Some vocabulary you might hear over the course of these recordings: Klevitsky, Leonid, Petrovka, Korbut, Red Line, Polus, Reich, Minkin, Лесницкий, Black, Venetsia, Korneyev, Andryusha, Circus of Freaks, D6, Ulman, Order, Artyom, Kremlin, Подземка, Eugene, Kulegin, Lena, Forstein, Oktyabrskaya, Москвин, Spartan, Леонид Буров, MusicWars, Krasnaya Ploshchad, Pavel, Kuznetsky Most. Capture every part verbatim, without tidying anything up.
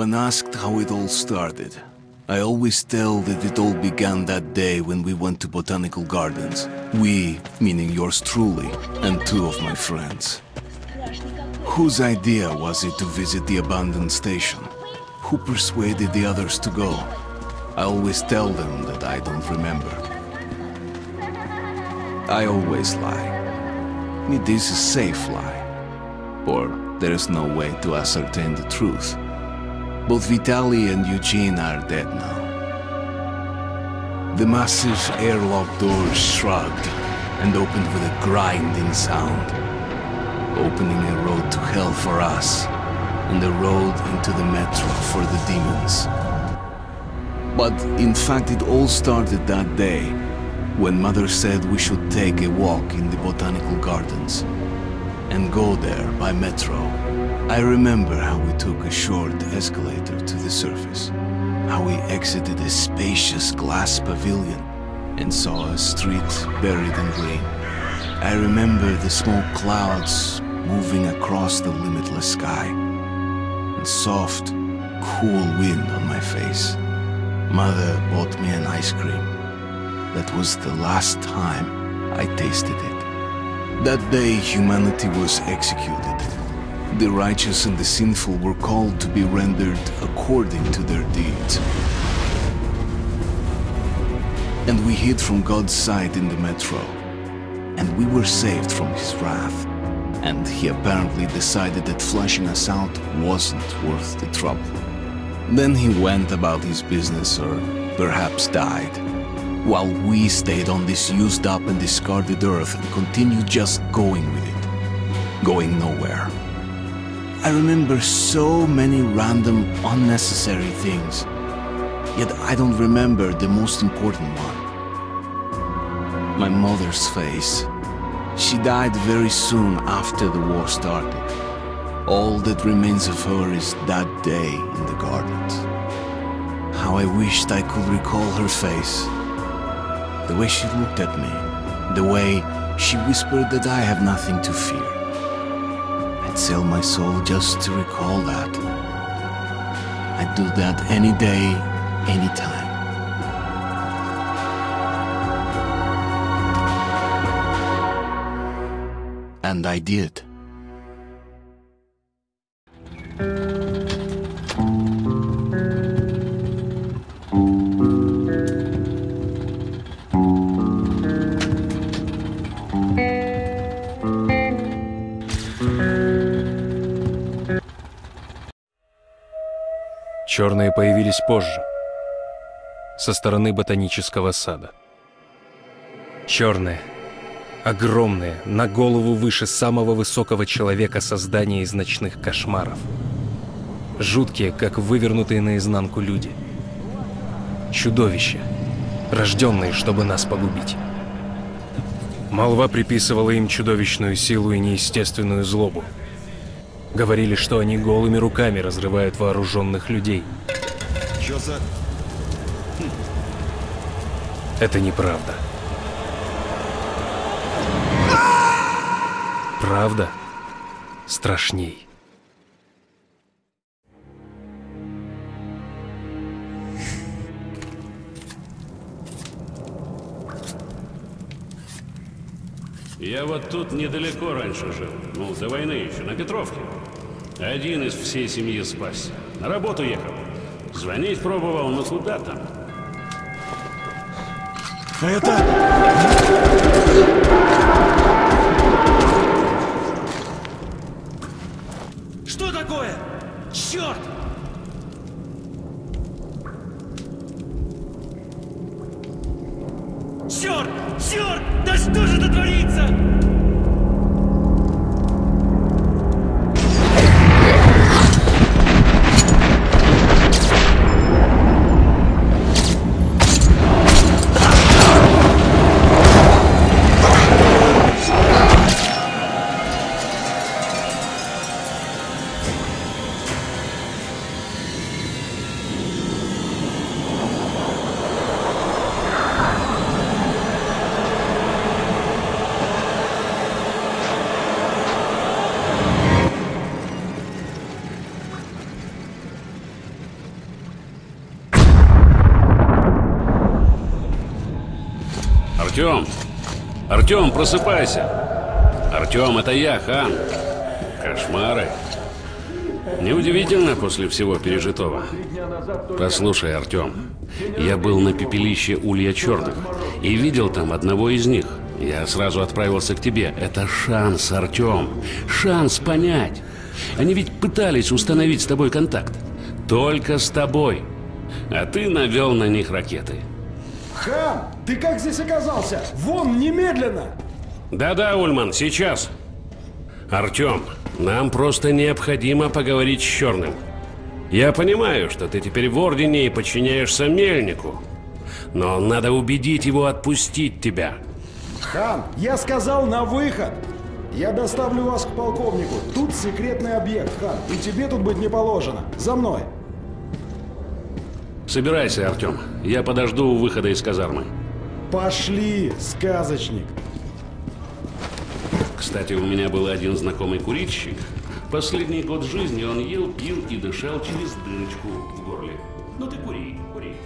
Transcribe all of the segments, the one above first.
When asked how it all started, I always tell that it all began that day when we went to Botanical Gardens. We, meaning yours truly, and two of my friends. Whose idea was it to visit the abandoned station? Who persuaded the others to go? I always tell them that I don't remember. I always lie. It is a safe lie. Or there is no way to ascertain the truth. Both Vitali and Eugene are dead now. The massive airlock doors shrugged and opened with a grinding sound, opening a road to hell for us and a road into the metro for the demons. But in fact, it all started that day when Mother said we should take a walk in the Botanical Gardens and go there by metro. I remember how we took a short escalator to the surface, how we exited a spacious glass pavilion and saw a street buried in rain. I remember the small clouds moving across the limitless sky, and soft, cool wind on my face. Mother bought me an ice cream. That was the last time I tasted it. That day, humanity was executed. The righteous and the sinful were called to be rendered according to their deeds. And we hid from God's sight in the metro. And we were saved from his wrath. And he apparently decided that flushing us out wasn't worth the trouble. Then he went about his business, or perhaps died, while we stayed on this used up and discarded earth and continued just going with it, going nowhere. I remember so many random, unnecessary things, yet I don't remember the most important one. My mother's face. She died very soon after the war started. All that remains of her is that day in the gardens. How I wished I could recall her face. The way she looked at me, the way she whispered that I have nothing to fear. I'd sell my soul just to recall that. I'd do that any day, any time. And I did. Черные появились позже, со стороны ботанического сада. Черные, огромные, на голову выше самого высокого человека создания из ночных кошмаров. Жуткие, как вывернутые наизнанку люди. Чудовища, рожденные, чтобы нас погубить. Молва приписывала им чудовищную силу и неестественную злобу. Говорили, что они голыми руками разрывают вооруженных людей. Чё за... Это неправда. Правда страшней. Я вот тут недалеко раньше жил, ну, до войны еще, на Петровке. Один из всей семьи спасся. На работу ехал. Звонить пробовал, но куда там? Это... Что такое? Черт! Черт! Черт! Да что же это творится? Артем! Артем, просыпайся! Артем, это я, Хан. Кошмары. Неудивительно после всего пережитого. Послушай, Артем, я был на пепелище Улья Черных и видел там одного из них. Я сразу отправился к тебе. Это шанс, Артем. Шанс понять. Они ведь пытались установить с тобой контакт. Только с тобой. А ты навел на них ракеты. Хан, ты как здесь оказался? Вон, немедленно! Да-да, Ульман, сейчас. Артем, нам просто необходимо поговорить с Черным. Я понимаю, что ты теперь в Ордене и подчиняешься Мельнику. Но надо убедить его отпустить тебя. Хан, я сказал на выход. Я доставлю вас к полковнику. Тут секретный объект, Хан, и тебе тут быть не положено. За мной. Собирайся, Артем. Я подожду у выхода из казармы. Пошли, сказочник. Кстати, у меня был один знакомый курильщик. Последний год жизни он ел, пил и дышал через дырочку в горле. Ну ты кури, кури.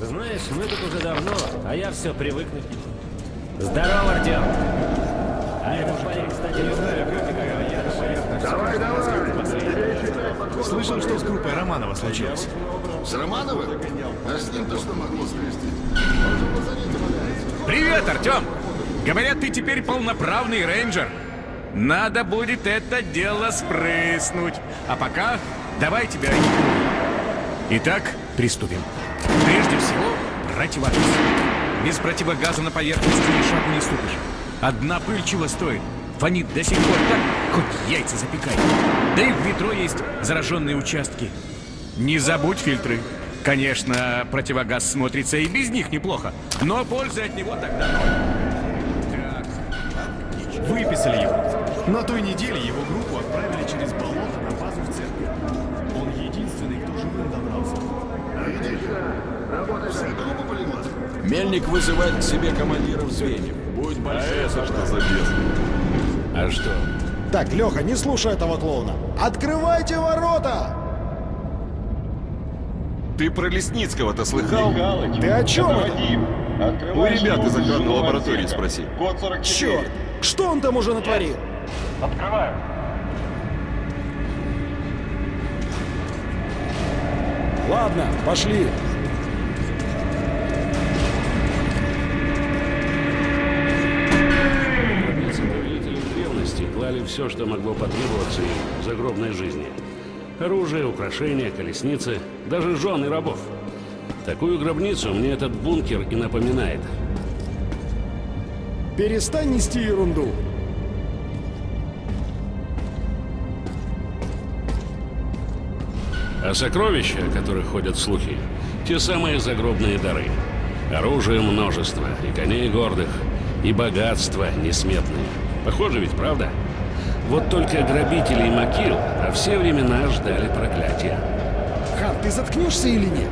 Знаешь, мы тут уже давно, а я все привыкну. Здорово, Артем! А это парень, кстати, не знаю, как ты говоришь. Давай, давай! Слышал, что с группой Романова случилось? С Романовым? А с ним-то что могло стрясти? Привет, Артем! Говорят, ты теперь полноправный рейнджер. Надо будет это дело спрыснуть. А пока давай тебя... Итак, приступим. Прежде всего, противогаз. Без противогаза на поверхности ни шагу не ступишь. Одна пыль чего стоит? Фонит до сих пор так, хоть яйца запекай. Да и в метро есть зараженные участки. Не забудь фильтры. Конечно, противогаз смотрится и без них неплохо, но пользы от него тогда ноль. Выписали его. На той неделе его группу отправили через болото на базу в церкви. Он единственный, кто живым добрался. Мельник вызывает к себе командиров звеньев. Будет большая, а что за бес? А что? Так, Леха, не слушай этого клоуна. Открывайте ворота! Ты про Лесницкого-то слыхал? Ты о чем это? У ребят из охранной лаборатории спроси. Черт! Что он там уже натворил? Открываю. Ладно, пошли. Все, что могло потребоваться им в загробной жизни. Оружие, украшения, колесницы, даже жен и рабов. Такую гробницу мне этот бункер и напоминает. Перестань нести ерунду. А сокровища, о которых ходят слухи, те самые загробные дары. Оружие множество, и коней гордых, и богатства несметные. Похоже ведь, правда? Вот только грабители и макил во все времена ждали проклятия. Хан, ты заткнешься или нет?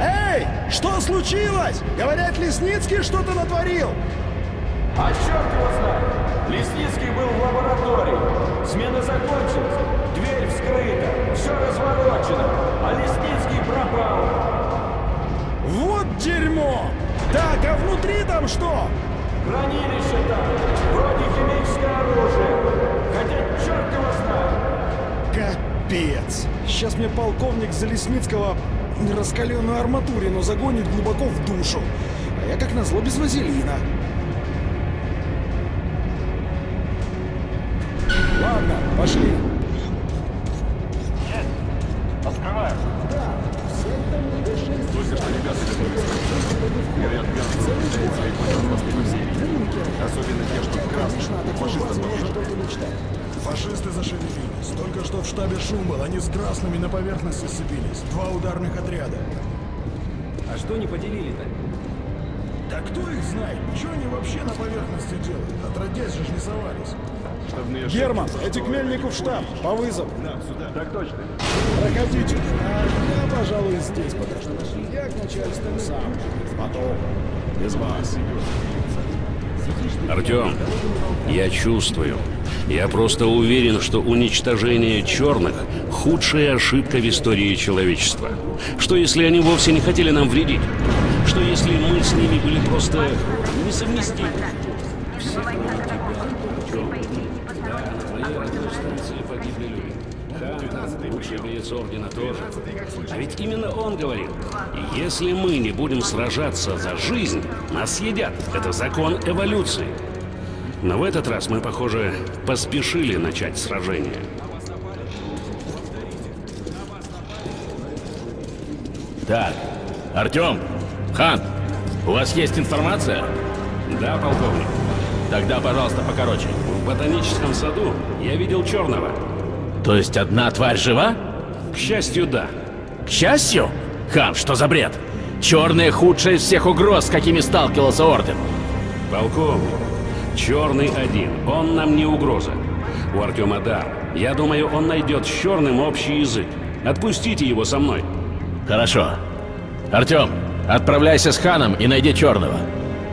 Эй! Что случилось? Говорят, Лесницкий что-то натворил! А черт его знает! Лесницкий был в лаборатории. Смена закончилась. Дверь вскрыта. Все разворочено. А Лесницкий пропал. Вот дерьмо! Так, а внутри там что? Хранилище там, вроде химическое оружие, хотя черт его знает. Капец. Сейчас мне полковник Залесницкого раскаленную арматурину загонит глубоко в душу. А я как назло без вазелина. Ладно, пошли. Есть. Открываю. Да. Только что ребята готовятся. Говорят, газ заставляет своих патронов по всей реке. Особенно те, что в красном. Фашистов побеждали. Фашисты зашевелились. Только что в штабе шум был. Они с красными на поверхности сцепились. Два ударных отряда. А что не поделили-то? Да кто их знает? Что они вообще на поверхности делают? Отродясь же не совались. Герман, эти к Мельнику в штаб. По вызову. Да, сюда. Так точно. Проходите. А я, пожалуй, здесь подожду. Я к начальству сам. Потом. Без вас. Артём, я чувствую. Я просто уверен, что уничтожение черных – худшая ошибка в истории человечества. Что если они вовсе не хотели нам вредить? Что если мы с ними были просто несовместимы? Лучший боец ордена тоже. А ведь именно он говорил, если мы не будем сражаться за жизнь, нас едят. Это закон эволюции. Но в этот раз мы, похоже, поспешили начать сражение. Так, Артём, Хан, у вас есть информация? Да, полковник. Тогда, пожалуйста, покороче. В ботаническом саду я видел черного. То есть одна тварь жива? К счастью, да. К счастью? Хан, что за бред? Черные худшие из всех угроз, с какими сталкивался орден. Полковник. Черный один. Он нам не угроза. У Артема дар. Я думаю, он найдет с черным общий язык. Отпустите его со мной. Хорошо. Артем, отправляйся с Ханом и найди черного.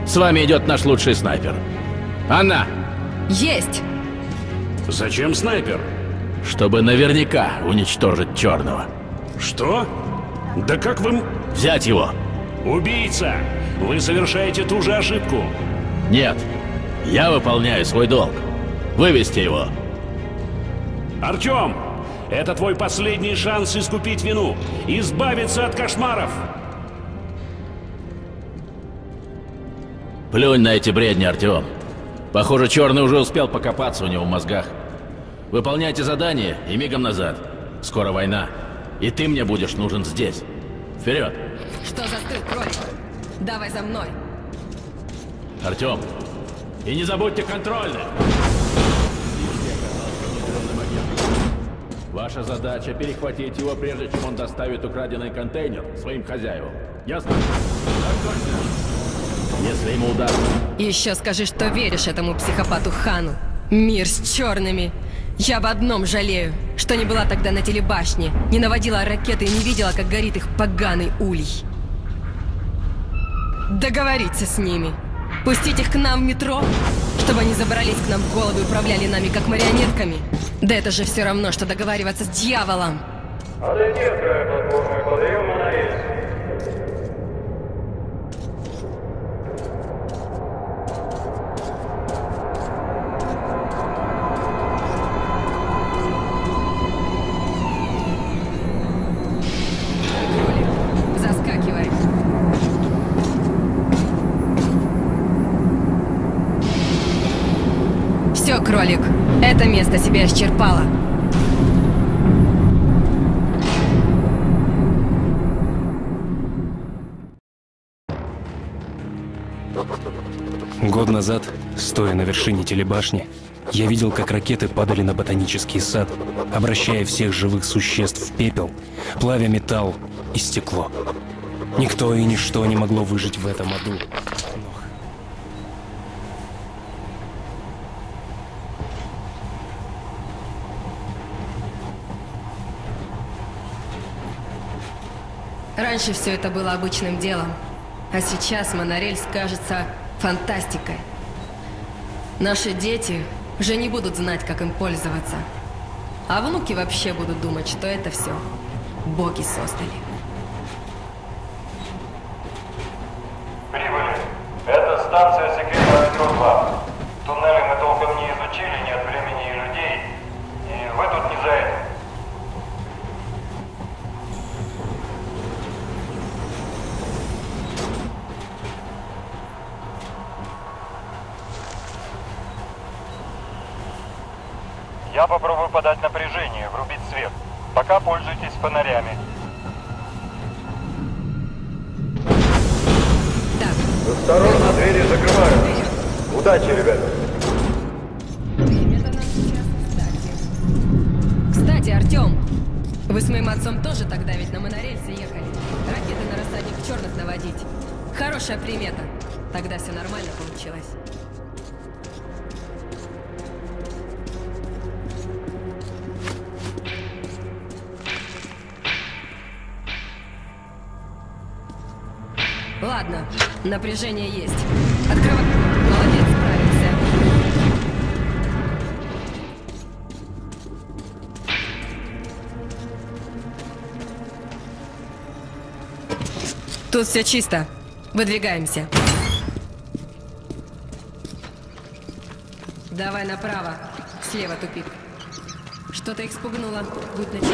С вами идет наш лучший снайпер. Анна! Есть! Зачем снайпер? Чтобы наверняка уничтожить черного. Что? Да как вы... Взять его! Убийца! Вы совершаете ту же ошибку. Нет. Я выполняю свой долг. Вывести его. Артём, это твой последний шанс искупить вину. Избавиться от кошмаров. Плюнь на эти бредни, Артём. Похоже, черный уже успел покопаться у него в мозгах. Выполняйте задание и мигом назад. Скоро война. И ты мне будешь нужен здесь. Вперед. Что застыл, кролик? Давай за мной. Артём. И не забудьте контрольный! Ваша задача — перехватить его, прежде чем он доставит украденный контейнер своим хозяевам. Ясно? Если ему удастся... Еще скажи, что веришь этому психопату Хану. Мир с черными. Я об одном жалею, что не была тогда на телебашне, не наводила ракеты и не видела, как горит их поганый улей. Договориться с ними. Пустить их к нам в метро, чтобы они забрались к нам в голову и управляли нами, как марионетками? Да это же все равно, что договариваться с дьяволом. Кролик, это место себя исчерпало. Год назад, стоя на вершине телебашни, я видел, как ракеты падали на ботанический сад, обращая всех живых существ в пепел, плавя металл и стекло. Никто и ничто не могло выжить в этом аду. Раньше все это было обычным делом, а сейчас монорельс кажется фантастикой. Наши дети уже не будут знать, как им пользоваться. А внуки вообще будут думать, что это все боги создали. Прибыли. Это станция секретаря Кролла. Туннели мы толком не изучили, нет времени и людей. И вы тут не за это. Я попробую подать напряжение, врубить свет. Пока пользуйтесь фонарями. Так. Осторожно, двери закрываются. Удачи, ребята. Это нам сейчас кстати. Кстати, Артём, вы с моим отцом тоже тогда ведь на монорельсе ехали. Ракеты на рассадник черных наводить. Хорошая примета. Тогда все нормально получилось. Ладно, напряжение есть. Открывай. Молодец. Тут все чисто. Выдвигаемся. Давай направо. Слева тупик. Что-то их спугнуло. Будь начеку.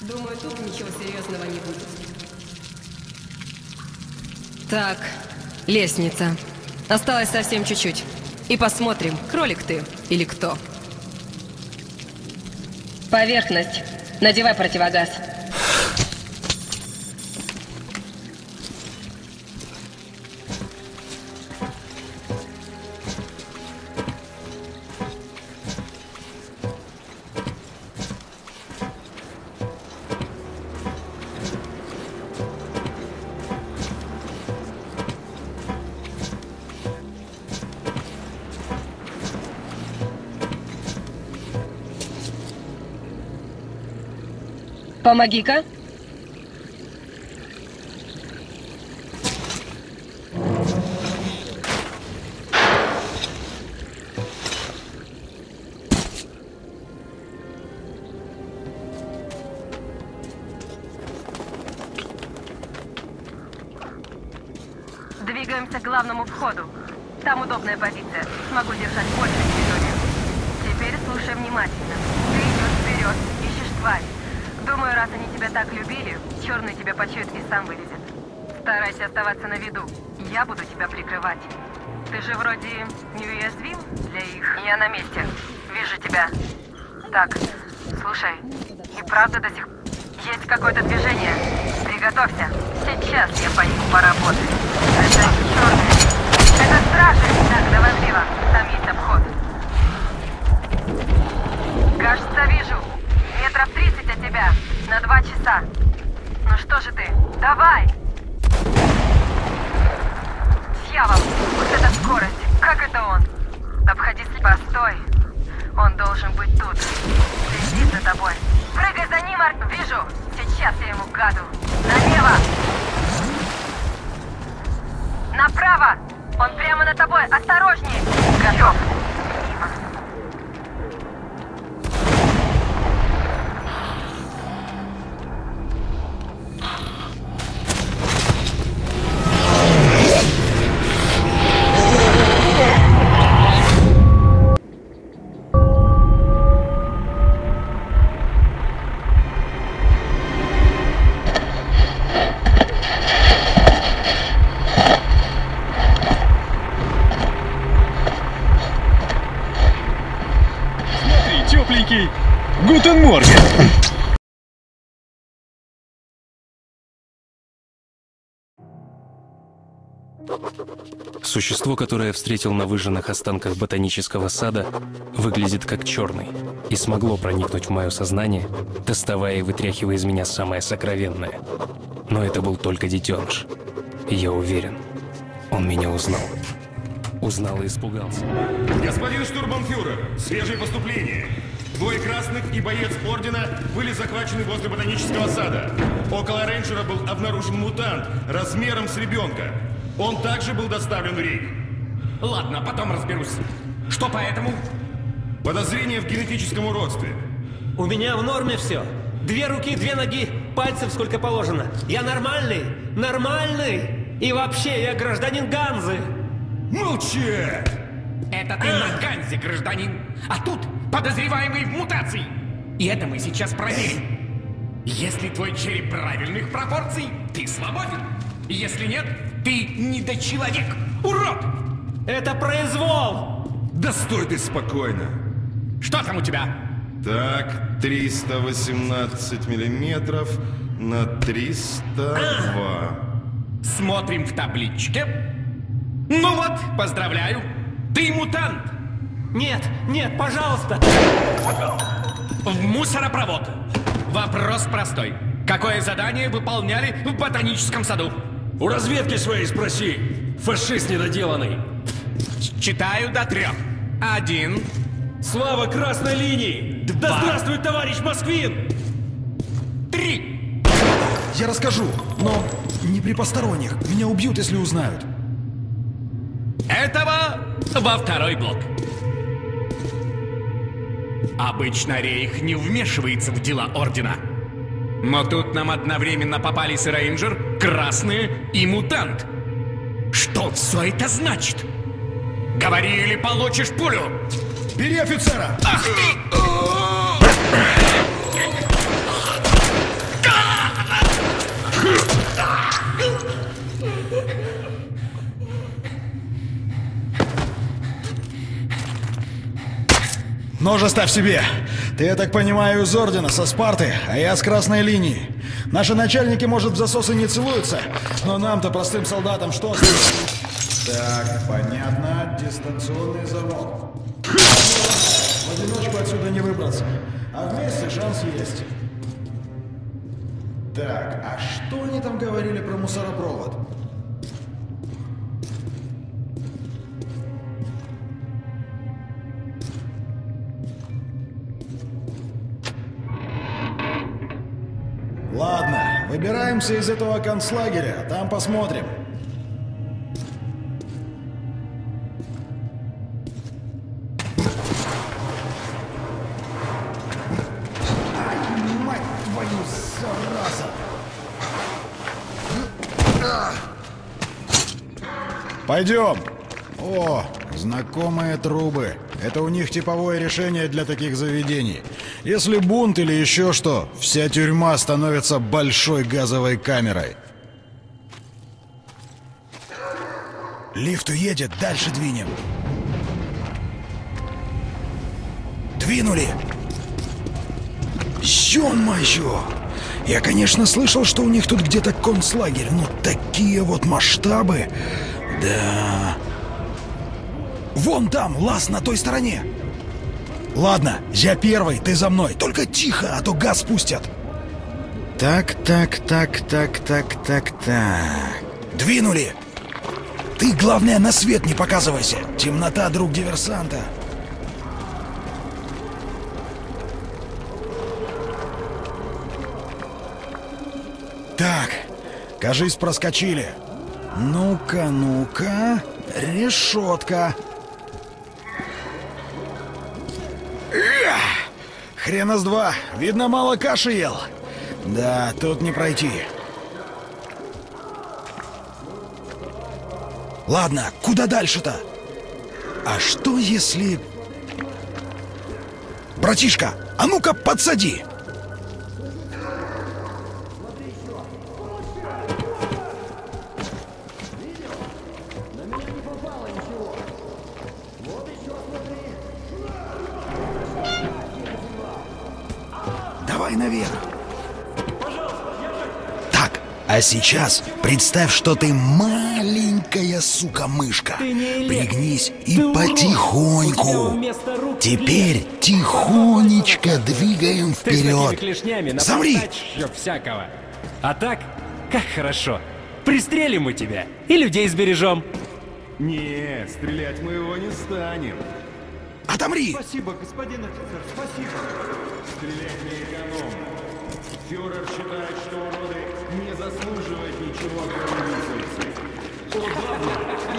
Думаю, тут ничего серьезного не будет. Так, лестница. Осталось совсем чуть-чуть. И посмотрим, кролик ты или кто. Поверхность. Надевай противогаз. Помоги-ка. Двигаемся к главному входу. Там удобная позиция. Смогу держать больше территории. Теперь слушай внимательно. Ты идешь вперед, ищешь тварь. Думаю, раз они тебя так любили, черный тебя почует и сам вылезет. Старайся оставаться на виду. Я буду тебя прикрывать. Ты же вроде неуязвим для их. Я на месте. Вижу тебя. Так, слушай, и правда до сих пор есть какое-то движение. Приготовься. Сейчас я по ним поработаю. Это черный. Это стражи. Так, доводливо. Там есть обход. Кажется, вижу. Метров тридцать от тебя. На два часа. Ну что же ты? Давай! Дьявол! Вот это скорость! Как это он? Обходи с... Постой! Он должен быть тут. Следи за тобой. Прыгай за ним, Ар... Вижу! Сейчас я ему гаду. Налево! Направо! Он прямо над тобой! Осторожней! Готов! Существо, которое я встретил на выжженных останках ботанического сада, выглядит как черный и смогло проникнуть в мое сознание, доставая и вытряхивая из меня самое сокровенное. Но это был только детеныш. И я уверен, он меня узнал. Узнал и испугался. Господин штурбанфюрер, свежие поступления. Двое красных и боец ордена были захвачены возле ботанического сада. Около рейнджера был обнаружен мутант размером с ребенка. Он также был доставлен в Рейх. Ладно, потом разберусь. Что поэтому? Подозрение в генетическом уродстве. У меня в норме все. Две руки, две ноги, пальцев сколько положено. Я нормальный, нормальный. И вообще, я гражданин Ганзы. Молчи! Это ты а. на Ганзе, гражданин. А тут подозреваемый в мутации. И это мы сейчас проверим. Если твой череп правильных пропорций, ты свободен. Если нет, ты недочеловек, урод! Это произвол! Да стой ты спокойно. Что там у тебя? Так, триста восемнадцать миллиметров на триста два. А! Смотрим в табличке. Ну вот, поздравляю, ты мутант. Нет, нет, пожалуйста. В мусоропровод. Вопрос простой. Какое задание выполняли в ботаническом саду? У разведки своей спроси. Фашист недоделанный. Читаю до трех. Один. Слава красной линии! Два. Да здравствует товарищ Москвин! Три. Я расскажу, но не при посторонних. Меня убьют, если узнают. Этого во второй блок. Обычно Рейх не вмешивается в дела Ордена. Но тут нам одновременно попались Рейнджер, Красные и Мутант. Что все это значит? Говори или получишь пулю! Бери офицера! Ах ты! Нож оставь себе. Ты, я так понимаю, из Ордена, со Спарты, а я с Красной Линии. Наши начальники, может, в засосы не целуются, но нам-то, простым солдатам, что остается? Так, понятно. Дистанционный замок. В одиночку отсюда не выбраться, а вместе шанс есть. Так, а что они там говорили про мусоропровод? Ладно, выбираемся из этого концлагеря, там посмотрим. Пойдем. О, знакомые трубы. Это у них типовое решение для таких заведений. Если бунт или еще что, вся тюрьма становится большой газовой камерой. Лифт уедет, дальше двинем. Двинули. Ё-моё! Я, конечно, слышал, что у них тут где-то концлагерь, но такие вот масштабы... Да... Вон там, лаз на той стороне. Ладно, я первый, ты за мной. Только тихо, а то газ пустят. Так, так, так, так, так, так, так... Двинули! Ты, главное, на свет не показывайся. Темнота, друг диверсанта. Так, кажись, проскочили. Ну-ка, ну-ка, решетка. Эх, хрена с два. Видно, мало каши ел. Да, тут не пройти. Ладно, куда дальше-то? А что если... Братишка, а ну-ка подсади! А сейчас представь, что ты маленькая сука-мышка. Пригнись и потихоньку. Теперь тихонечко двигаем вперед. Замри! А так, как хорошо. Пристрелим мы тебя и людей сбережем. Не, стрелять мы его не станем. Отомри! Спасибо, господин офицер, спасибо. Стрелять неэкономно. Фюрер считает, что уроды не заслуживают ничего, кроме мизинца. Удобно и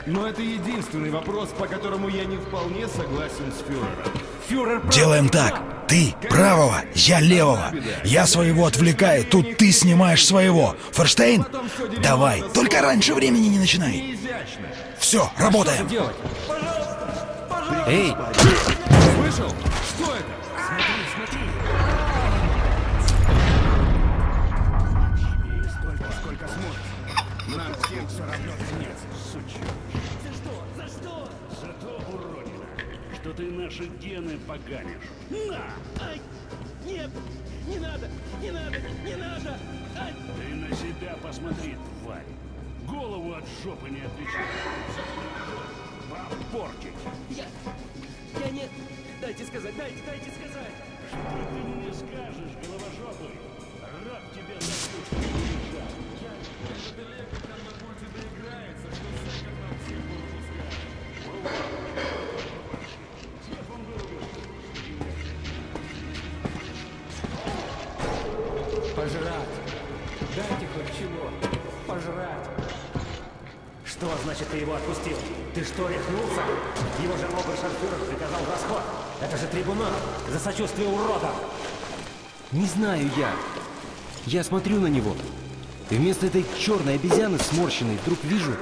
зрелищно. Но это единственный вопрос, по которому я не вполне согласен с фюрером. Фюрер прав. Делаем так. Ты правого, я левого. Я своего отвлекаю, тут ты снимаешь своего. Форштейн, давай, только раньше времени не начинай. Все, работаем. Эй! Что это? Смотри, смотри! Столько, сколько сможешь. Нам всем все равно конец, сучок. За что? За что? За то, уродина, что ты наши гены поганишь. На! Ай! Нет! Не надо! Не надо! Не надо! Ай! Ты на себя посмотри, тварь! Голову от жопы не отличай! Вам портить! Я... Я не... Дайте сказать, дайте, дайте сказать! Что ты мне скажешь, головожопый? Раб тебя запустил, уезжал. Я... Этот электрик там на пульте доиграется, что всяком нам всех выпускает. Всех он вырубил. Пожрать! Дайте хоть чего! Пожрать! Что значит ты его отпустил? Ты что, рехнулся? Его же обер-шарфюрер приказал в расход. Это же трибунал за сочувствие урода. Не знаю я. Я смотрю на него. И вместо этой черной обезьяны сморщенной вдруг вижу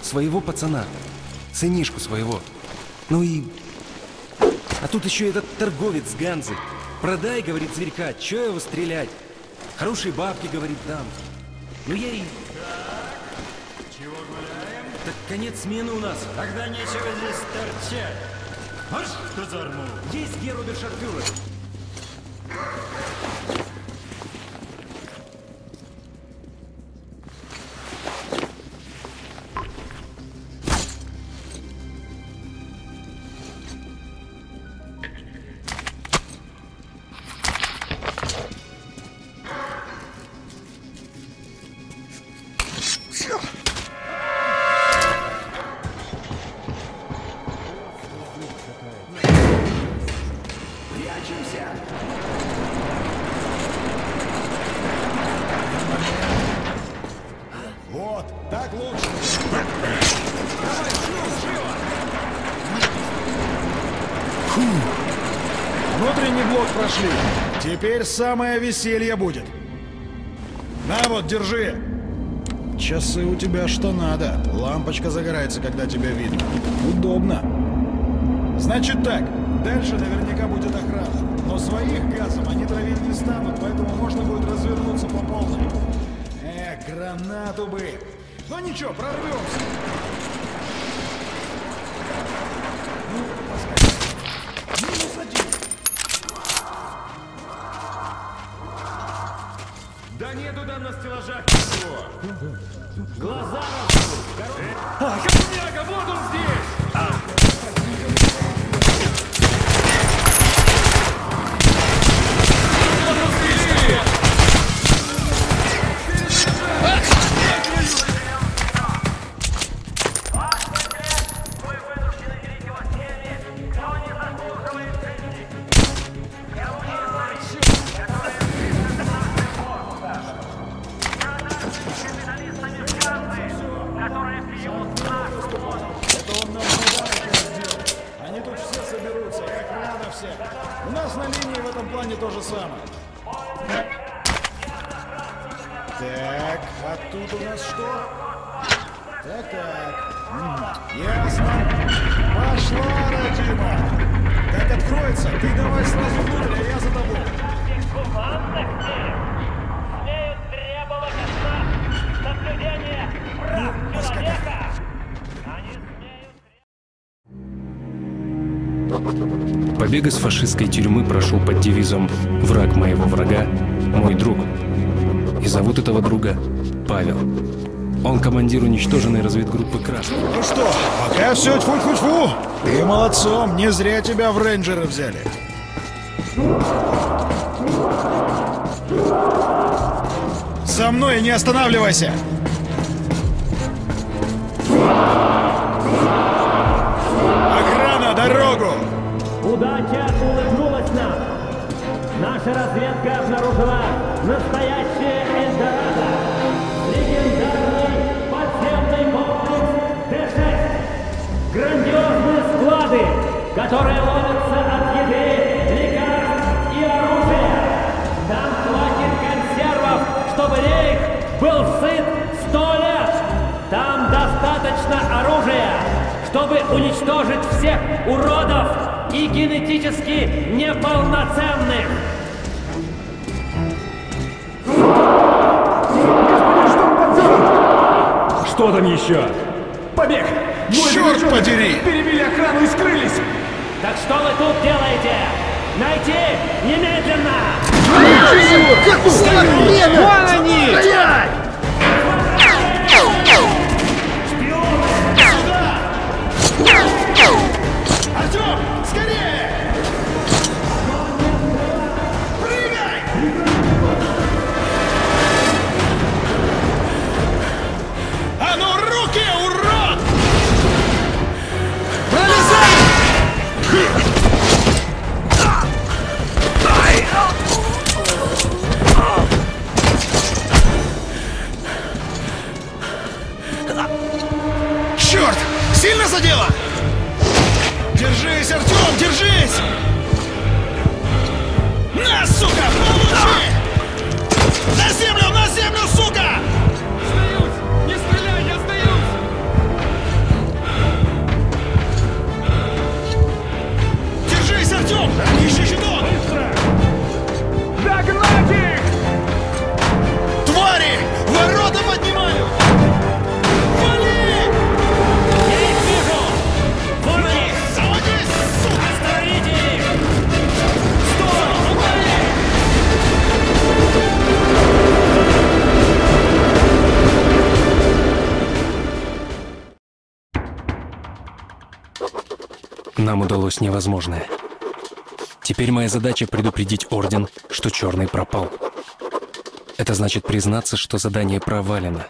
своего пацана. Сынишку своего. Ну и... А тут еще этот торговец с Ганзы. Продай, говорит, зверька, че его стрелять? Хорошие бабки, говорит, дам. Ну я и... Так, чего гуляем? Так конец смены у нас. Тогда нечего здесь торчать. Марш в казарму! Есть герубер шарфюрер. Теперь самое веселье будет. На вот, держи. Часы у тебя что надо. Лампочка загорается, когда тебя видно. Удобно. Значит так, дальше наверняка будет охрана. Но своих газом они травить не станут, поэтому можно будет развернуться по полной. Эх, гранату бы. Но ничего, прорвемся. Глаза разуют! Ах, херняга, вот он здесь! А. Побег из фашистской тюрьмы прошел под девизом «Враг моего врага – мой друг». И зовут этого друга Павел. Он командир уничтоженной разведгруппы «Красный». Ну что, пока все тьфу-тьфу-тьфу. Ты молодцом, не зря тебя в рейнджеры взяли. Со мной не останавливайся! Охрана, дорогу! Удача улыбнулась нам! Наша разведка обнаружила настоящее Эльдорадо! Легендарный подземный комплекс дэ шесть! Грандиозные склады, которые ловятся от еды, лекарств и оружия! Там хватит консервов, чтобы Рейх был сыт сто лет! Там достаточно оружия, чтобы уничтожить всех уродов! И генетически неполноценных. Что там еще? Побег! Черт подери! Перебили охрану и скрылись! Так что вы тут делаете? Найти немедленно! Вон они! Стоять! здесь! На, сука, получи! На землю, на землю, сука! Сдаюсь! Не стреляй, я сдаюсь! Держись, Артём! Ищи щиток! Быстро! Догнать их! Твари! Ворота поднимаю! Нам удалось невозможное. Теперь моя задача предупредить Орден, что Черный пропал. Это значит признаться, что задание провалено.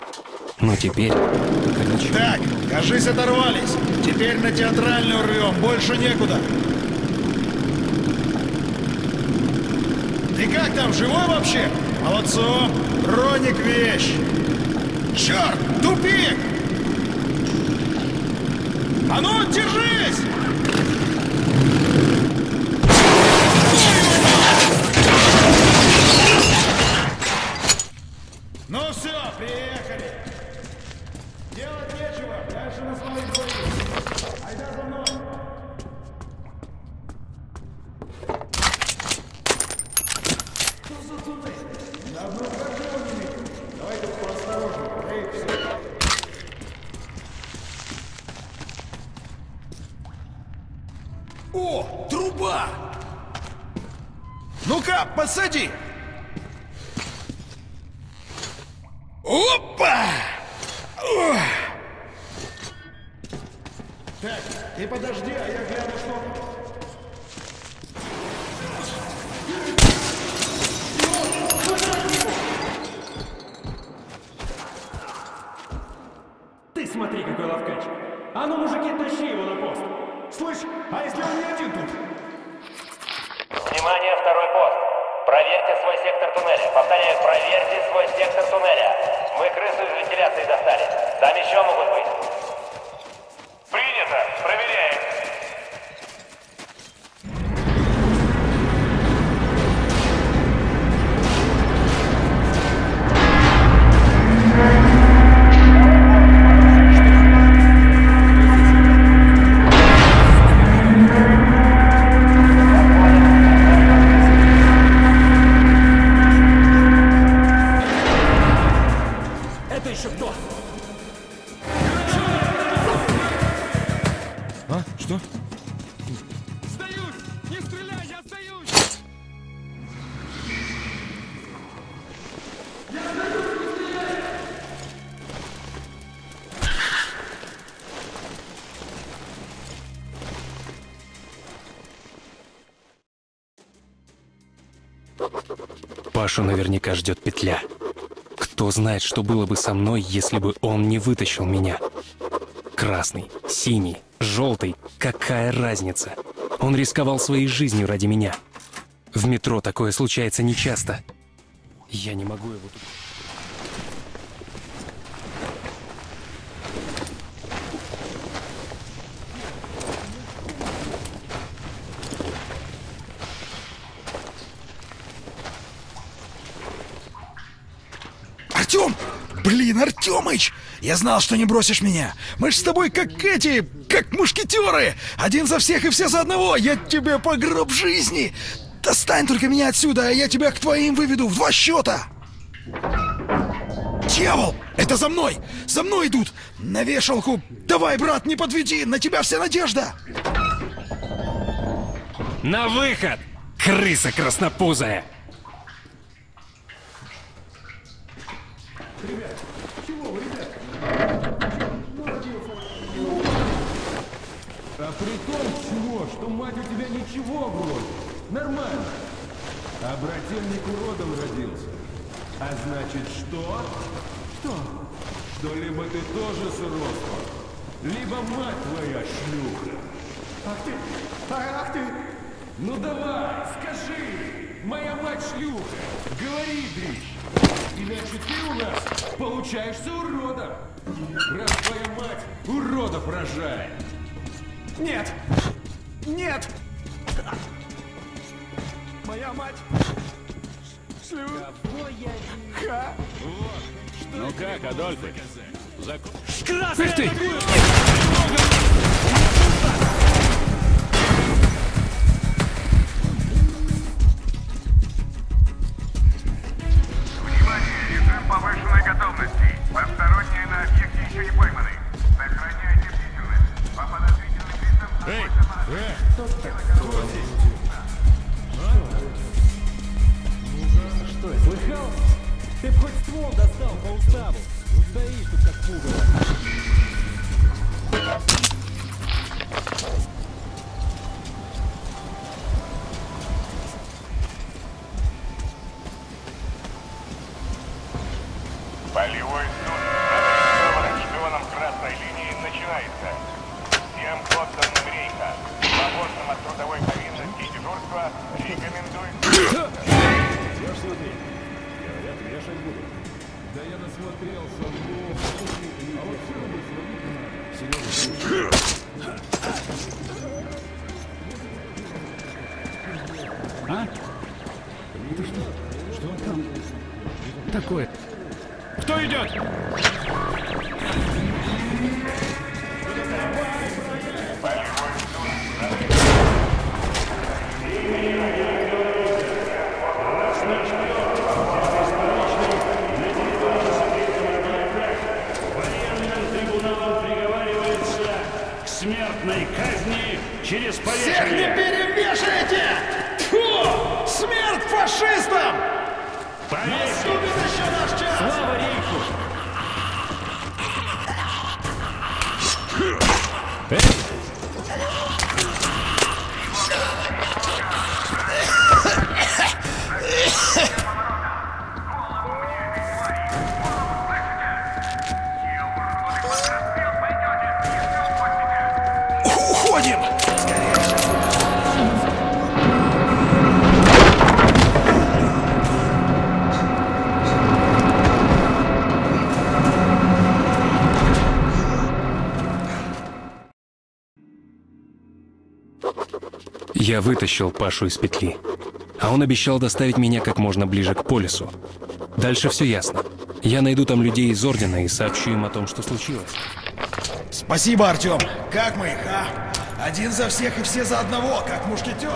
Но теперь... Короче... Так, кажись, оторвались. Теперь на Театральную рвем, больше некуда. Ты как там, живой вообще? Молодцом. Роник вещь. Черт, тупик! А ну, держись! Ну все, приехали! Делать нечего, дальше на своих боях. Айда за мной! Давно как же он не видел? Давай тут поосторожнее. Эй, все. О, труба! Ну-ка, посади! Опа! Ох! Так, ты подожди, а я гляну, что... Ты смотри, какой ловкач! А ну, мужики, тащи его на пост! Слышь, а если он не один тут? Внимание, второй пост! Проверьте свой сектор туннеля. Повторяю, проверьте свой сектор туннеля. Мы крысу из вентиляции достали. Там еще могут быть. Принято. Проверяем. Пашу наверняка ждет петля. Кто знает, что было бы со мной, если бы он не вытащил меня. Красный, синий, желтый. Какая разница? Он рисковал своей жизнью ради меня. В метро такое случается нечасто. Я не могу его тут... Артём! Блин, Артёмыч! Я знал, что не бросишь меня. Мы ж с тобой как эти, как мушкетеры. Один за всех и все за одного. Я тебе по гроб жизни. Достань только меня отсюда, а я тебя к твоим выведу в два счета. Дьявол! Это за мной! За мной идут! На вешалку! Давай, брат, не подведи! На тебя вся надежда! На выход! Крыса краснопузая! При том, чего, что, мать, у тебя ничего вроде. Нормально. А брательник уродом родился. А значит, что? Что? Что либо ты тоже сыротка, либо мать твоя шлюха. Ах ты! А, ах ты! Ну давай, скажи! Моя мать шлюха! Говори, дрищ! Иначе ты у нас получаешься уродом! Раз твоя мать уродов рожает! Нет! Нет! Моя мать! Шлю! Ха! Ну как, Адольфы? Закон... Красная! Ты! Я вытащил Пашу из петли, а он обещал доставить меня как можно ближе к полюсу. Дальше все ясно. Я найду там людей из Ордена и сообщу им о том, что случилось. Спасибо, Артём. Как мы их, а? Один за всех и все за одного, как мушкетеры.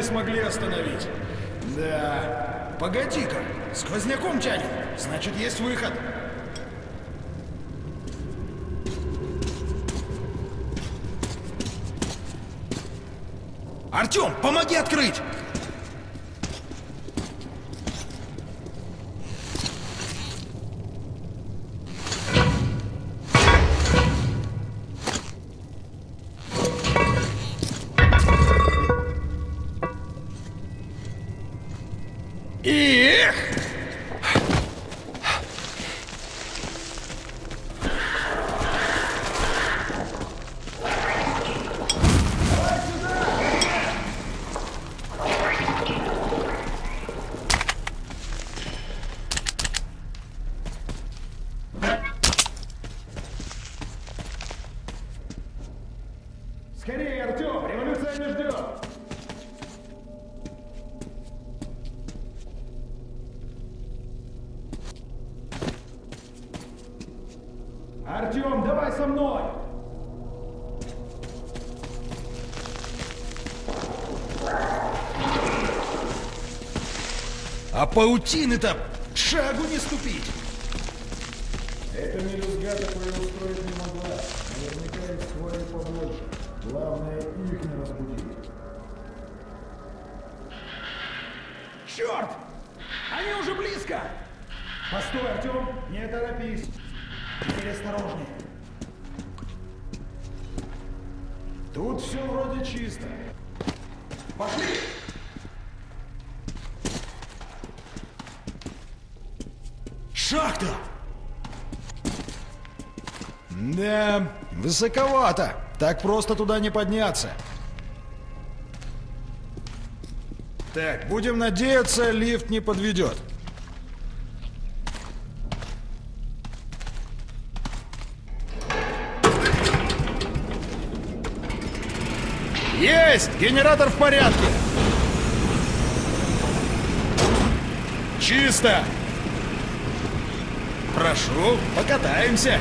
Смогли остановить. Да. Погоди-ка, сквозняком тянет. Значит, есть выход. Артём, помоги открыть! Скорее, Артём, революция не ждет! Артём, давай со мной! А паутины-то шагу не ступить! Эта мелюзга такое устроить не могла. Наверняка их свое побольше. Главное, их не разбудить. Черт! Они уже близко! Постой, Артём, не торопись. Теперь осторожней. Тут все вроде чисто. Пошли! Шахта! Да, высоковато. Так просто туда не подняться. Так, будем надеяться, лифт не подведет. Есть! Генератор в порядке! Чисто! Прошу, покатаемся!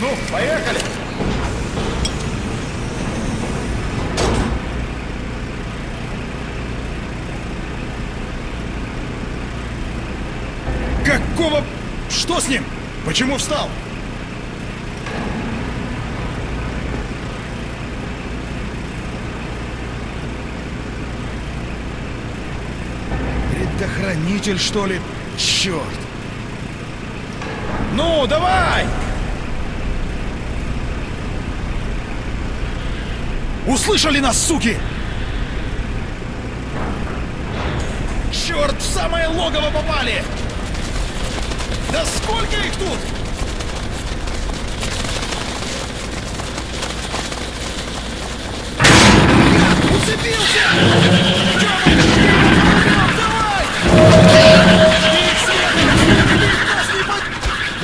Ну, поехали! Какого... Что с ним? Почему встал? Предохранитель, что ли? Черт! Ну, давай! Услышали нас, суки! Черт, в самое логово попали! Да сколько их тут? Уцепился!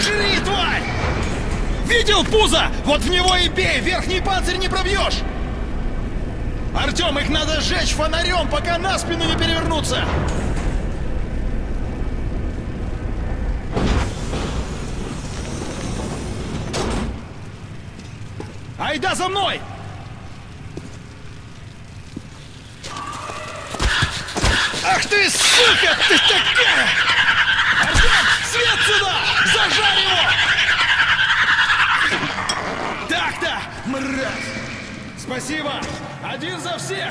Жри, тварь! Видел пузо? Вот в него и бей! Верхний панцирь не пробьешь! Артём, их надо сжечь фонарем, пока на спину не перевернутся! Айда за мной! Ах ты, сука, ты такая! Артём, свет сюда! Зажарь его! Так-то, мразь! Спасибо! Один за всех!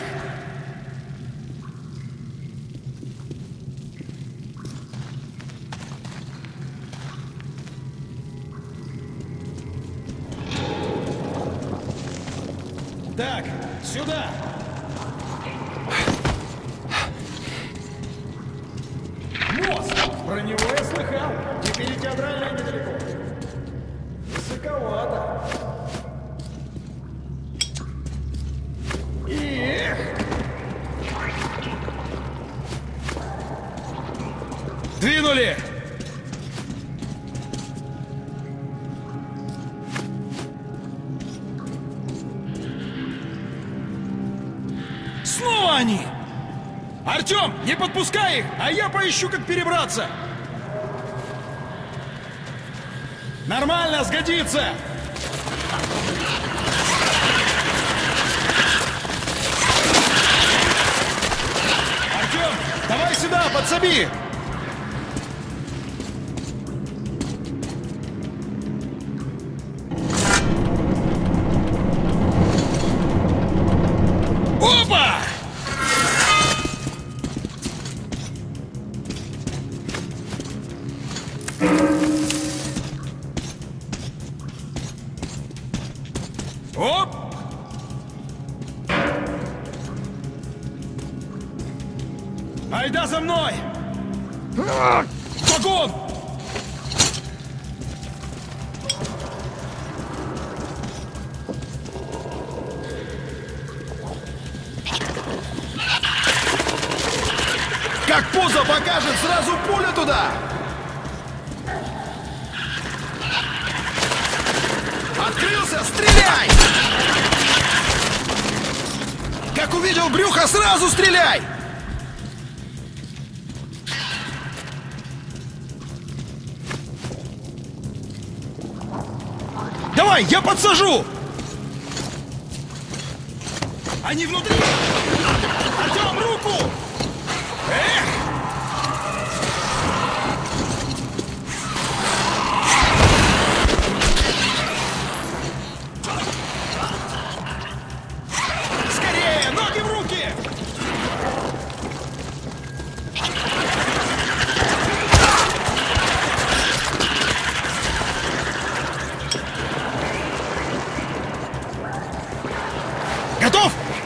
Так, сюда! Мост! Про него я слыхал! Теперь Театральная недалеко! Высоковато! Эх! Двинули! Снова они! Артём, не подпускай их, а я поищу, как перебраться! Нормально, сгодится! Артём, давай сюда, подсоби! Открылся, стреляй! Как увидел брюхо, сразу стреляй! Давай, я подсажу! Они внутри! Артём, руку! Эх!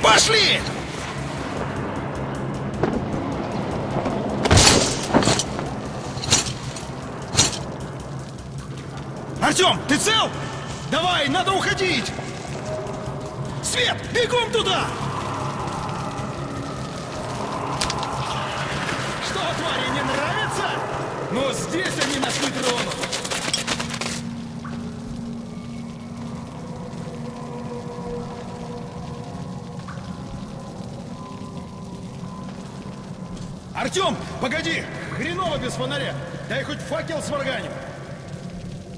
Пошли! Артём, ты цел? Давай, надо уходить! Свет, бегом туда! Что, твари, не нравится? Но здесь они нашли дрону. Артём, погоди! Хреново без фонаря! Дай хоть факел сварганим!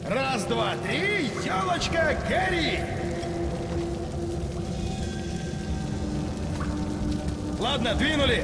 Раз, два, три, елочка, гори! Ладно, двинули!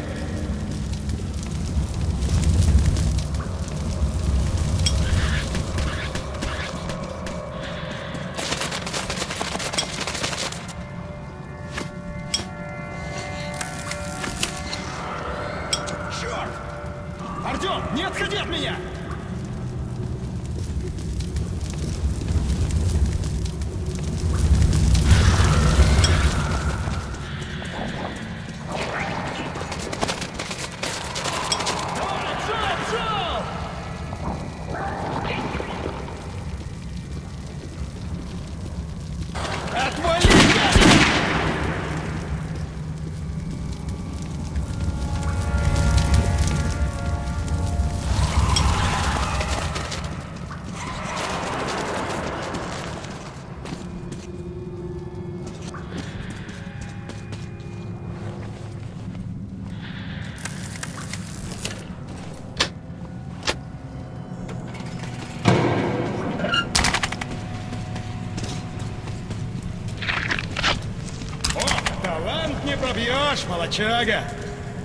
Молодчага!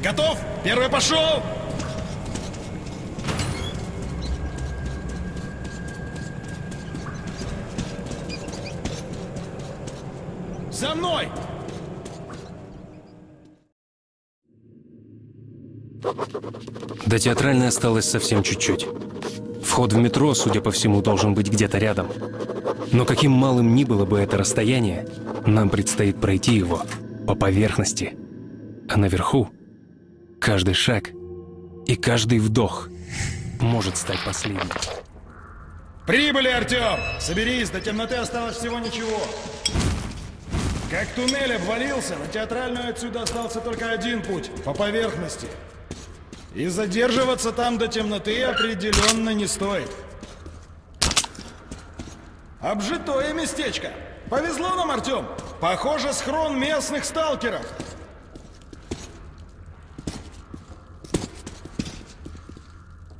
Готов? Первый пошел! За мной! До Театральной осталось совсем чуть-чуть. Вход в метро, судя по всему, должен быть где-то рядом. Но каким малым ни было бы это расстояние, нам предстоит пройти его по поверхности. А наверху каждый шаг и каждый вдох может стать последним. Прибыли, Артём! Соберись, до темноты осталось всего ничего. Как туннель обвалился, на Театральную отсюда остался только один путь – по поверхности. И задерживаться там до темноты определенно не стоит. Обжитое местечко. Повезло нам, Артём. Похоже, схрон местных сталкеров.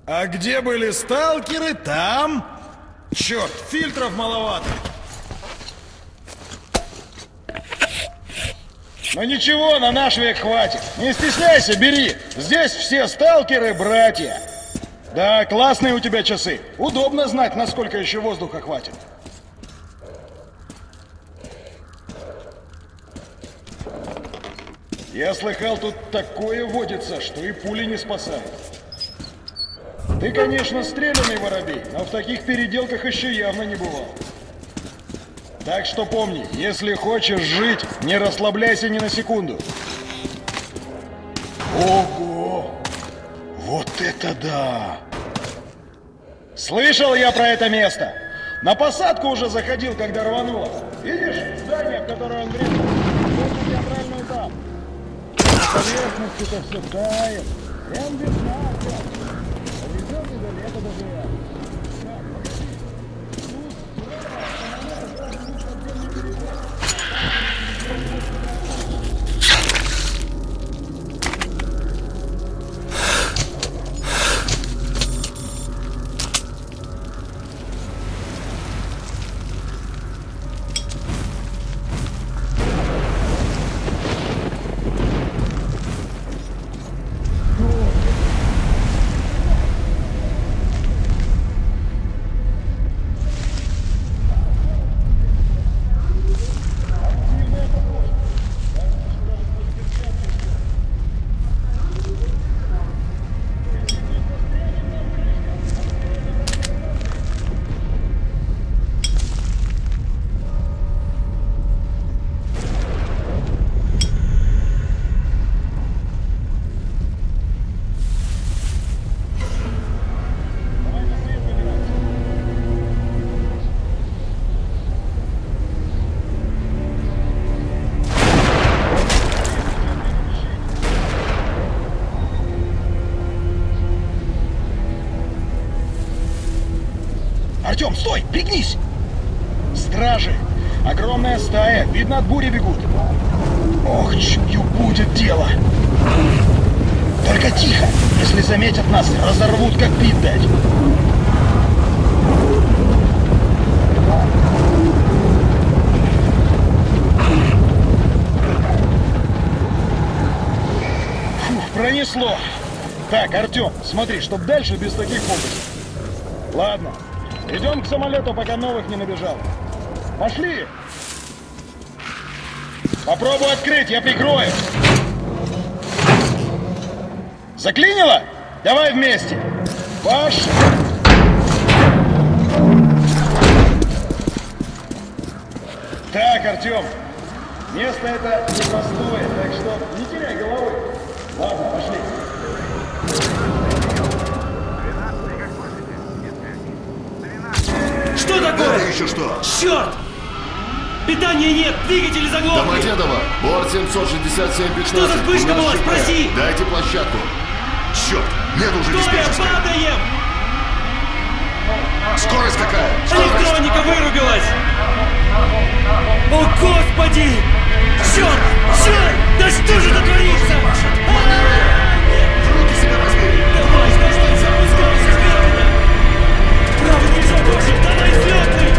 А где были сталкеры, там... Черт, фильтров маловато. Ну ничего, на наш век хватит. Не стесняйся, бери. Здесь все сталкеры-братья. Да, классные у тебя часы. Удобно знать, насколько еще воздуха хватит. Я слыхал, тут такое водится, что и пули не спасают. Ты, конечно, стрелянный воробей, но в таких переделках еще явно не бывал. Так что помни, если хочешь жить, не расслабляйся ни на секунду. Ого! Вот это да! Слышал я про это место! На посадку уже заходил, когда рвануло. Видишь, здание, в которое он врезался, вот театральный там. На поверхности-то все тает. Прям видно. Артем, стой! Пригнись! Стражи! Огромная стая! Видно, от бури бегут! Ох, чую, будет дело! Только тихо! Если заметят нас, разорвут, как пить дать! Фух, пронесло! Так, Артем, смотри, чтоб дальше без таких фокусов. Ладно, идем к самолету, пока новых не набежало. Пошли! Попробую открыть, я прикрою. Заклинило? Давай вместе. Пошли! Так, Артем, место это непростое, так что не теряй головы. Ладно, пошли. Что такое? Да, еще что? Черт! Питания нет, двигатели заглохли! Домодедово, борт семь шесть семь один пять. Что за вспышка была? Спроси! Дайте площадку! Черт, нет уже диспетчерской! Стоя, падаем! Скорость какая? Электроника вырубилась! О, господи! Черт! Черт! Да что же это творится? Руки себя возьми! Давай, давай, запускайся! Правда, нельзя бросить! Давай, взлетный!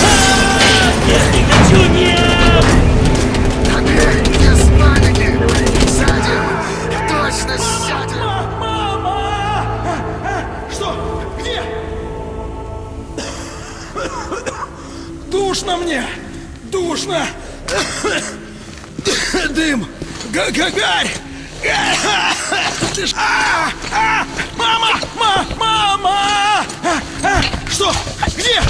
Падаем! Нет, не хочу, нет! Опять без паники! Сядем! Точно сядем! Мама! Мама! Что? Где? Душно мне! Душно! Дым! Гагарь! Ты ж... а, а, мама! Ма, мама! А, а, что? Где?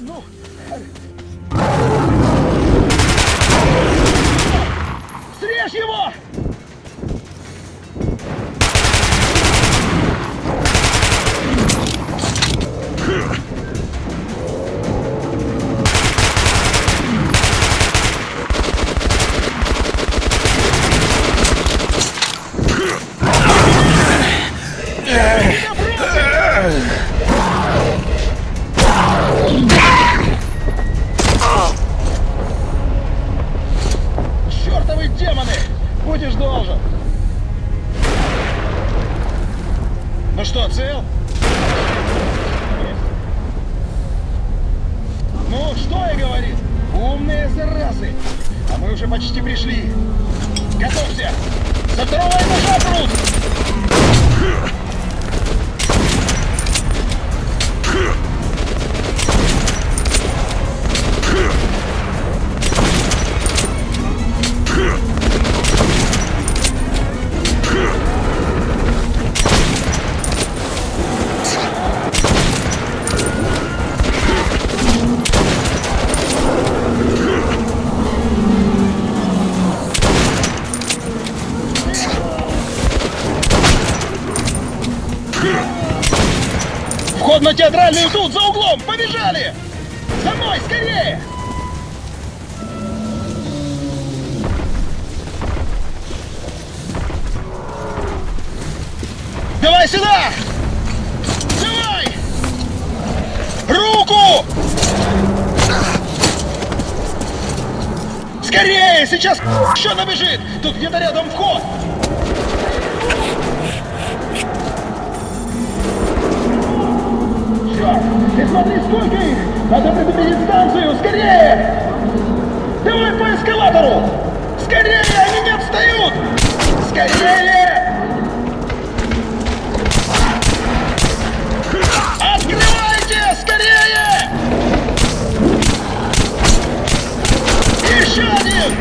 Ну, срежь его! На театральную тут, за углом! Побежали! За мной, скорее! Давай сюда! Давай! Руку! Скорее! Сейчас еще набежит! Тут где-то рядом вход! Ты смотри, сколько их! Надо предупредить станцию! Скорее! Давай по эскалатору! Скорее! Они не отстают! Скорее! Открывайте! Скорее! Еще один!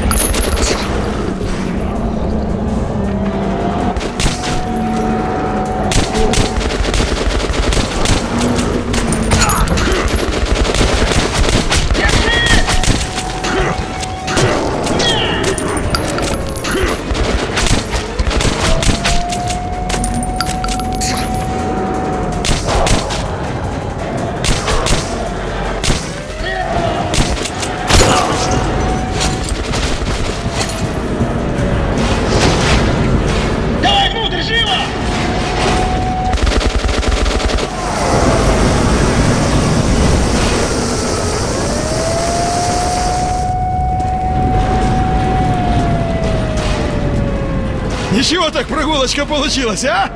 Yeah! Ничего так прогулочка получилась, а?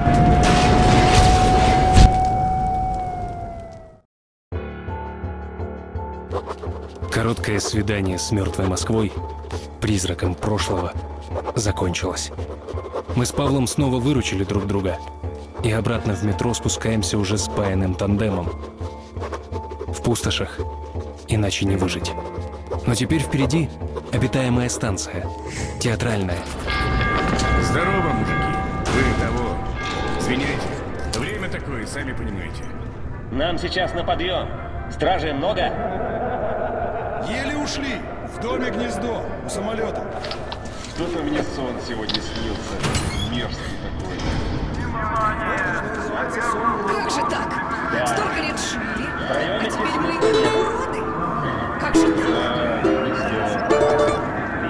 Короткое свидание с мертвой Москвой, призраком прошлого, закончилось. Мы с Павлом снова выручили друг друга и обратно в метро спускаемся уже спаянным тандемом. В пустошах иначе не выжить. Но теперь впереди обитаемая станция, Театральная. Здорово, мужики. Вы того. Извиняйте. Время такое, сами понимаете. Нам сейчас на подъем. Стражей много? Еле ушли! В доме гнездо, у самолета. Что-то мне сон сегодня снился. Мерзкий такой. Как же так? Да. Столько лет жили, а теперь мы уроды. Как же так? Да,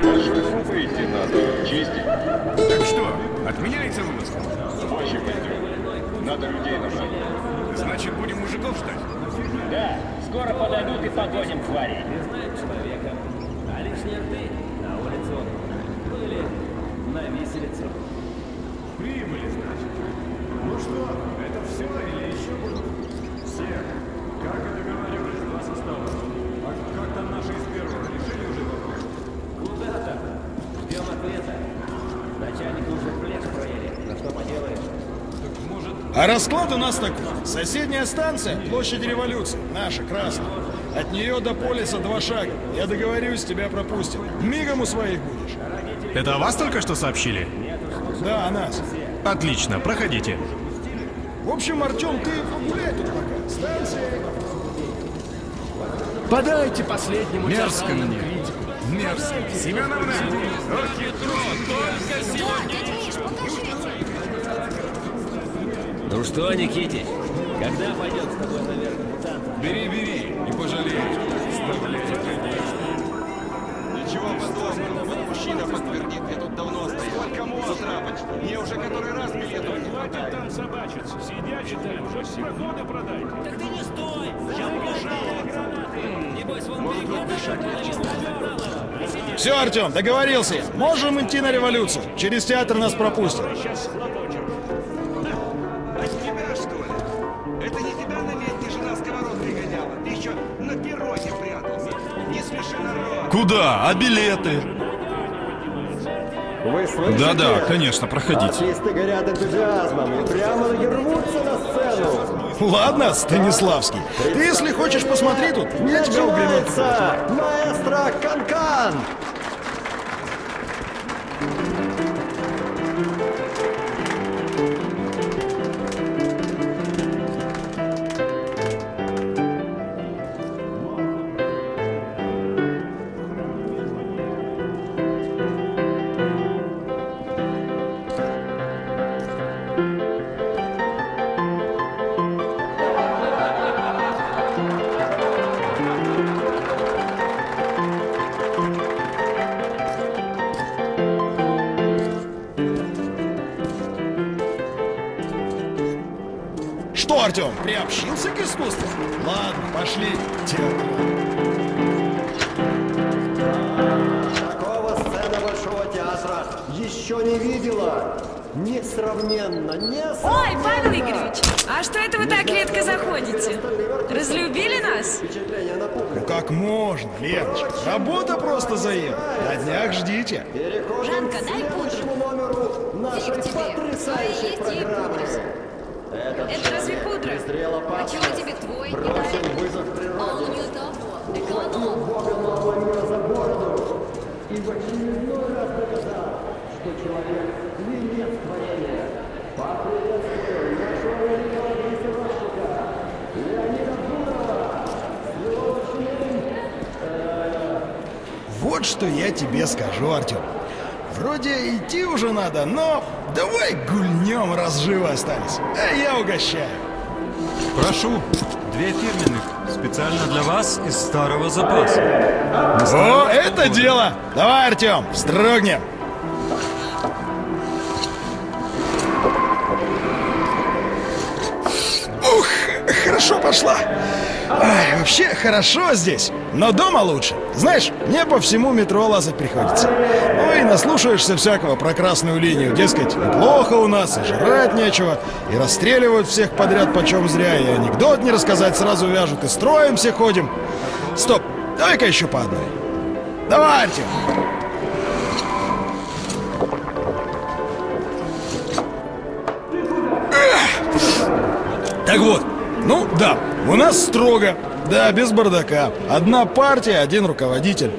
гнездо. Выйти надо, чистить. Так что, отменяется вылазка? Позже пойдем. Надо людей набрать. Значит, будем мужиков ждать? Да. Скоро подойдут и погоним тварей. Не знает человека, а лишние рты на улице он. Ну или на виселицу. Прибыли, значит. Ну что, это все или еще будут? Все. Как и договаривались, два состава. А как там наши из первого? Решили уже вопрос? Куда там? Ждем ответа. Начальника уже плеч проели. А что поделаешь? А расклад у нас такой. Соседняя станция, площадь Революции, наша, красная. От нее до Полиса два шага. Я договорюсь, тебя пропустят. Мигом у своих будешь. Это о вас только что сообщили? Да, о нас. Отлично, проходите. В общем, Артем, ты погуляй тут пока. Станция. Подайте последнему. Мерзко на них. Мерзко. Семеновна, только сегодня. Ну что, Никитич, когда пойдем с тобой наверх мутанта? Бери, бери, не пожалеешь. Вставляйте, конечно. Ничего подобного, мужчина подтвердит, я тут давно стою. Сколько можно? Мне уже который раз билетов не хватает. Хватит там собачиться, сидячи там, уже все годы продай. Так ты не стой, я побежал. Небось, вон бегут, дышать легче. Все, Артем, договорился. Можем идти на революцию. Через театр нас пропустят. Куда? А билеты? Вы слышите? Да-да, конечно, проходите. Артисты горят энтузиазмом и прямо рвутся на сцену. Ладно, Станиславский, ты если хочешь посмотри тут, я тебя угребу. Маэстро Кан-Кан! Артем, приобщился к искусству? Ладно, пошли. Театр. Такого сцена Большого театра еще не видела. Несравненно, несравненно. Ой, Павел Игоревич, а что это вы не так редко заходите? Разлюбили нас? Ну как можно, Леночка? Работа просто заехала. На днях ждите. Ранка, дай пудру. Нашей потрясающей программы. Этот это разве пудра? А чего тебе твой? Бросим вызов природе. А он не того. Хватил Бога малого мира за бороду. И в очередной раз доказал, что человек венец творения. Поприветствую нашего великого десятирожника Леонида Бурова. Его очень... Вот что я тебе скажу, Артем. Вроде идти уже надо, но... Давай гульнем, раз живы остались. А я угощаю. Прошу, две фирменных. Специально для вас из старого запаса. О, это будет дело! Давай, Артем, вздрогнем. Ух, хорошо пошла. Ай, вообще хорошо здесь, но дома лучше. Знаешь, мне по всему метро лазать приходится. Ну и наслушаешься всякого про красную линию. Дескать, плохо у нас, и жрать нечего, и расстреливают всех подряд почем зря, и анекдот не рассказать сразу вяжут, и строим все ходим. Стоп, давай-ка еще по одной. Давай, Артем. Так вот, ну да, у нас строго, да, без бардака. Одна партия, один руководитель.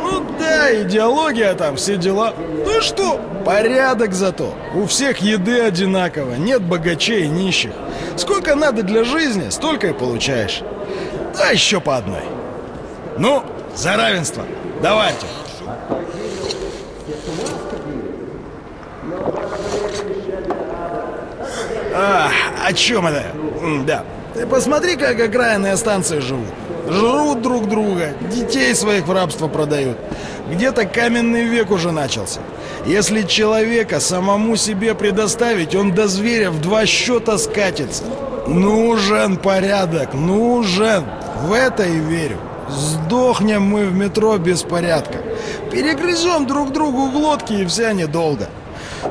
Ну да, идеология там, все дела. Ну что, порядок зато. У всех еды одинаково, нет богачей и нищих. Сколько надо для жизни, столько и получаешь. Да еще по одной. Ну, за равенство. Давайте. А, о чем это? Да. Ты посмотри, как окраинные станции живут. Жрут друг друга, детей своих в рабство продают. Где-то каменный век уже начался. Если человека самому себе предоставить, он до зверя в два счета скатится. Нужен порядок, нужен. В это и верю. Сдохнем мы в метро без порядка. Перегрызем друг другу в лодке, и вся недолго.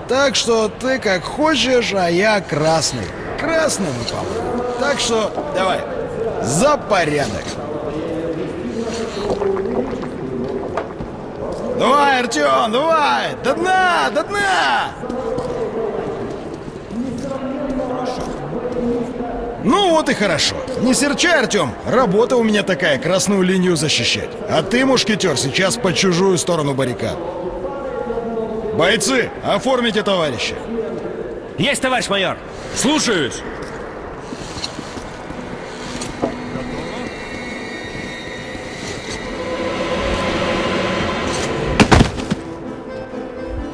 Так что ты как хочешь, а я красный. Красным и помогу. Так что давай, за порядок. Давай, Артём, давай! До дна, до дна! Ну вот и хорошо. Не серчай, Артём. Работа у меня такая, красную линию защищать. А ты, мушкетер, сейчас по чужую сторону баррикад. Бойцы, оформите товарища. Есть, товарищ майор. Слушаюсь.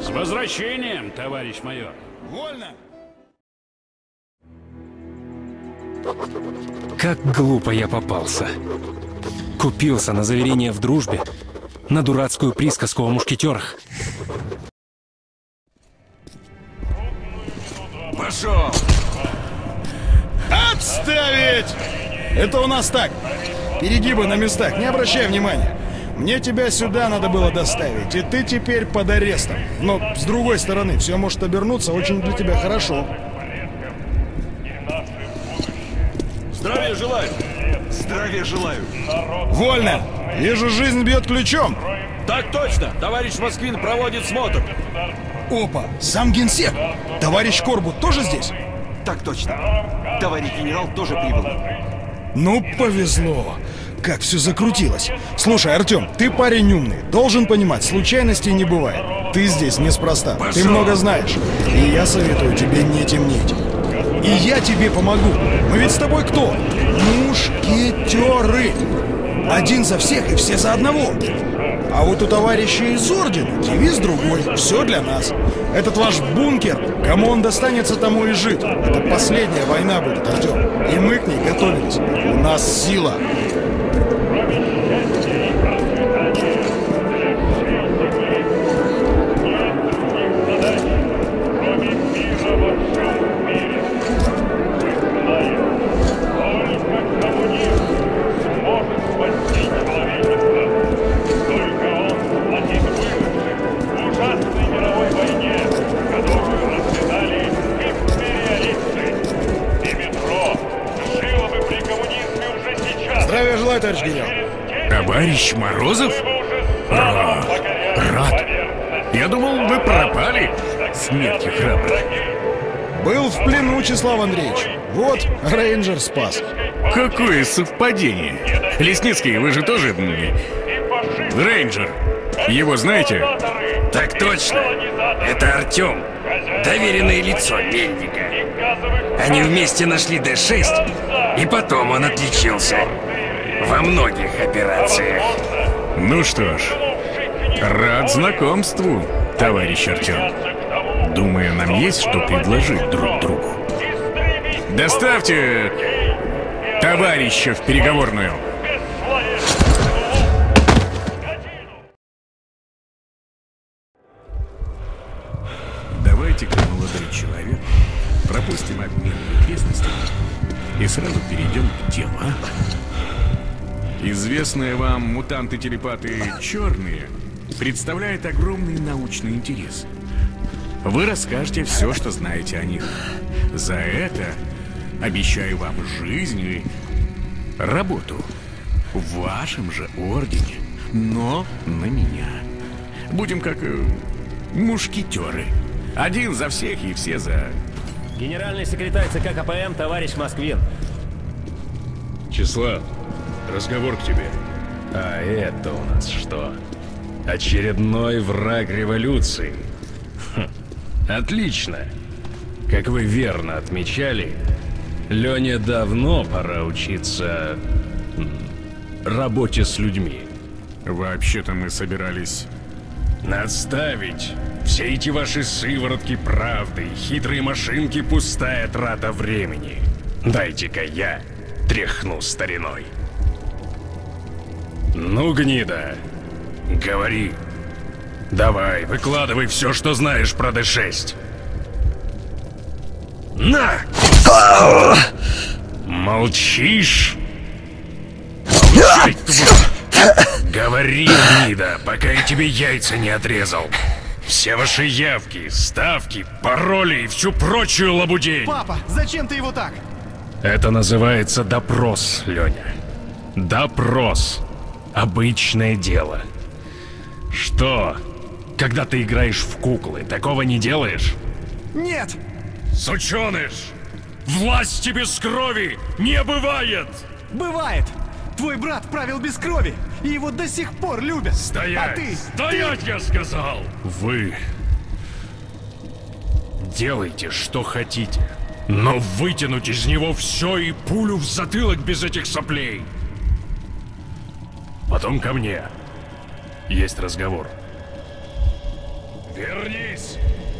С возвращением, товарищ майор. Вольно. Как глупо я попался. Купился на заверение в дружбе, на дурацкую присказку о мушкетерах. Пошел! Отставить! Это у нас так. Перегибы на местах, не обращай внимания. Мне тебя сюда надо было доставить, и ты теперь под арестом. Но, с другой стороны, все может обернуться очень для тебя хорошо. Здравия желаю! Здравия желаю! Вольно! Вижу, жизнь бьет ключом! Так точно! Товарищ Москвин проводит смотр! Опа! Сам генсек! Товарищ Корбут тоже здесь? Так точно! Товарищ генерал тоже прибыл! Ну, повезло! Как все закрутилось! Слушай, Артем, ты парень умный, должен понимать, случайностей не бывает. Ты здесь неспроста, Пошел. Ты много знаешь. И я советую тебе не темнить. И я тебе помогу. Мы ведь с тобой кто? Мушкетеры! Один за всех и все за одного. А вот у товарища из ордена девиз другой. Все для нас. Этот ваш бункер, кому он достанется, тому и жить. Это последняя война будет, Артем. И мы к ней готовились. У нас сила. Товарищ Морозов? Рад. Рад. Я думал, вы пропали смерти храбрых. Был в плену, Вячеслав Андреевич. Вот, рейнджер спас. Какое совпадение. Лесницкий, вы же тоже... Рейнджер. Его знаете? Так точно. Это Артем. Доверенное лицо Мельника. Они вместе нашли дэ шесть, и потом он отличился. Во многих операциях. Ну что ж, рад знакомству, товарищ Артём. Думаю, нам есть что предложить друг другу. Доставьте товарища в переговорную. Давайте-ка, молодой человек, пропустим обмен любезностями и сразу перейдем к делу, а? Известные вам мутанты-телепаты черные представляет огромный научный интерес. Вы расскажете все, что знаете о них. За это обещаю вам жизнь и работу в вашем же ордене, но на меня. Будем как мушкетеры. Один за всех и все за... Генеральный секретарь ЦК КПМ, товарищ Москвин. Числа, разговор к тебе. А это у нас что? Очередной враг революции. Хм. Отлично. Как вы верно отмечали, Лене давно пора учиться работе с людьми. Вообще-то мы собирались... Отставить! Все эти ваши сыворотки правды, хитрые машинки, пустая трата времени. Дайте-ка я тряхну стариной. Ну, гнида, говори. Давай, выкладывай все, что знаешь про дэ шесть. На! Молчишь? Молчать, тварь! Говори, гнида, пока я тебе яйца не отрезал. Все ваши явки, ставки, пароли и всю прочую лабудень. Папа, зачем ты его так? Это называется допрос, Леня. Допрос. Обычное дело. Что? Когда ты играешь в куклы, такого не делаешь? Нет! Сученыш! Власти без крови не бывает! Бывает! Твой брат правил без крови, и его до сих пор любят! Стоять! А ты, Стоять, ты... я сказал! Вы... делайте, что хотите, но вытянуть из него все и пулю в затылок без этих соплей! Потом ко мне. Есть разговор. Вернись!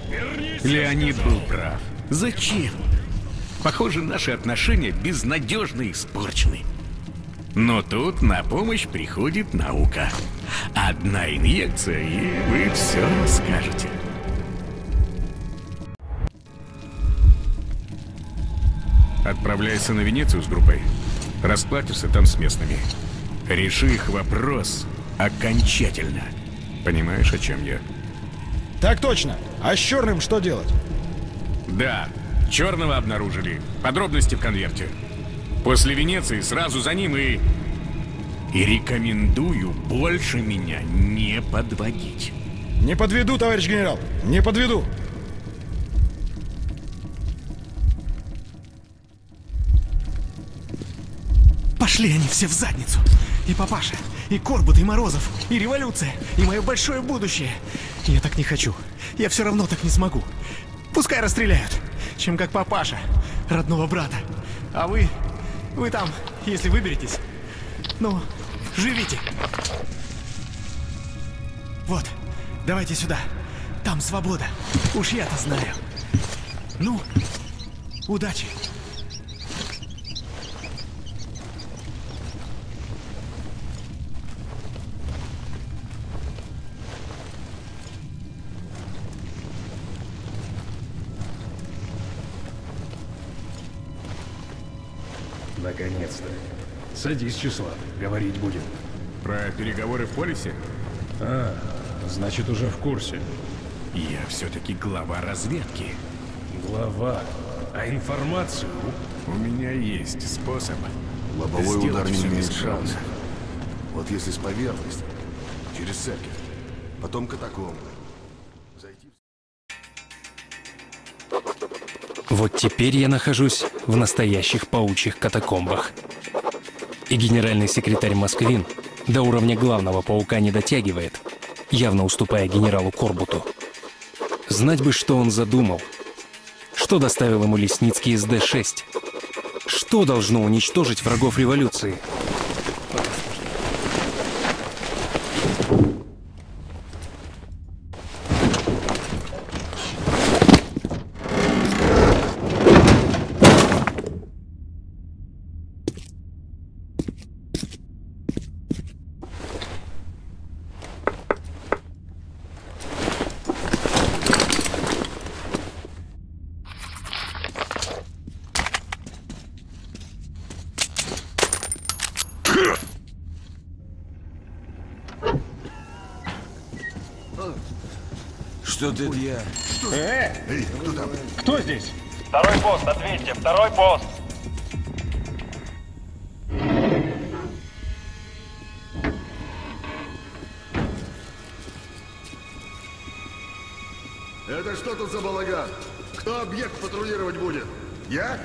Вернись! Леонид был прав. Зачем? Похоже, наши отношения безнадежно испорчены. Но тут на помощь приходит наука. Одна инъекция, и вы все расскажете. Отправляйся на Венецию с группой. Расплатишься там с местными. Реши их вопрос окончательно. Понимаешь, о чем я? Так точно. А с черным что делать? Да, черного обнаружили. Подробности в конверте. После Венеции сразу за ним и... И рекомендую больше меня не подводить. Не подведу, товарищ генерал, не подведу. Пошли они все в задницу. И папаша, и Корбут, и Морозов, и революция, и мое большое будущее. Я так не хочу. Я все равно так не смогу. Пускай расстреляют, чем как папаша, родного брата. А вы... Вы там, если выберетесь, ну, живите. Вот, давайте сюда. Там свобода. Уж я-то знаю. Ну, удачи. Наконец-то. Садись, числа. Говорить будем. Про переговоры в Полюсе? А, значит, уже в курсе. Я все-таки глава разведки. Глава? А информацию? У меня есть способ. Лобовой удар не имеет шанса. Вот если с поверхности, через церковь, потом катакомбы. Зайти... Вот теперь я нахожусь в настоящих паучьих катакомбах. И генеральный секретарь Москвин до уровня главного паука не дотягивает, явно уступая генералу Корбуту. Знать бы, что он задумал. Что доставил ему Лесницкий из дэ шесть? Что должно уничтожить врагов революции? Тут это я. Что? Э! Эй, кто там? Кто здесь? Второй пост, ответьте, второй пост! Это что тут за балаган? Кто объект патрулировать будет? Я?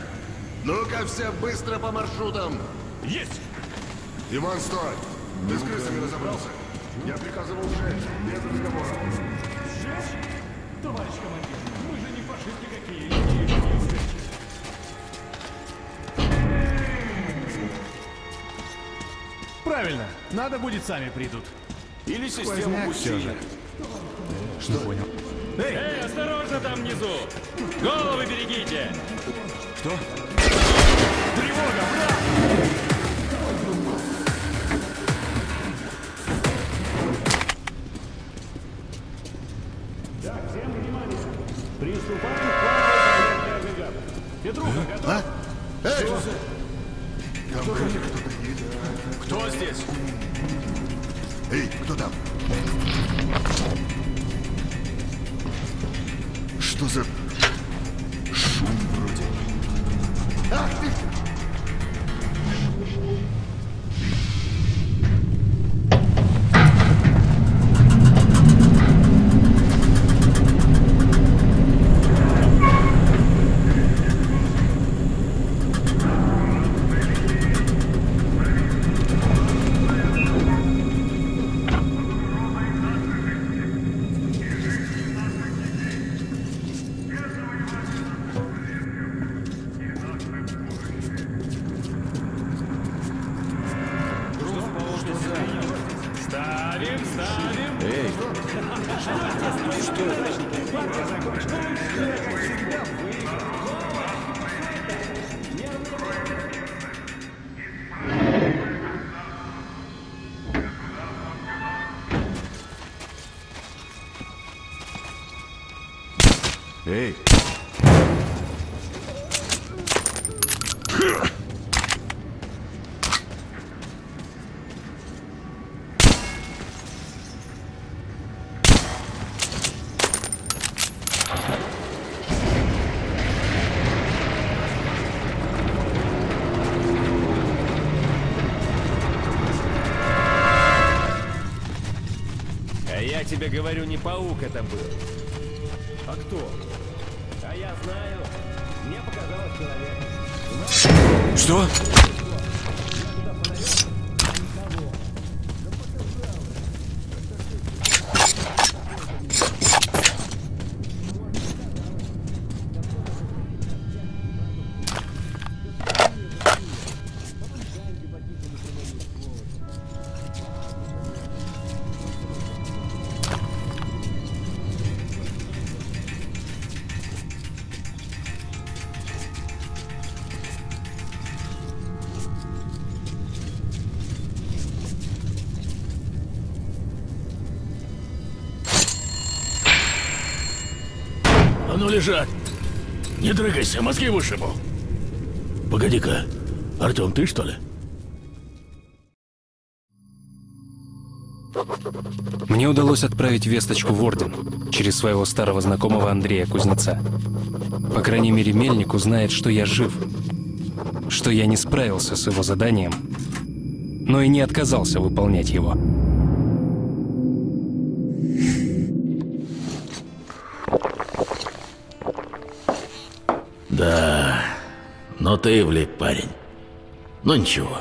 Ну-ка все быстро по маршрутам! Есть! Иван, стой! Ты с крысами разобрался? Я приказывал уже, без разговора. Жесть? Товарищ командир, мы же не фашисты какие, не встречи. Правильно, надо будет сами придут. Или систему пустили. Что понял? Эй! Эй, осторожно там внизу! Головы берегите! Что? Тревога, враг! А? Эй! Кто, кто здесь? Эй, кто там? Что за шум вроде? Ах ты! Я тебе говорю, не паук это был. А кто? А я знаю. Мне показалось человек. Что? Лежат. Не дрыгайся, мозги вышибу. Погоди-ка, Артём, ты что ли? Мне удалось отправить весточку в Орден через своего старого знакомого Андрея Кузнеца. По крайней мере, Мельник узнает, что я жив, что я не справился с его заданием, но и не отказался выполнять его. Да, но ты влип, парень. Ну ничего,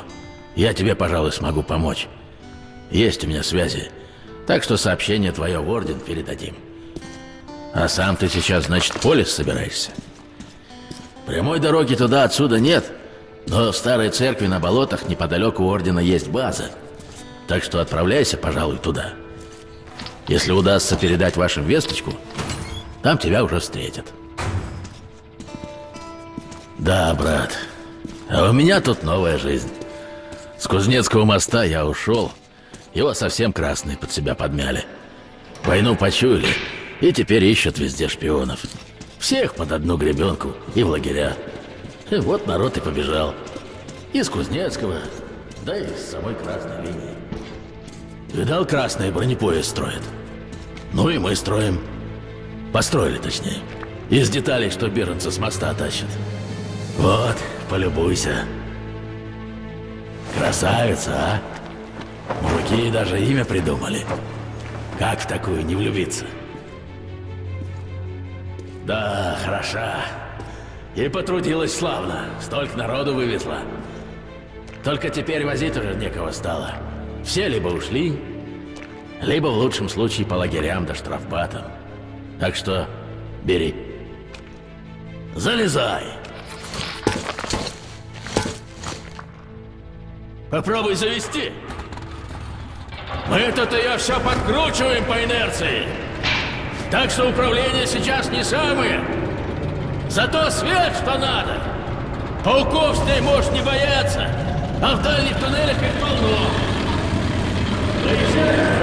я тебе, пожалуй, смогу помочь. Есть у меня связи, так что сообщение твое в Орден передадим. А сам ты сейчас, значит, в Полис собираешься? Прямой дороги туда отсюда нет, но в старой церкви на болотах неподалеку Ордена есть база. Так что отправляйся, пожалуй, туда. Если удастся передать вашим весточку, там тебя уже встретят. Да, брат. А у меня тут новая жизнь. С Кузнецкого моста я ушел. Его совсем красные под себя подмяли. Войну почуяли и теперь ищут везде шпионов. Всех под одну гребенку и в лагеря. И вот народ и побежал. Из Кузнецкого, да и с самой красной линии. Видал, красные бронепоезд строят. Ну и мы строим. Построили, точнее. Из деталей, что берутся с моста, тащат. Вот, полюбуйся. Красавица, а? Мужики даже имя придумали. Как в такую не влюбиться? Да, хороша. И потрудилась славно. Столько народу вывезла. Только теперь возить уже некого стало. Все либо ушли, либо в лучшем случае по лагерям да штрафбатам. Так что бери. Залезай. Попробуй завести. Мы тут ее все подкручиваем по инерции. Так что управление сейчас не самое. Зато свет, что надо. Пауков с ней можешь не бояться. А в дальних туннелях их полно. Выезжай!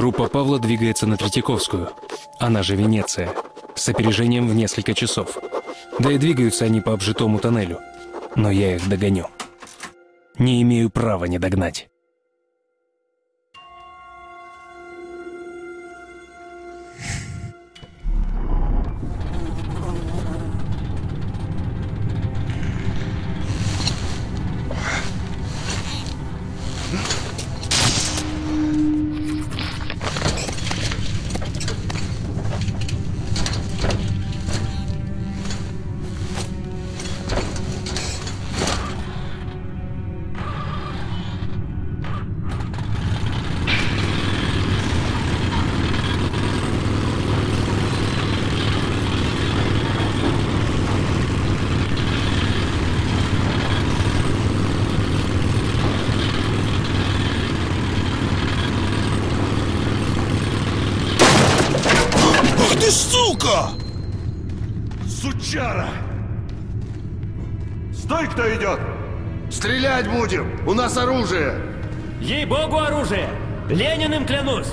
Группа Павла двигается на Третьяковскую, она же Венеция, с опережением в несколько часов. Да и двигаются они по обжитому тоннелю, но я их догоню. Не имею права не догнать. У нас оружие! Ей-богу, оружие! Лениным клянусь!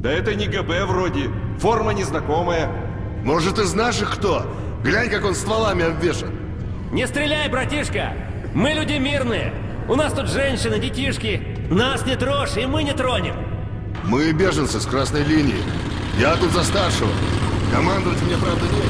Да это не ГБ вроде, форма незнакомая. Может, из наших кто? Глянь, как он стволами обвешан. Не стреляй, братишка! Мы люди мирные! У нас тут женщины, детишки. Нас не трожь, и мы не тронем. Мы беженцы с красной линии. Я тут за старшего. Командовать мне, правда, нет.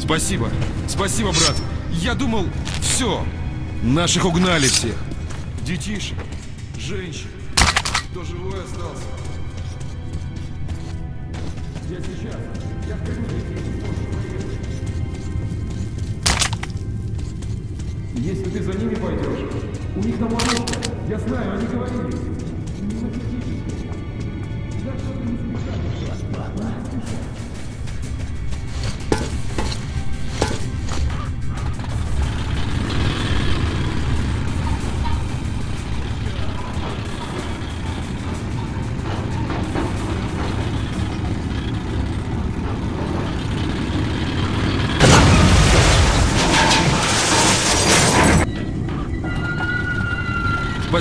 Спасибо. Спасибо, брат. Я думал, все. Наших угнали всех. Детишек, женщин. Кто живой остался? Я сейчас. Я в коридоре. Если ты за ними пойдешь, у них там ловушка. Я знаю, они говорили.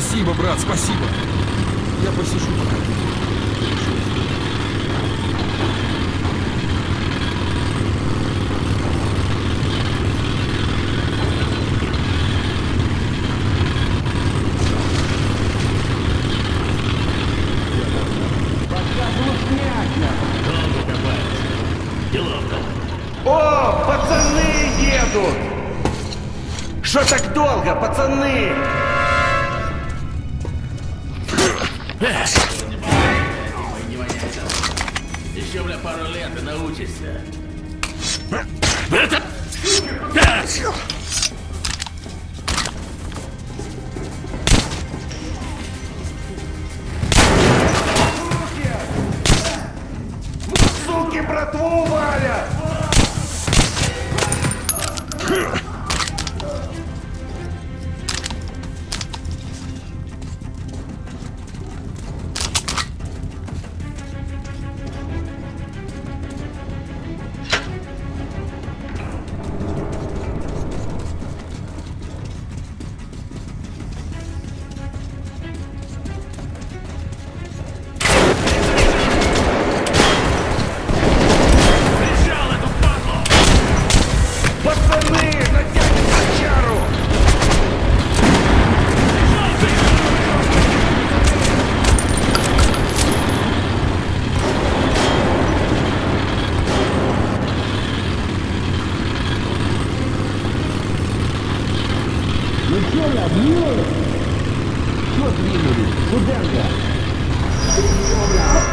Спасибо, брат, спасибо. Я посижу пока. О, пацаны едут! Что так долго, пацаны? Еще, бля, пару лет и научишься. Это... Суки, братву валят!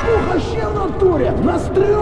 Двух ощел натурят! Нас трех!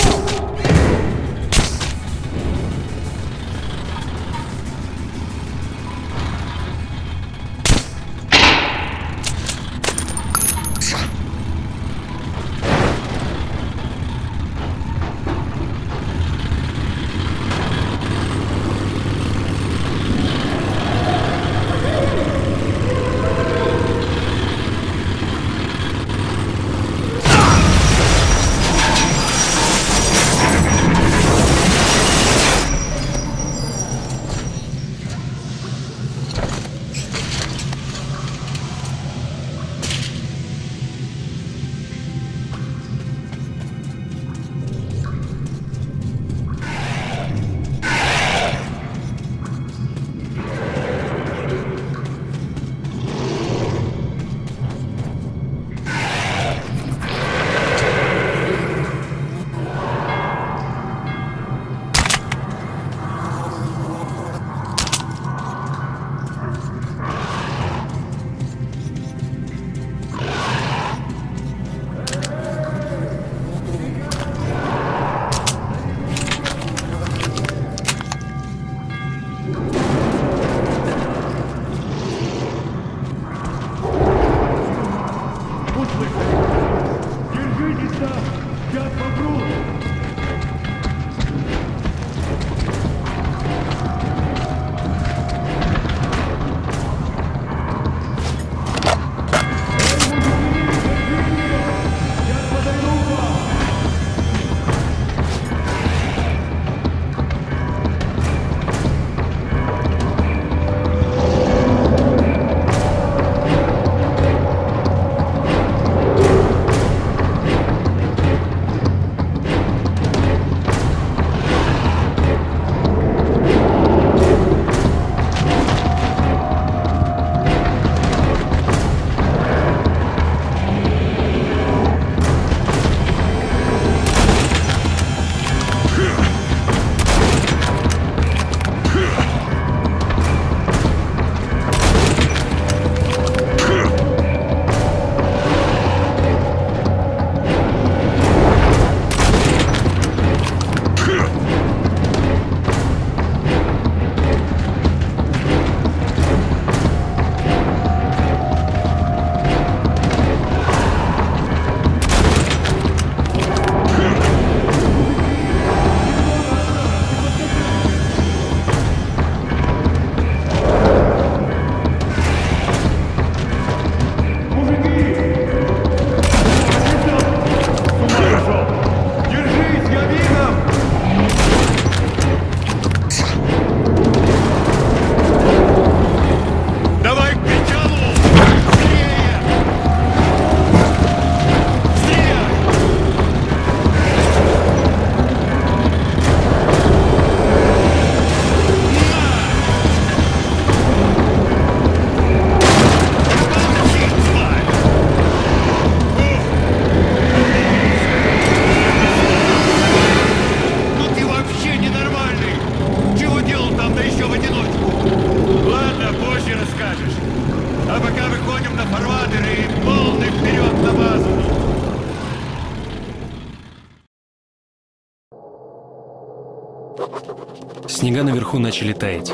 Снега наверху начали таять.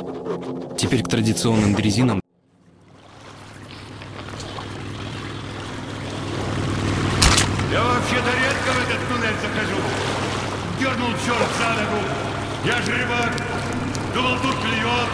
Теперь к традиционным дрезинам. Я вообще-то редко в этот туннель захожу. Дернул черт за ногу. Я же рыбак. Думал, тут клюет.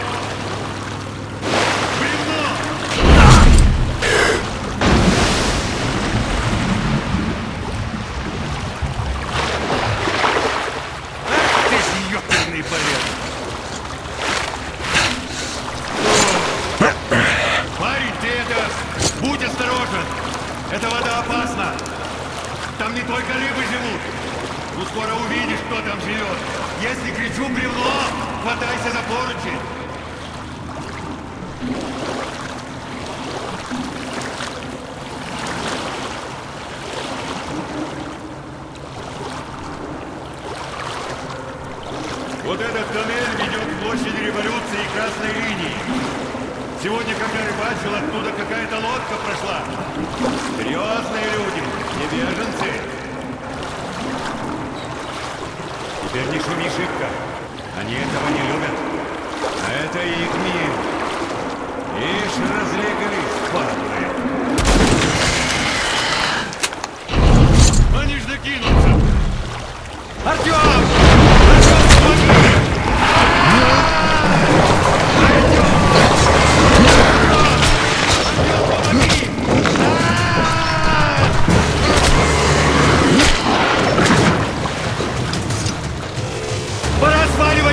Какая-то лодка прошла. Серьезные люди, не беженцы. Теперь не шуми шибко. Они этого не любят. А это и их мир. Ишь, разлеглись, падлы. Они ж докинутся. Артём! Артём, помоги!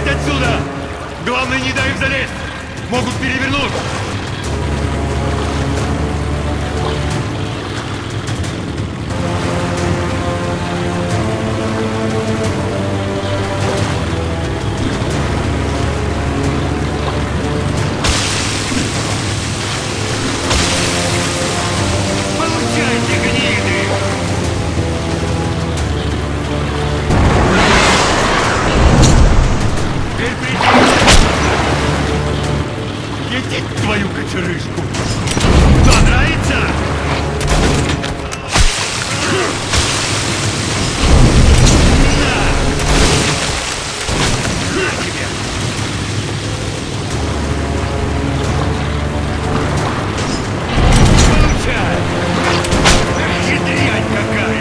Отсюда! Главное, не дай им залезть! Могут перевернуть! Твою кочерышку! Что, нравится? На! На тебе! Получай! Хитрянь какая!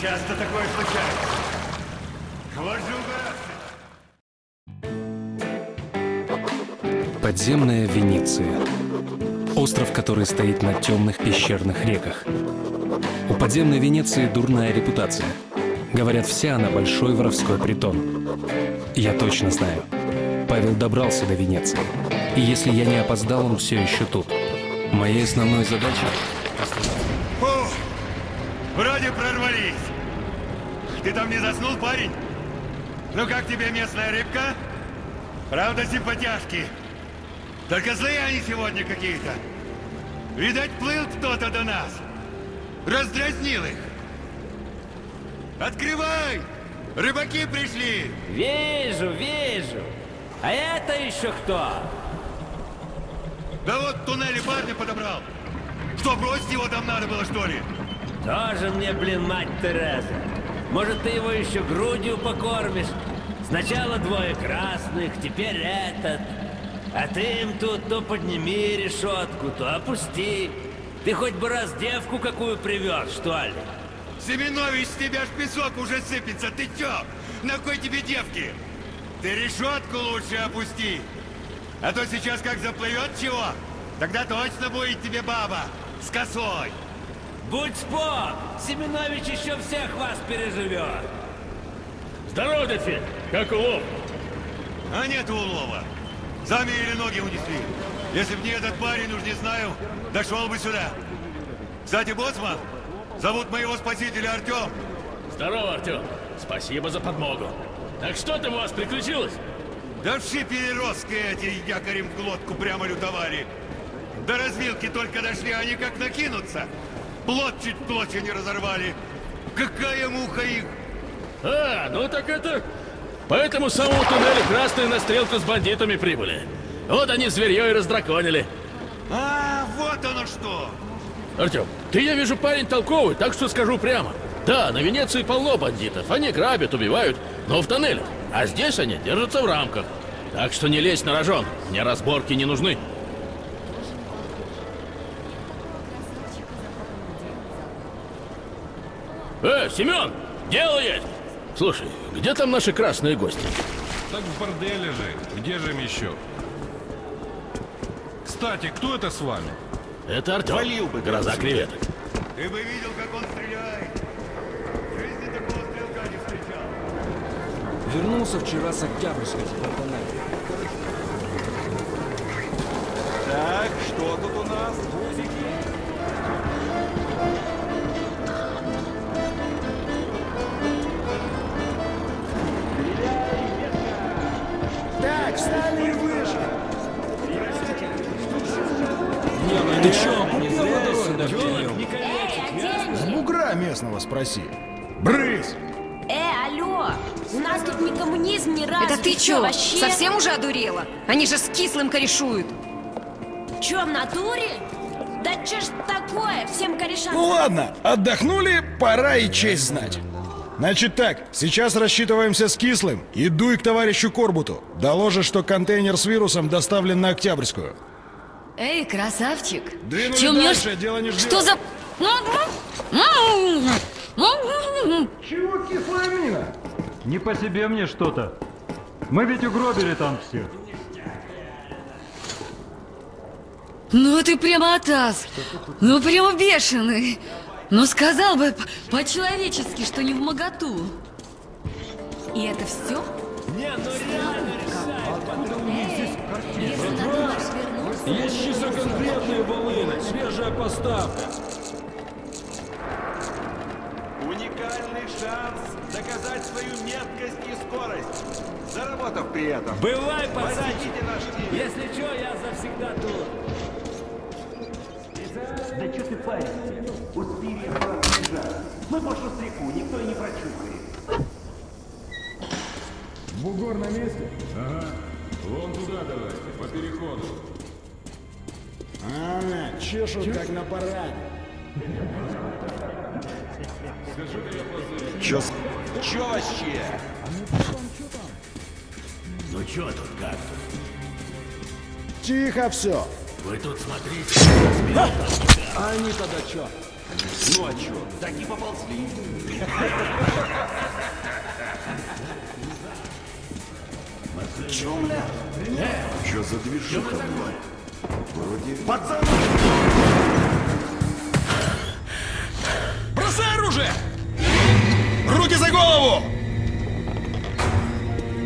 Часто такое случается. Подземная Венеция. Остров, который стоит на темных пещерных реках. У подземной Венеции дурная репутация. Говорят, вся она большой воровской притон. Я точно знаю. Павел добрался до Венеции. И если я не опоздал, он все еще тут. Моей основной задачей... Вроде прорвались. Ты там не заснул, парень? Ну как тебе местная рыбка? Правда, симпатяшки. Только злые они сегодня какие-то. Видать, плыл кто-то до нас. Раздразнил их. Открывай! Рыбаки пришли! Вижу, вижу. А это еще кто? Да вот в туннеле парня подобрал. Что, бросить его там надо было, что ли? Тоже мне, блин, мать Тереза. Может, ты его еще грудью покормишь? Сначала двое красных, теперь этот. А ты им тут то подними решетку, то опусти. Ты хоть бы раз девку какую привез, что ли? Семенович, с тебя ж песок уже сыпется. Ты че? На кой тебе девки? Ты решетку лучше опусти. А то сейчас как заплывет чего, тогда точно будет тебе баба с косой. Будь спок! Семенович еще всех вас переживет! Здорово, Дефи! Как улов? А нет улова. Сами или ноги унесли. Если б не этот парень, уж не знаю, дошел бы сюда. Кстати, боцман, зовут моего спасителя Артем. Здорово, Артем. Спасибо за подмогу. Так что там у вас приключилось? Да вшипели роско эти якорем в глотку прямо лютовали. До развилки только дошли, они как накинутся. Плот чуть плотью не разорвали. Какая муха их! А, ну так это... Поэтому с самого туннеля красные на стрелку с бандитами прибыли. Вот они зверьё и раздраконили. А, вот оно что! Артём, ты, я вижу, парень толковый, так что скажу прямо. Да, на Венеции полно бандитов. Они грабят, убивают, но в тоннелях. А здесь они держатся в рамках. Так что не лезь на рожон. Мне разборки не нужны. Э, Семён, дело есть! Слушай, где там наши красные гости? Так в борделе же. Где же им еще? Кстати, кто это с вами? Это Артём. Валил бы, гроза креветок. Ты бы видел, как он стреляет. В жизни такого стрелка не встречал. Вернулся вчера с Октябрьской Спартана. Так, что тут у нас? Музыки? Так, встали и выше! Не, ну ты чё, не с бугра местного спроси. Брысь! Э, алло! У нас тут ни коммунизм, ни раз. Это ты чё, вообще? Совсем уже одурела? Они же с кислым корешуют. Чё, в натуре? Да чё ж такое, всем корешам... Ну ладно, отдохнули, пора и честь знать. Значит так, сейчас рассчитываемся с кислым. И дуй к товарищу Корбуту. Доложишь, что контейнер с вирусом доставлен на Октябрьскую. Эй, красавчик. Чё дальше, дело не ждёт. Что за... Чего кислая мина? Не по себе мне что-то. Мы ведь угробили там всех. Ну ты прямо атас. Ну прямо бешеный. Ну, сказал бы по-человечески, что не в моготу. И это все? Нет, ну реально решает. Ищи за конкретные волыны, свежая поставка. Уникальный шанс доказать свою меткость и скорость, заработав при этом. Бывай, пацаны! Если что, я завсегда тут. Да чё ты паришься? Успели обратно бежать. Мы по штрику, никто и не прочухает. Бугор на месте? Ага. Вон туда давайте, по переходу. Ага, чешут Чеш? Как на параде. Чё? Чё вообще? Ну чё тут как-то? Тихо все. Вы тут смотрите, а? А они тогда чё? Ну а чё? Так не поползли. Чё, бля? Чё за движуха была? Вроде... Пацаны! Бросай оружие! Руки за голову!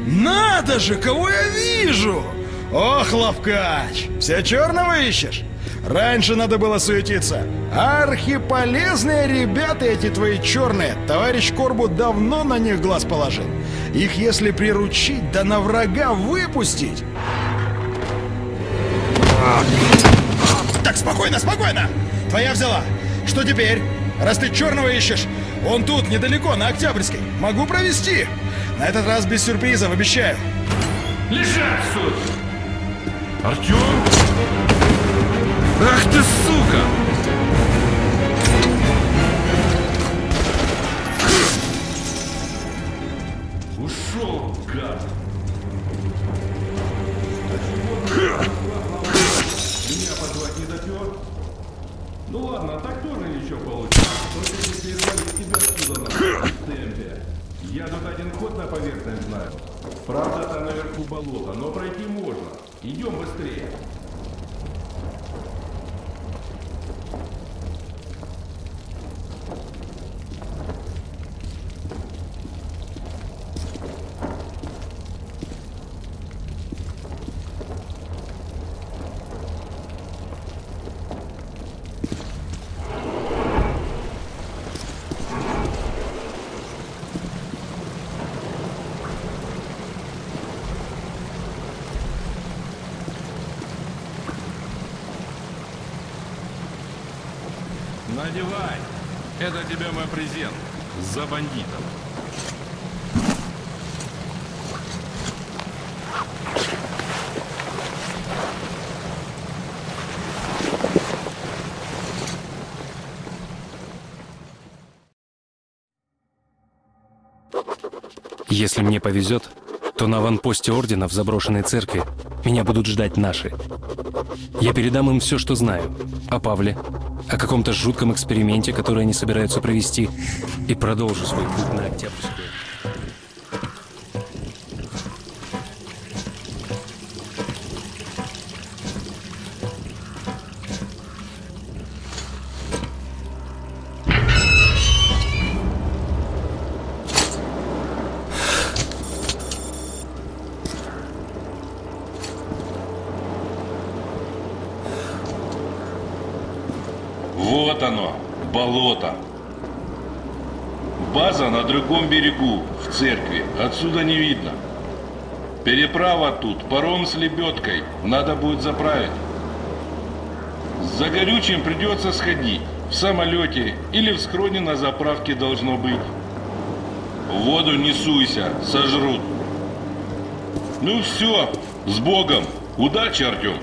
Надо же, кого я вижу! Ох, ловкач! Все черного ищешь? Раньше надо было суетиться. Архиполезные ребята эти твои черные. Товарищ Корбут давно на них глаз положил. Их если приручить, да на врага выпустить. Так, спокойно, спокойно! Твоя взяла. Что теперь? Раз ты черного ищешь, он тут, недалеко, на Октябрьской. Могу провести. На этот раз без сюрпризов, обещаю. Лежат, сука! Артём? Ах ты, сука! Ушел, гад! Меня позвать не допер? Ну ладно, так тоже ничего получится. Только если изгонять тебя отсюда на темпе. Я тут один ход на поверхность знаю. Правда, там наверху болото, но пройти можно. Идем быстрее. надевай. Это тебе мой презент за бандитов. Если мне повезет, то на аванпосте ордена в заброшенной церкви меня будут ждать наши. Я передам им все, что знаю. О Павле, о каком-то жутком эксперименте, который они собираются провести, и продолжу свой путь на Октябрьскую. Берегу, в церкви. Отсюда не видно. Переправа тут, паром с лебедкой. Надо будет заправить. За горючим придется сходить. В самолете или в схроне на заправке должно быть. В воду не суйся, сожрут. Ну все, с Богом. Удачи, Артем.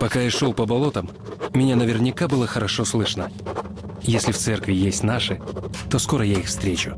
Пока я шел по болотам, меня наверняка было хорошо слышно. Если в церкви есть наши, то скоро я их встречу.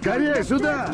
Скорее сюда!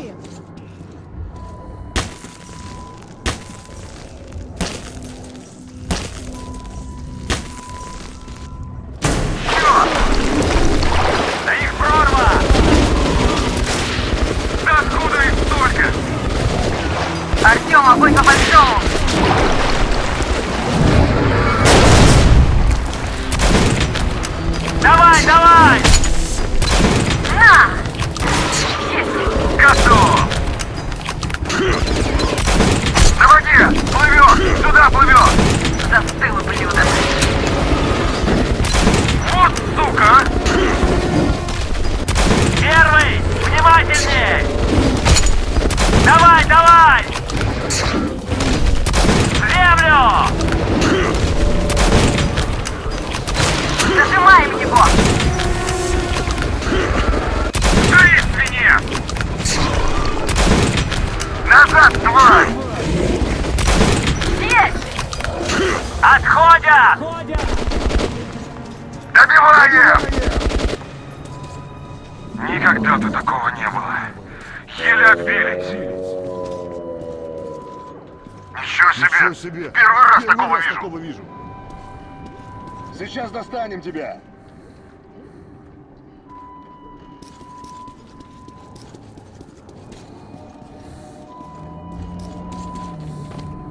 Тебя.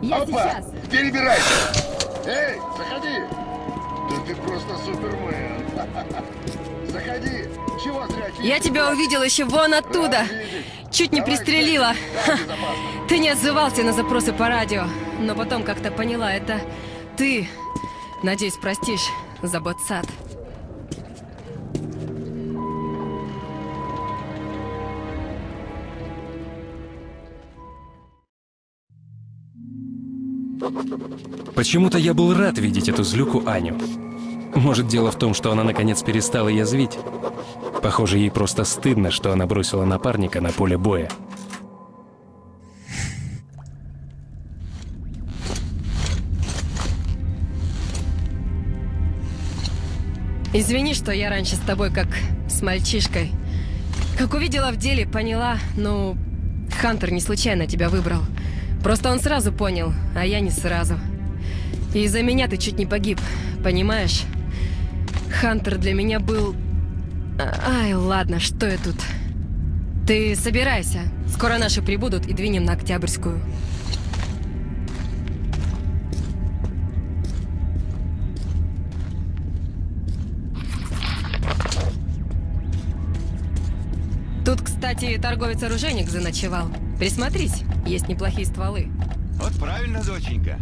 Я Опа! Сейчас. Перебирайся! Эй, заходи! Да ты просто супермен! Заходи! Чего зря? Я тебя увидел еще вон оттуда! Чуть не Давай, пристрелила! Ты не отзывался на запросы по радио, но потом как-то поняла, это ты. Надеюсь, простишь. За ботсад. Почему-то я был рад видеть эту злюку Аню. Может, дело в том, что она наконец перестала язвить. Похоже, ей просто стыдно, что она бросила напарника на поле боя. Извини, что я раньше с тобой как с мальчишкой. Как увидела в деле, поняла, ну, Хантер не случайно тебя выбрал. Просто он сразу понял, а я не сразу. И из-за меня ты чуть не погиб, понимаешь? Хантер для меня был... Ай, ладно, что я тут? Ты собирайся, скоро наши прибудут и двинем на Октябрьскую. Тут, кстати, торговец-оружейник заночевал. Присмотрись, есть неплохие стволы. Вот правильно, доченька.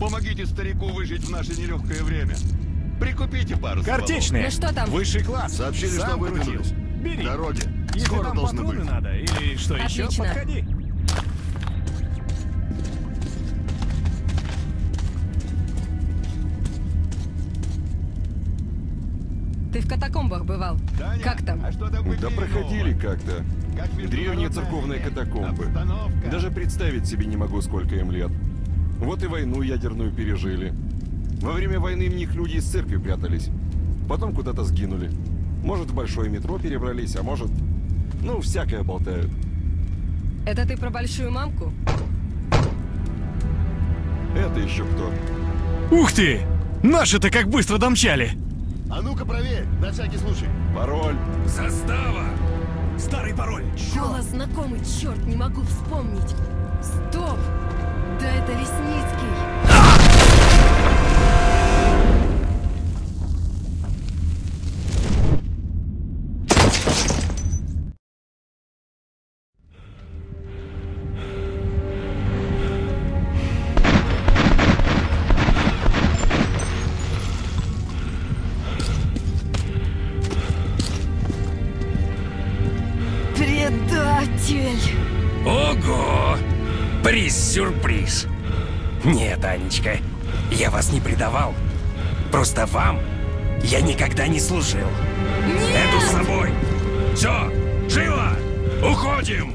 Помогите старику выжить в наше нелегкое время. Прикупите пару стволов. Картечные. Ну что там? Высший класс. Сообщили, Сам что выдвинулись. Бери. Дороги. Если Скоро должны быть. Надо, или что Отлично. еще, подходи. Ты в катакомбах бывал. Даня, как там? А что там мы да проходили как-то. Как древние церковные катакомбы. Обстановка. Даже представить себе не могу, сколько им лет. Вот и войну ядерную пережили. Во время войны в них люди из церкви прятались. Потом куда-то сгинули. Может, в большое метро перебрались, а может... Ну, всякое болтают. Это ты про большую мамку? Это еще кто? Ух ты! Наши-то как быстро домчали! А ну-ка проверь, на всякий случай. Пароль. Застава! Старый пароль. Голос знакомый, черт, не могу вспомнить. Стоп! Да это Лесницкий. Сюрприз. Нет, Анечка, я вас не предавал. Просто вам я никогда не служил. Нет! Эту с собой. Все, живо, уходим.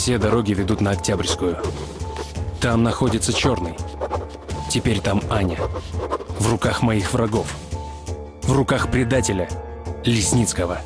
Все дороги ведут на Октябрьскую. Там находится Черный. Теперь там Аня. В руках моих врагов. В руках предателя Лесницкого.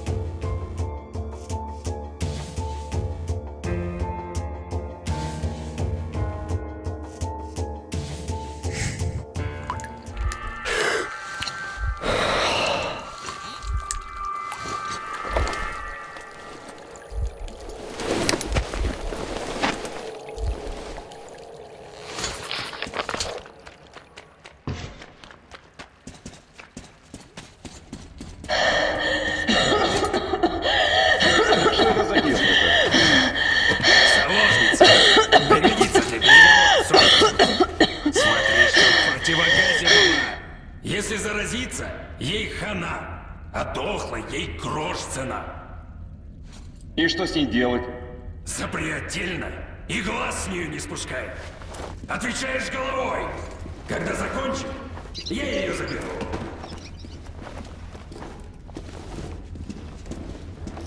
Делать. Запри отдельно и глаз с нее не спускай. Отвечаешь головой. Когда закончим, я ее заберу.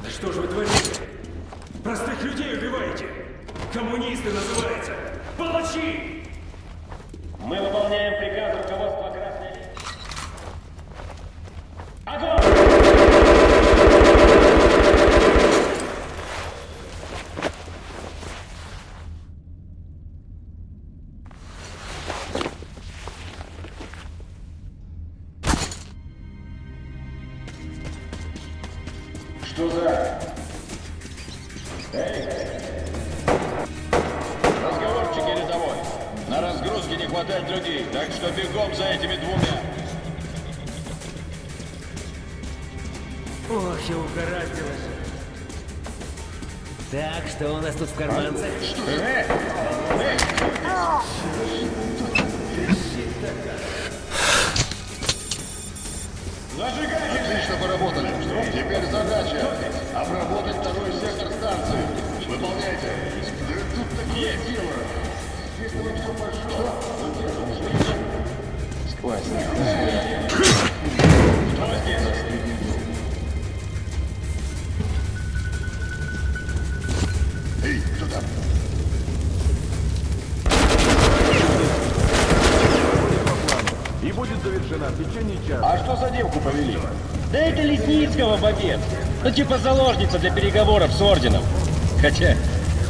Да что же вы творите? Простых людей убиваете. Коммунисты называются. Палачи! Мы выполняем приказ руководства Красной Линии. Огонь! Что у нас тут в карманце? Что? Э! Э! Зажигай! Отлично поработали. Теперь задача обработать второй сектор станции. Выполняйте. Тут такие дела. Здесь будет все пошло. Сквозь. Что здесь? И будет завершена в течение часа. А что за девку повели? Да это Лесницкого, бабец. Ну типа заложница для переговоров с орденом. Хотя,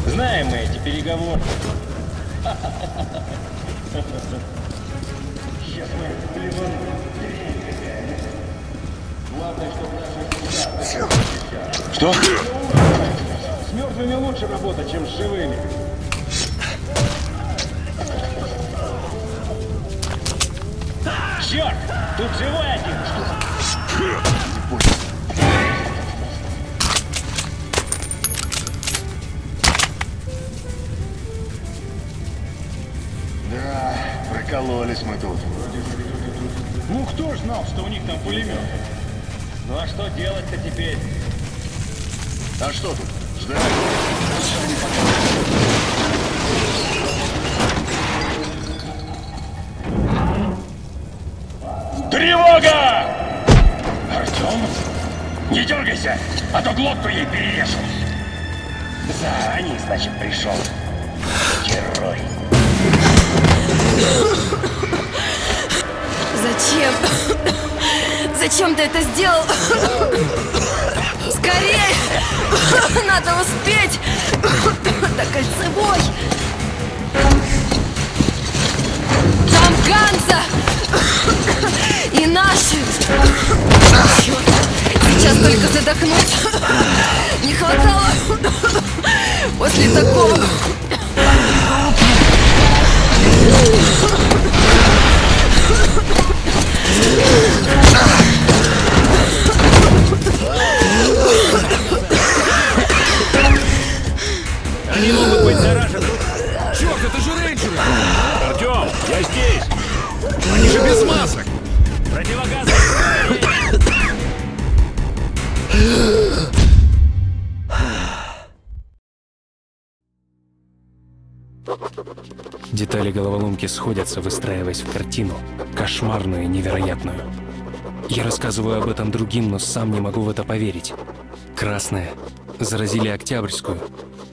знаем мы эти переговоры. Сейчас мы плеваем. Главное, чтобы наши... Что? С мертвыми лучше работать, чем с живыми. Черт! Тут живой один! Что? Да, прокололись мы тут. Ну кто ж знал, что у них там пулемет? Ну а что делать-то теперь? А что тут? Ждать? Тревога! Артем? Не дергайся, а то глотку ей перережу. За Аней, значит, пришел. Герой. Зачем? Зачем ты это сделал? Скорее! Надо успеть! Да кольцевой! Там Ганза! И наши! Черт! Сейчас только задохнуть! Не хватало! После такого! Они могут быть заражены! Черт, это же рейнджеры! Артем, я здесь! Они же без масок! Противогазы! Детали головоломки сходятся, выстраиваясь в картину. Кошмарную и невероятную. Я рассказываю об этом другим, но сам не могу в это поверить. Красная заразили Октябрьскую,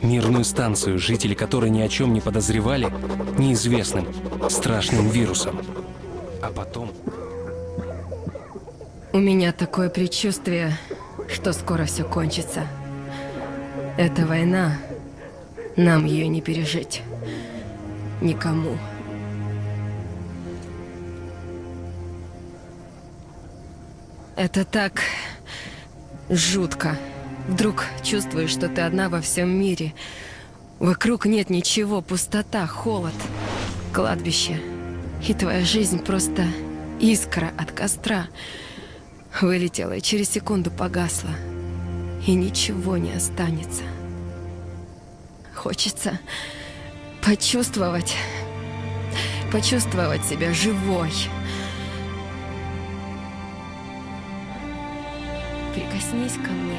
мирную станцию, жители которой ни о чем не подозревали, неизвестным страшным вирусом. А потом... У меня такое предчувствие, что скоро все кончится. Эта война, нам ее не пережить. Никому. Это так жутко. Вдруг чувствуешь, что ты одна во всем мире. Вокруг нет ничего, пустота, холод, кладбище. И твоя жизнь просто искра от костра. Вылетела и через секунду погасла. И ничего не останется. Хочется почувствовать, почувствовать себя живой. Прикоснись ко мне.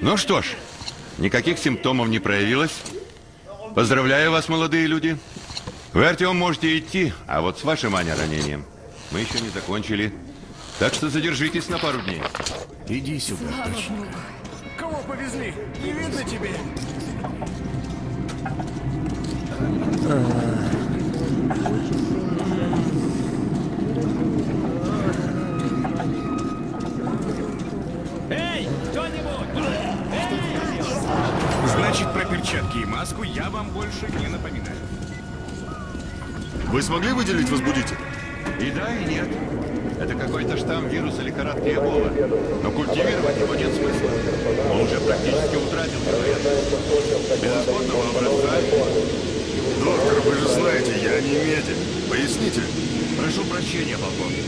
Ну что ж, никаких симптомов не проявилось. Поздравляю вас, молодые люди. Вы, Артем, можете идти, а вот с вашим, Аня, ранением мы еще не закончили. Так что задержитесь на пару дней. Иди сюда, доченька. Кого повезли? Не видно тебе? Перчатки и маску я вам больше не напоминаю. Вы смогли выделить возбудитель? И да, и нет. Это какой-то штамм вируса лихорадки Эбола. Но культивировать его нет смысла. Он уже практически утратил вероятность. Без исходного образца. Доктор, вы же знаете, я не медик. Поясните. Прошу прощения, полковник.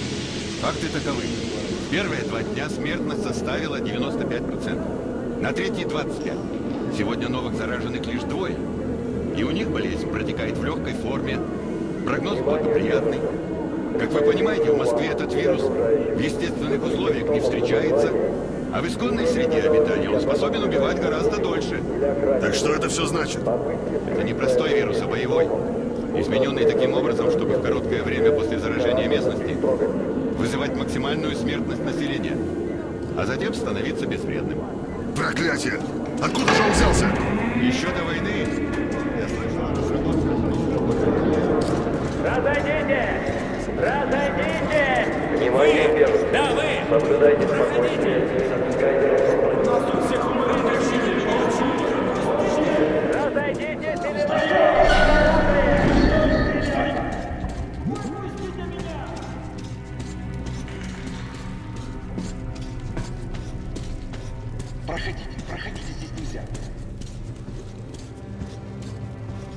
Факты таковы. Первые два дня смертность составила девяносто пять процентов. На третий двадцать пять процентов. Сегодня новых зараженных лишь двое, и у них болезнь протекает в легкой форме, прогноз благоприятный. Как вы понимаете, в Москве этот вирус в естественных условиях не встречается, а в исконной среде обитания он способен убивать гораздо дольше. Так что это все значит? Это не простой вирус, а боевой, измененный таким образом, чтобы в короткое время после заражения местности вызывать максимальную смертность населения, а затем становиться безвредным. Проклятие! Откуда же он взялся? Еще до войны. Я слышал о разработке. Разойдите! Разойдите! Внимание, да, вы! Соблюдайте спокойствие. Нас тут всех умрет, решили. Разойдите, телевизор! Пустите меня! Проходите.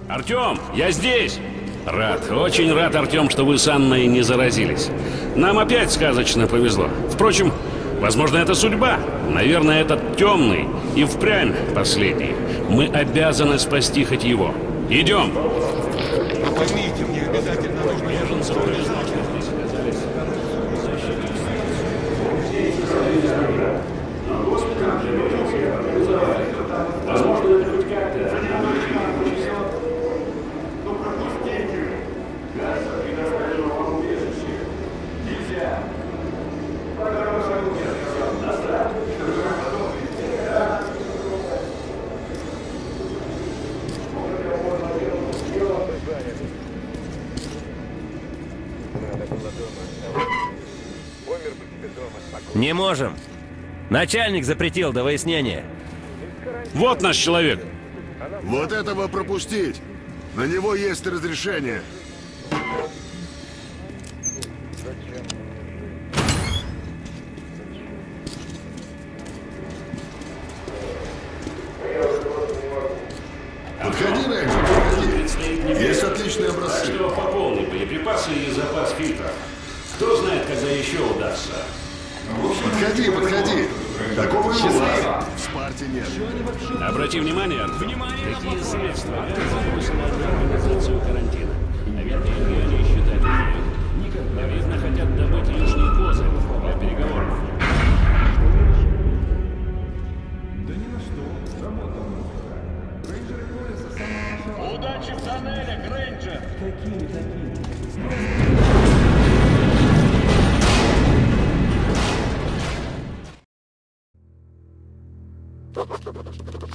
Артем, я здесь! Рад, очень рад, Артем, что вы с Анной не заразились. Нам опять сказочно повезло. Впрочем, возможно, это судьба. Наверное, этот темный и впрямь последний. Мы обязаны спасти хоть его. Идем! Помните, мне обязательно нужно беженцев. Не можем. Начальник запретил до выяснения. Вот наш человек. Вот этого пропустить. На него есть разрешение. Подходи, Рейн, подходи. Есть отличные образцы. Так что по полной боеприпасы и запас фильтров. Кто знает, когда еще удастся. Подходи, подходи. Такого не бывает. партии нет. Обрати внимание, Артём. Внимание, какие средства забросила организацию карантина. А ведь деньги они считать не умеют. Наверное, хотят добыть лишние козы для переговоров. Да ни на что, работал музыка. Рейнджеры Полиса самого... Удачи в тоннелях, Рейнджер! Такие, такие.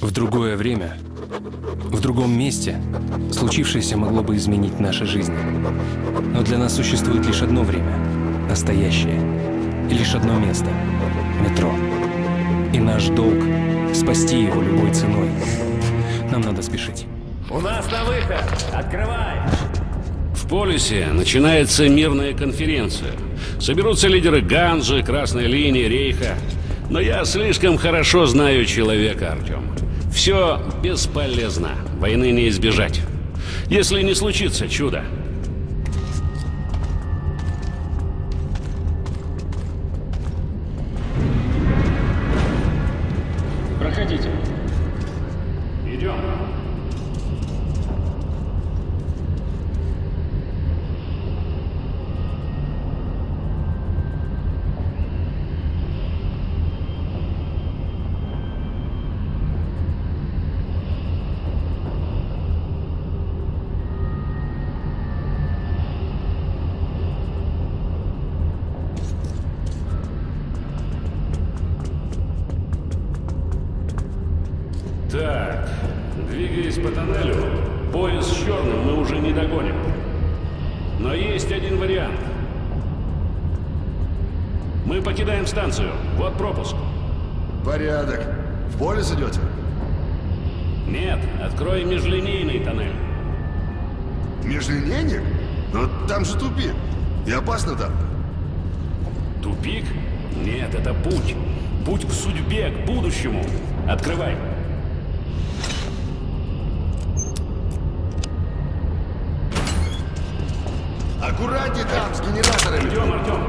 В другое время, в другом месте, случившееся могло бы изменить наши жизни. Но для нас существует лишь одно время, настоящее, и лишь одно место — метро. И наш долг — спасти его любой ценой. Нам надо спешить. У нас на выход! Открывай! В Полюсе начинается мирная конференция. Соберутся лидеры Ганзы, Красной линии, Рейха. Но я слишком хорошо знаю человека, Артём. Все бесполезно. Войны не избежать. Если не случится чудо. Проходите. Идем. Станцию. Вот пропуск. Порядок. В полис идете? Нет, открой межлинейный тоннель. Межлинейник? Но там же тупик. И опасно там. Тупик? Нет, это путь. Путь к судьбе, к будущему. Открывай. Аккуратнее там с генераторами. Идем, Артём.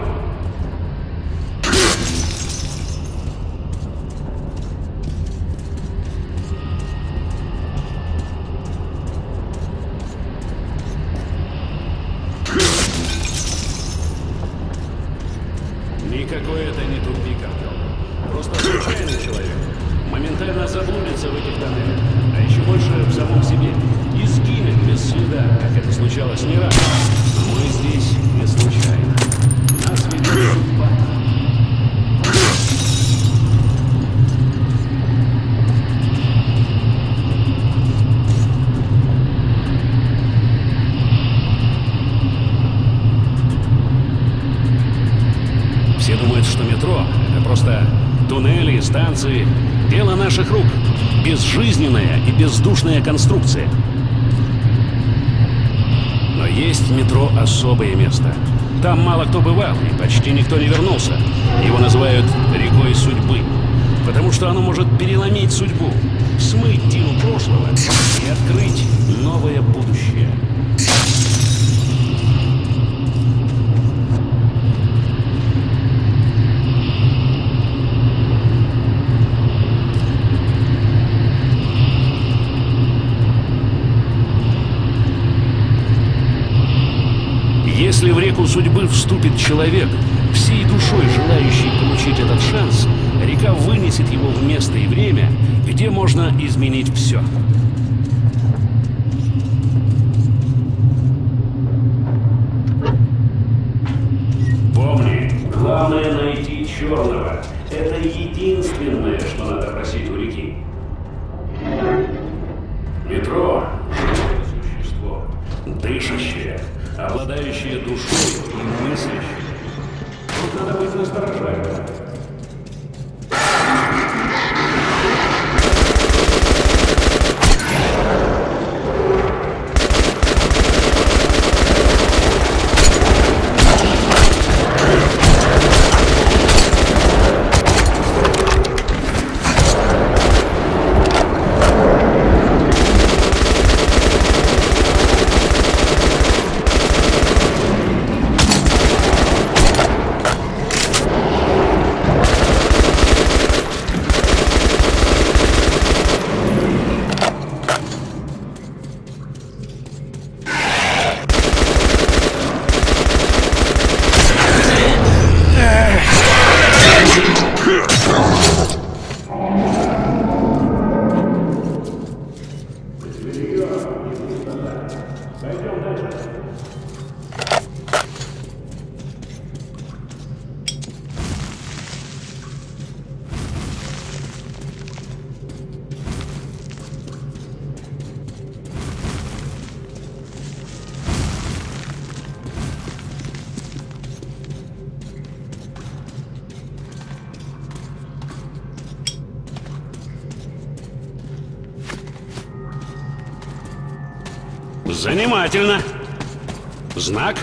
Дело наших рук. Безжизненная и бездушная конструкция. Но есть метро особое место. Там мало кто бывал и почти никто не вернулся. Его называют рекой судьбы. Потому что оно может переломить судьбу, смыть тину прошлого и открыть новое будущее. Если в реку судьбы вступит человек, всей душой желающий получить этот шанс, река вынесет его в место и время, где можно изменить все. Помни, главное найти черного. Это единственное, что надо просить у реки. Метро – живое существо, дышащее. Обладающие душой и мыслящие. Тут надо быть настороже. Занимательно. Знак.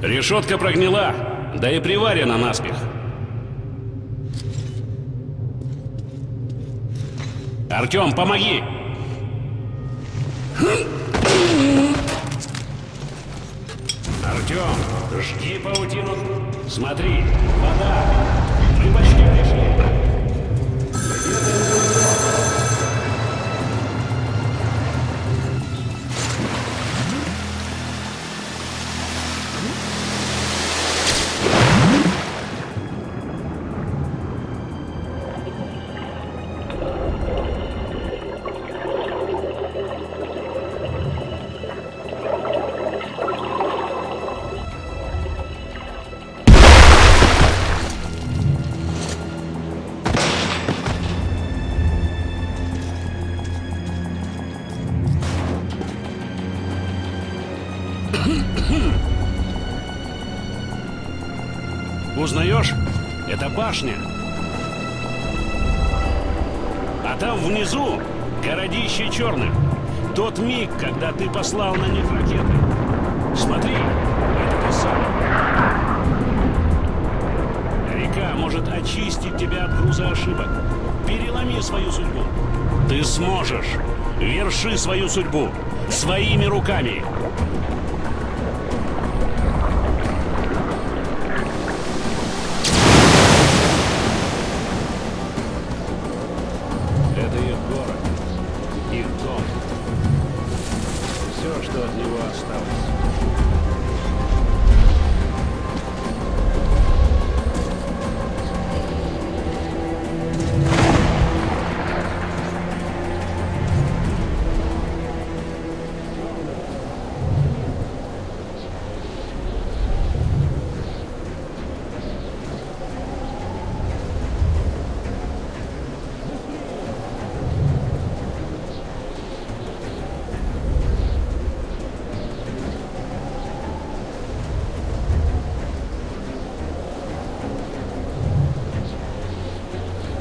Решетка прогнила, да и приварена наспех. Артём, помоги! Артём, жги паутину. Смотри, вода. Мы почти пришли. Узнаешь? Это башня. А там внизу городище черных. Тот миг, когда ты послал на них ракеты. Смотри, это ты сам. Река может очистить тебя от груза ошибок. Переломи свою судьбу. Ты сможешь. Верши свою судьбу. Своими руками.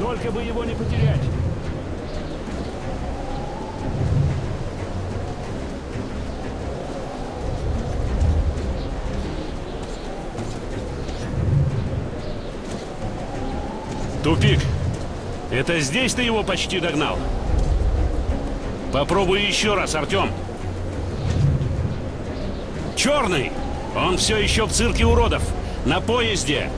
Только бы его не потерять. Тупик. Это здесь ты его почти догнал? Попробуй еще раз, Артём. Черный! Он все еще в цирке уродов. На поезде.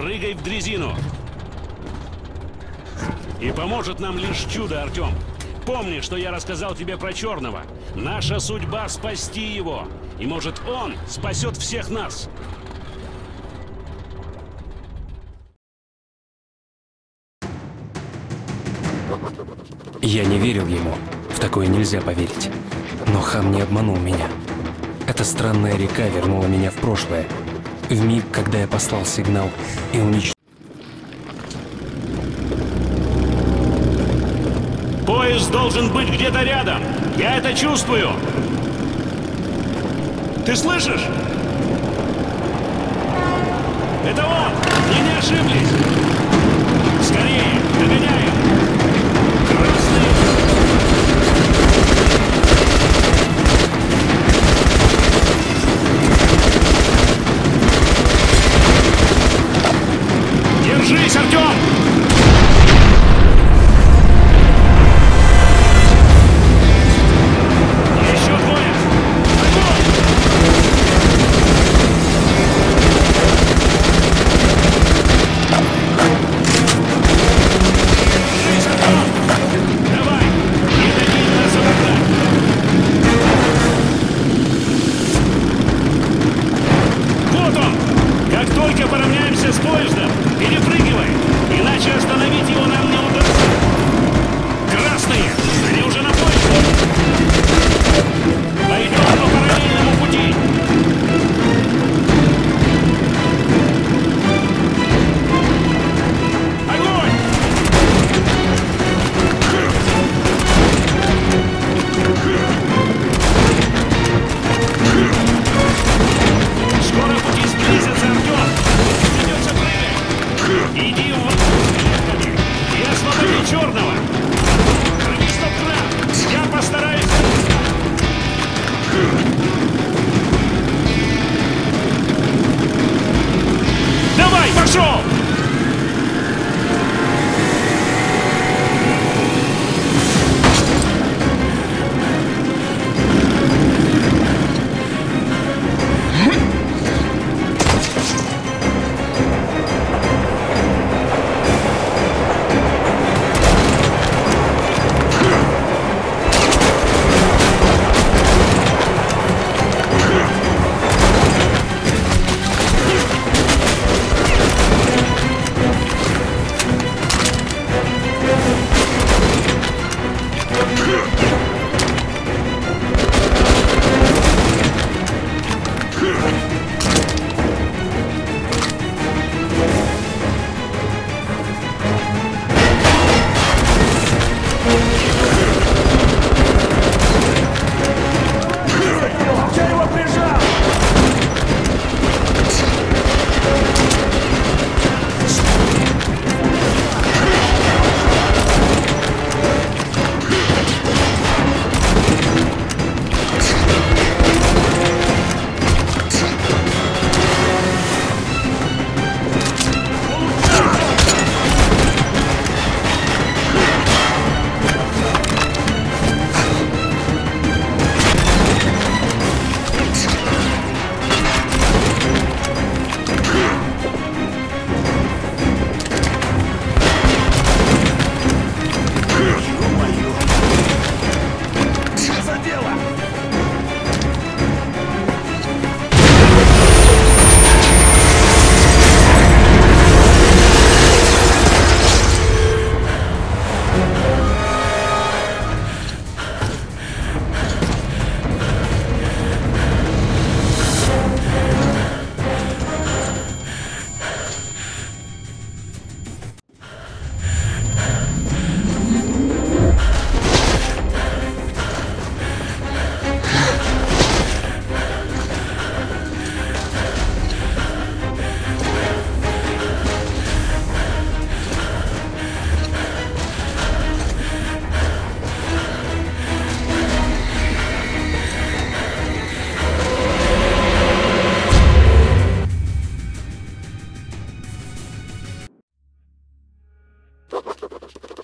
Прыгай в дрезину. И поможет нам лишь чудо, Артем. Помни, что я рассказал тебе про Черного. Наша судьба — спасти его. И, может, он спасет всех нас. Я не верил ему. В такое нельзя поверить. Но Хан не обманул меня. Эта странная река вернула меня в прошлое. В миг, когда я послал сигнал и уничтожил. Поезд должен быть где-то рядом. Я это чувствую. Ты слышишь? Это он! Мы не ошиблись! Скорее, догоняем! Красные! Держись, Артем!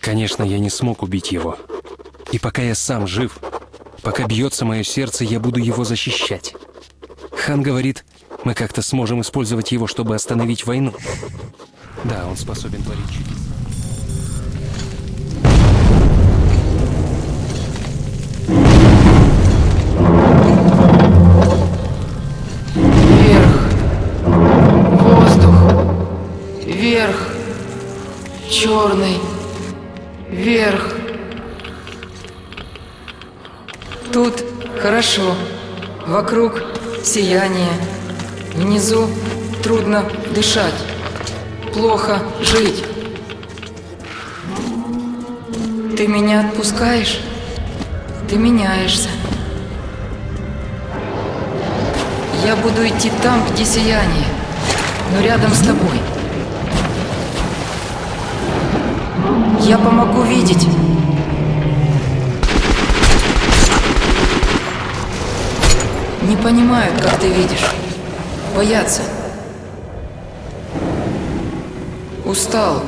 Конечно, я не смог убить его. И пока я сам жив, пока бьется мое сердце, я буду его защищать. Хан говорит, мы как-то сможем использовать его, чтобы остановить войну. Да, он способен творить чудеса. Черный вверх. Тут хорошо. Вокруг сияние. Внизу трудно дышать. Плохо жить. Ты меня отпускаешь? Ты меняешься. Я буду идти там, где сияние, но рядом с тобой. Я помогу видеть. Не понимают, как ты видишь. Боятся. Устал.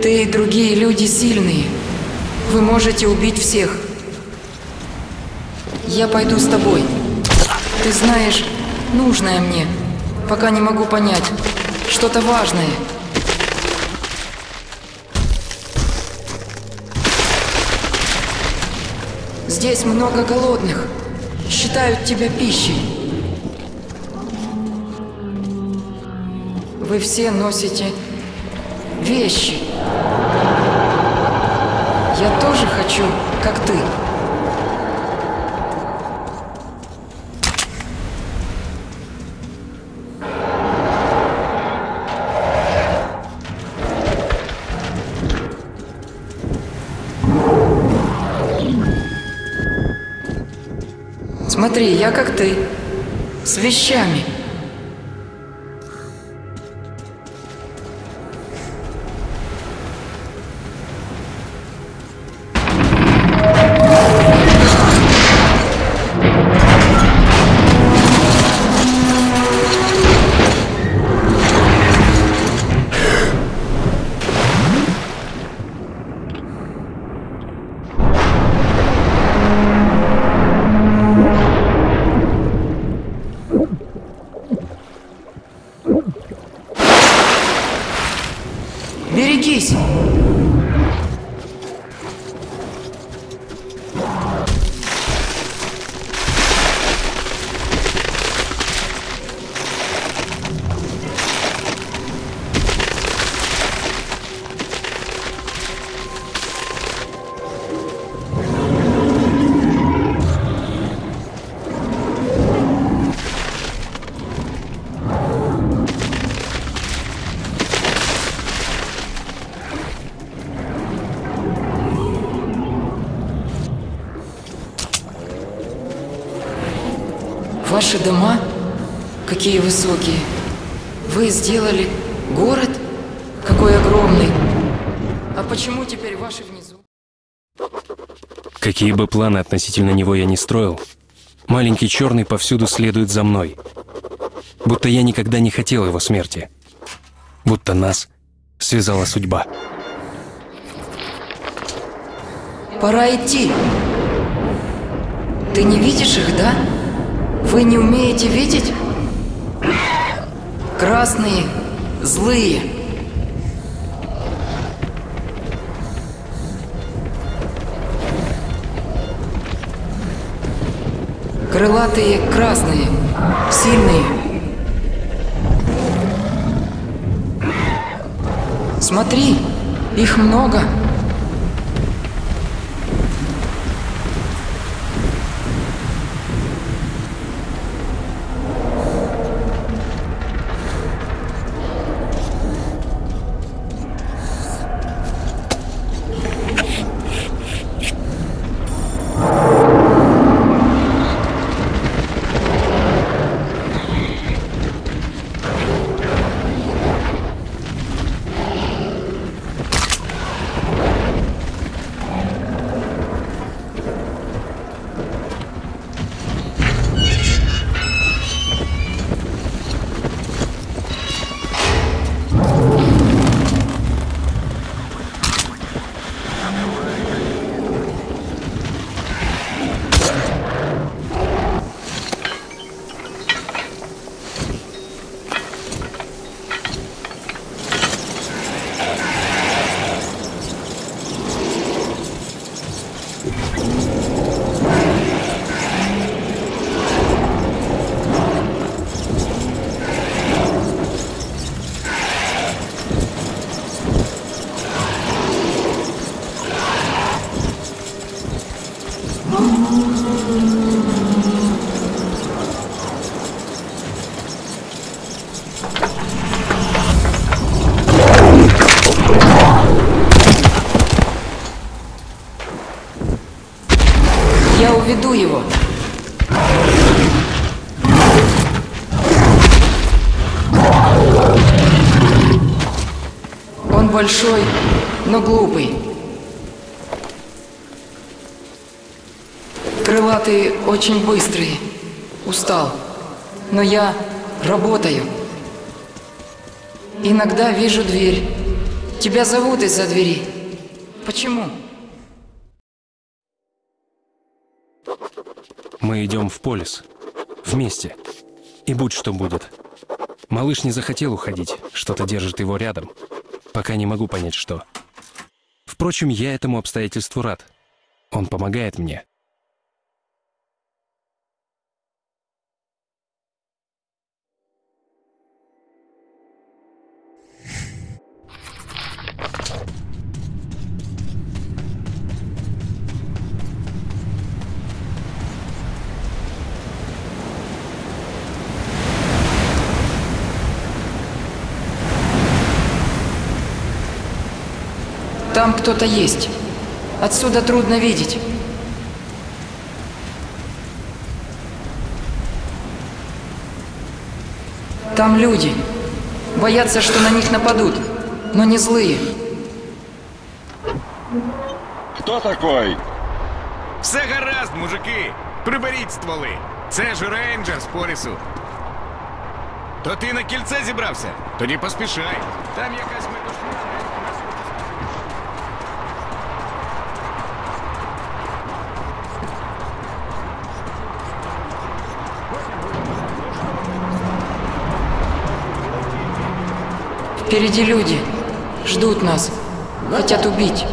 Ты и другие люди сильные. Вы можете убить всех. Я пойду с тобой. Ты знаешь, нужное мне. Пока не могу понять. Что-то важное. Здесь много голодных. Считают тебя пищей. Вы все носите вещи. Я тоже хочу, как ты. Смотри, я как ты, с вещами. Ваши дома? Какие высокие. Вы сделали город? Какой огромный. А почему теперь ваши внизу? Какие бы планы относительно него я ни строил, маленький черный повсюду следует за мной. Будто я никогда не хотел его смерти. Будто нас связала судьба. Пора идти. Ты не видишь их, да? Вы не умеете видеть? Красные, злые. Крылатые, красные, сильные. Смотри, их много. Я уведу его. Он большой, но глупый. Крылатые очень быстрые. Устал. Но я работаю. Иногда вижу дверь. Тебя зовут из-за двери. Почему? Мы идем в Полис. Вместе. И будь что будет. Малыш не захотел уходить. Что-то держит его рядом. Пока не могу понять, что. Впрочем, я этому обстоятельству рад. Он помогает мне. Там кто-то есть. Отсюда трудно видеть. Там люди. Боятся, что на них нападут, но не злые. Кто такой? Все гаразд, мужики. Приберіть стволи. Це ж рейнджер з Полісу. То ти на кільце зібрався? Тоді поспішай. Там якась метушня. Впереди люди. Ждут нас. Хотят убить.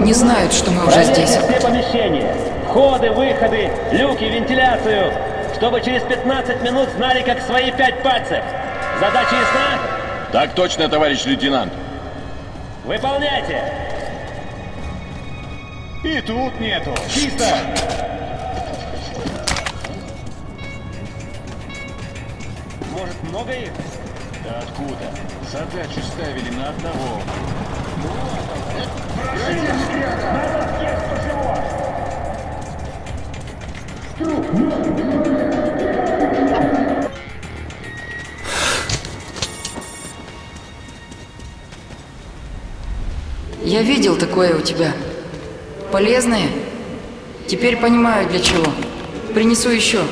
Не знают, что мы уже здесь. Проверьте все помещения. Входы, выходы, люки, вентиляцию. Чтобы через пятнадцать минут знали, как свои пять пальцев. Задача ясна? Так точно, товарищ лейтенант. Выполняйте. И тут нету. Чисто. Может, много их? Да откуда? Задачу ставили на одного. Я видел такое у тебя. Полезное? Теперь понимаю, для чего. Принесу еще.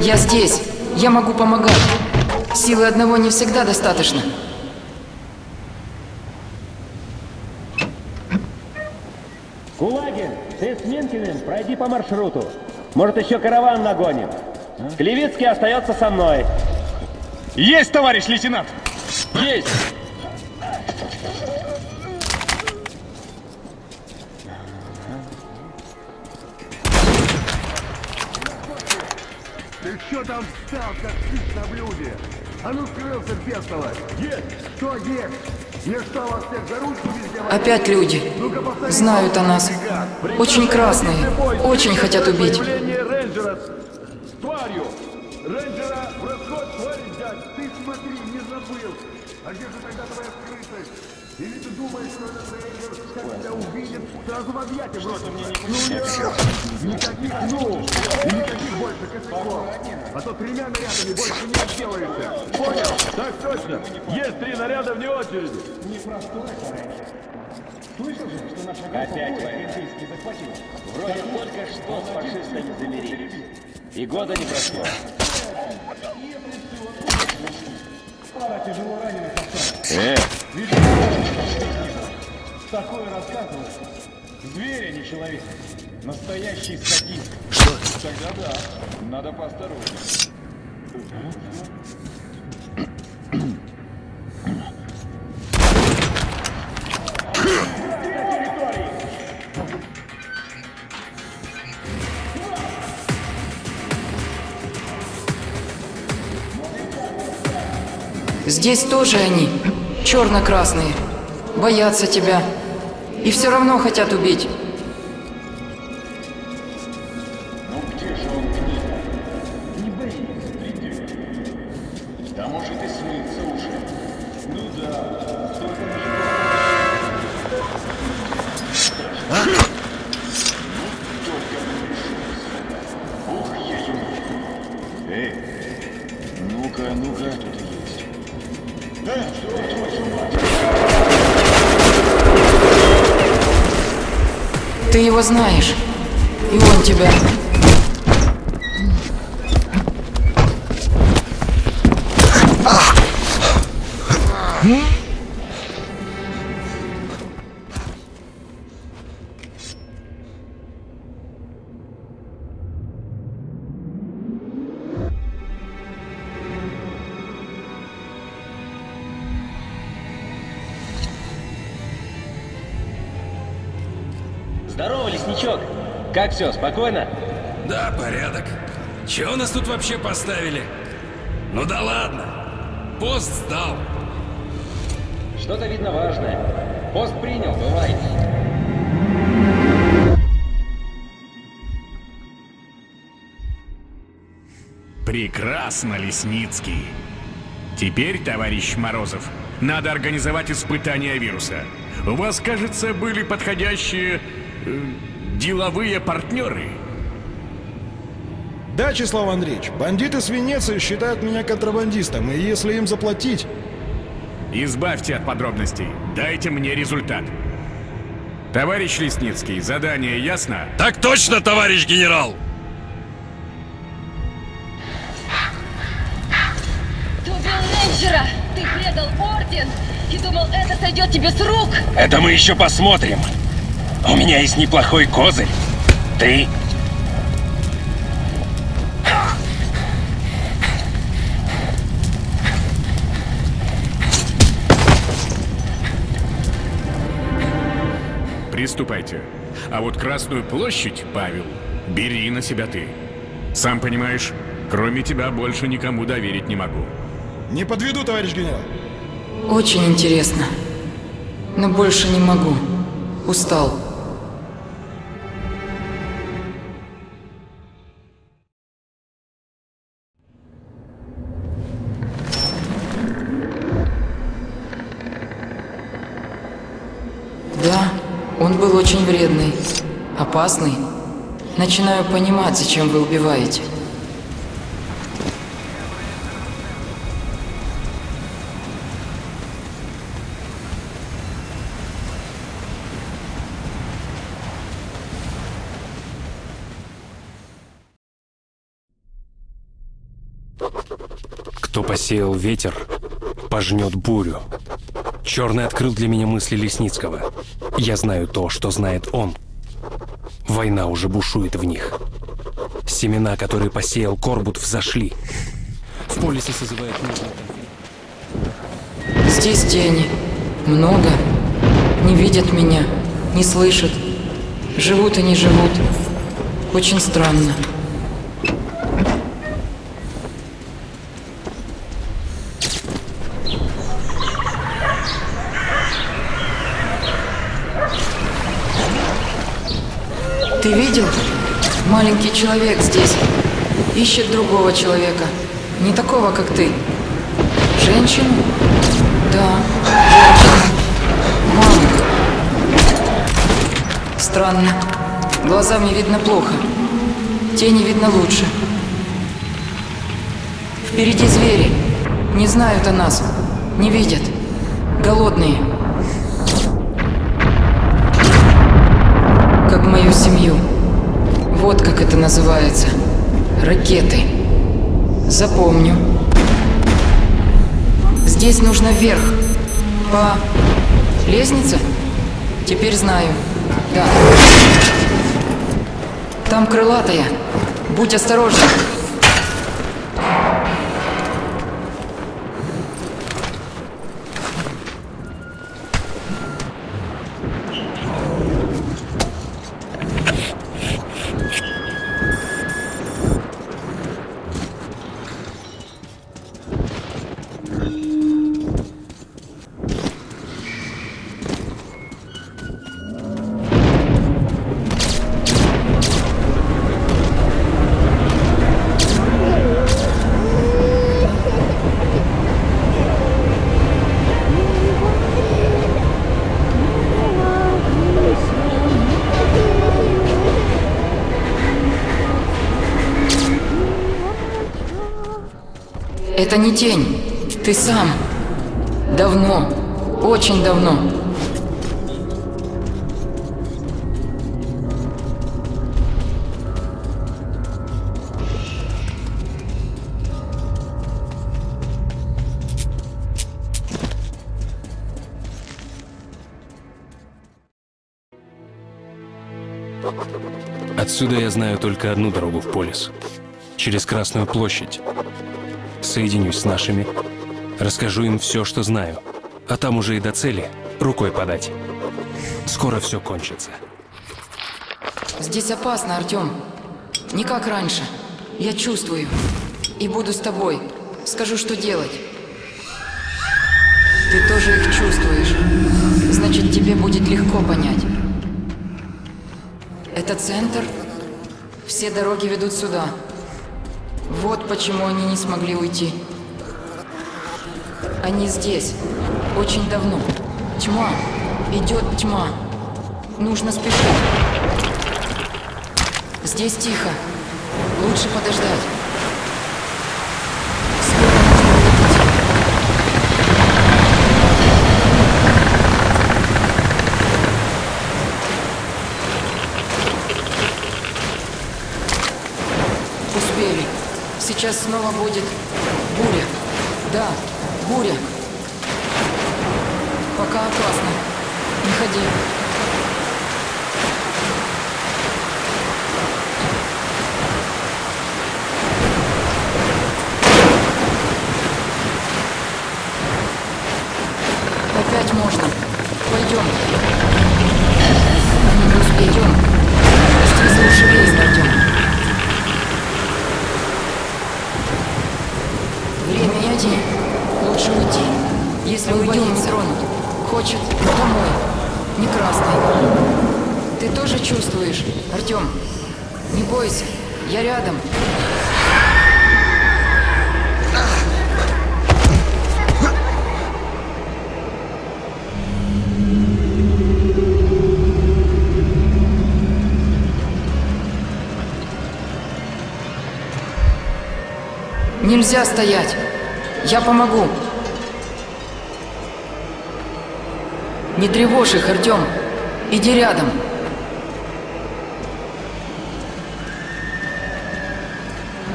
Я здесь. Я могу помогать. Силы одного не всегда достаточно. Кулагин, ты с Минкиным пройди по маршруту. Может, еще караван нагоним. Клевицкий остается со мной. Есть, товарищ лейтенант! Есть! Что там встал, как птиц на блюде? А ну скрылся, бестоло! Есть! Что есть? Не что вас всех за ручку везде... Опять люди. Знают о нас. Очень красные. Очень хотят убить. Рейнджера с тварью! Рейнджера в расход тварь взять! Ты смотри, не забыл! А где же тогда твоя скрытость? Или ты думаешь, что этот рейнджер, как тебя увидит, сразу в объятия бросит? Ну нет! Никаких ну! И никаких больше косяков! А то тремя нарядами больше не отделаешься! Понял? Так точно! Есть три наряда вне очереди! Непростой рейнджер! Слышал же, что наша группа полицейский захватил? Вроде только что с фашистами замерились. И года не прошло. Пара тяжело раненых осталась. Такое рассказывают. Зверь, а не человек. Настоящий садист. Что? Тогда да. Надо поосторожнее. Здесь тоже они, черно-красные, боятся тебя и все равно хотят убить. Ну где же он к ней? Не боится, придет. Да может и смыться уже. Ну да, только... А? Эй, ну-ка, ну-ка, тут есть. Да, ты его знаешь, и он тебя. Здорово, лесничок! Как все, спокойно? Да, порядок. Чего нас тут вообще поставили? Ну да ладно. Пост сдал. Что-то видно важное. Пост принял, бывает. Прекрасно, Лесницкий. Теперь, товарищ Морозов, надо организовать испытание вируса. У вас, кажется, были подходящие э, деловые партнеры. Да, Числав Андреевич, бандиты с Венеции считают меня контрабандистом, и если им заплатить... Избавьте от подробностей. Дайте мне результат. Товарищ Лесницкий, задание ясно? Так точно, товарищ генерал! Ты убил рейнджера! Ты предал орден! И думал, это сойдет тебе с рук! Это мы еще посмотрим! У меня есть неплохой козырь! Ты... Приступайте. А вот Красную площадь, Павел, бери на себя ты. Сам понимаешь, кроме тебя больше никому доверить не могу. Не подведу, товарищ генерал. Очень интересно. Но больше не могу. Устал. Был очень вредный, опасный. Начинаю понимать, зачем вы убиваете. Кто посеял ветер, пожнет бурю. Черный открыл для меня мысли Лесницкого. Я знаю то, что знает он. Война уже бушует в них. Семена, которые посеял Корбут, взошли. В Полюсе созывает нужный. Здесь тени. Много. Не видят меня, не слышат. Живут и не живут. Очень странно. Ты видел? Маленький человек здесь. Ищет другого человека. Не такого, как ты. Женщину? Да, женщину. Маленькую. Странно. Глазам не видно плохо. Тени видно лучше. Впереди звери. Не знают о нас. Не видят. Голодные. Как мою семью. Вот как это называется. Ракеты. Запомню. Здесь нужно вверх. По... лестнице? Теперь знаю. Да. Там крылатая. Будь осторожен. Это не тень. Ты сам. Давно. Очень давно. Отсюда я знаю только одну дорогу в Полис. Через Красную площадь. Соединюсь с нашими, расскажу им все, что знаю. А там уже и до цели рукой подать. Скоро все кончится. Здесь опасно, Артём. Не как раньше. Я чувствую. И буду с тобой. Скажу, что делать. Ты тоже их чувствуешь. Значит, тебе будет легко понять. Это центр. Все дороги ведут сюда. Вот почему они не смогли уйти. Они здесь. Очень давно. Тьма. Идет тьма. Нужно спешить. Здесь тихо. Лучше подождать. Сейчас снова будет буря. Да, буря. Пока опасно. Не ходи. Опять можно. Пойдем. Не успеем. Что слушай, есть, Артём. Лучше уйти. Если уйдем, не тронут. Хочет домой. Не красный. Ты тоже чувствуешь, Артём? Не бойся, я рядом. Нельзя стоять. Я помогу. Не тревожь их, Артём. Иди рядом.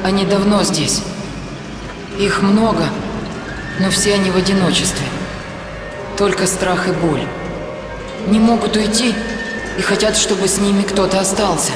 Они давно здесь. Их много, но все они в одиночестве. Только страх и боль. Не могут уйти и хотят, чтобы с ними кто-то остался.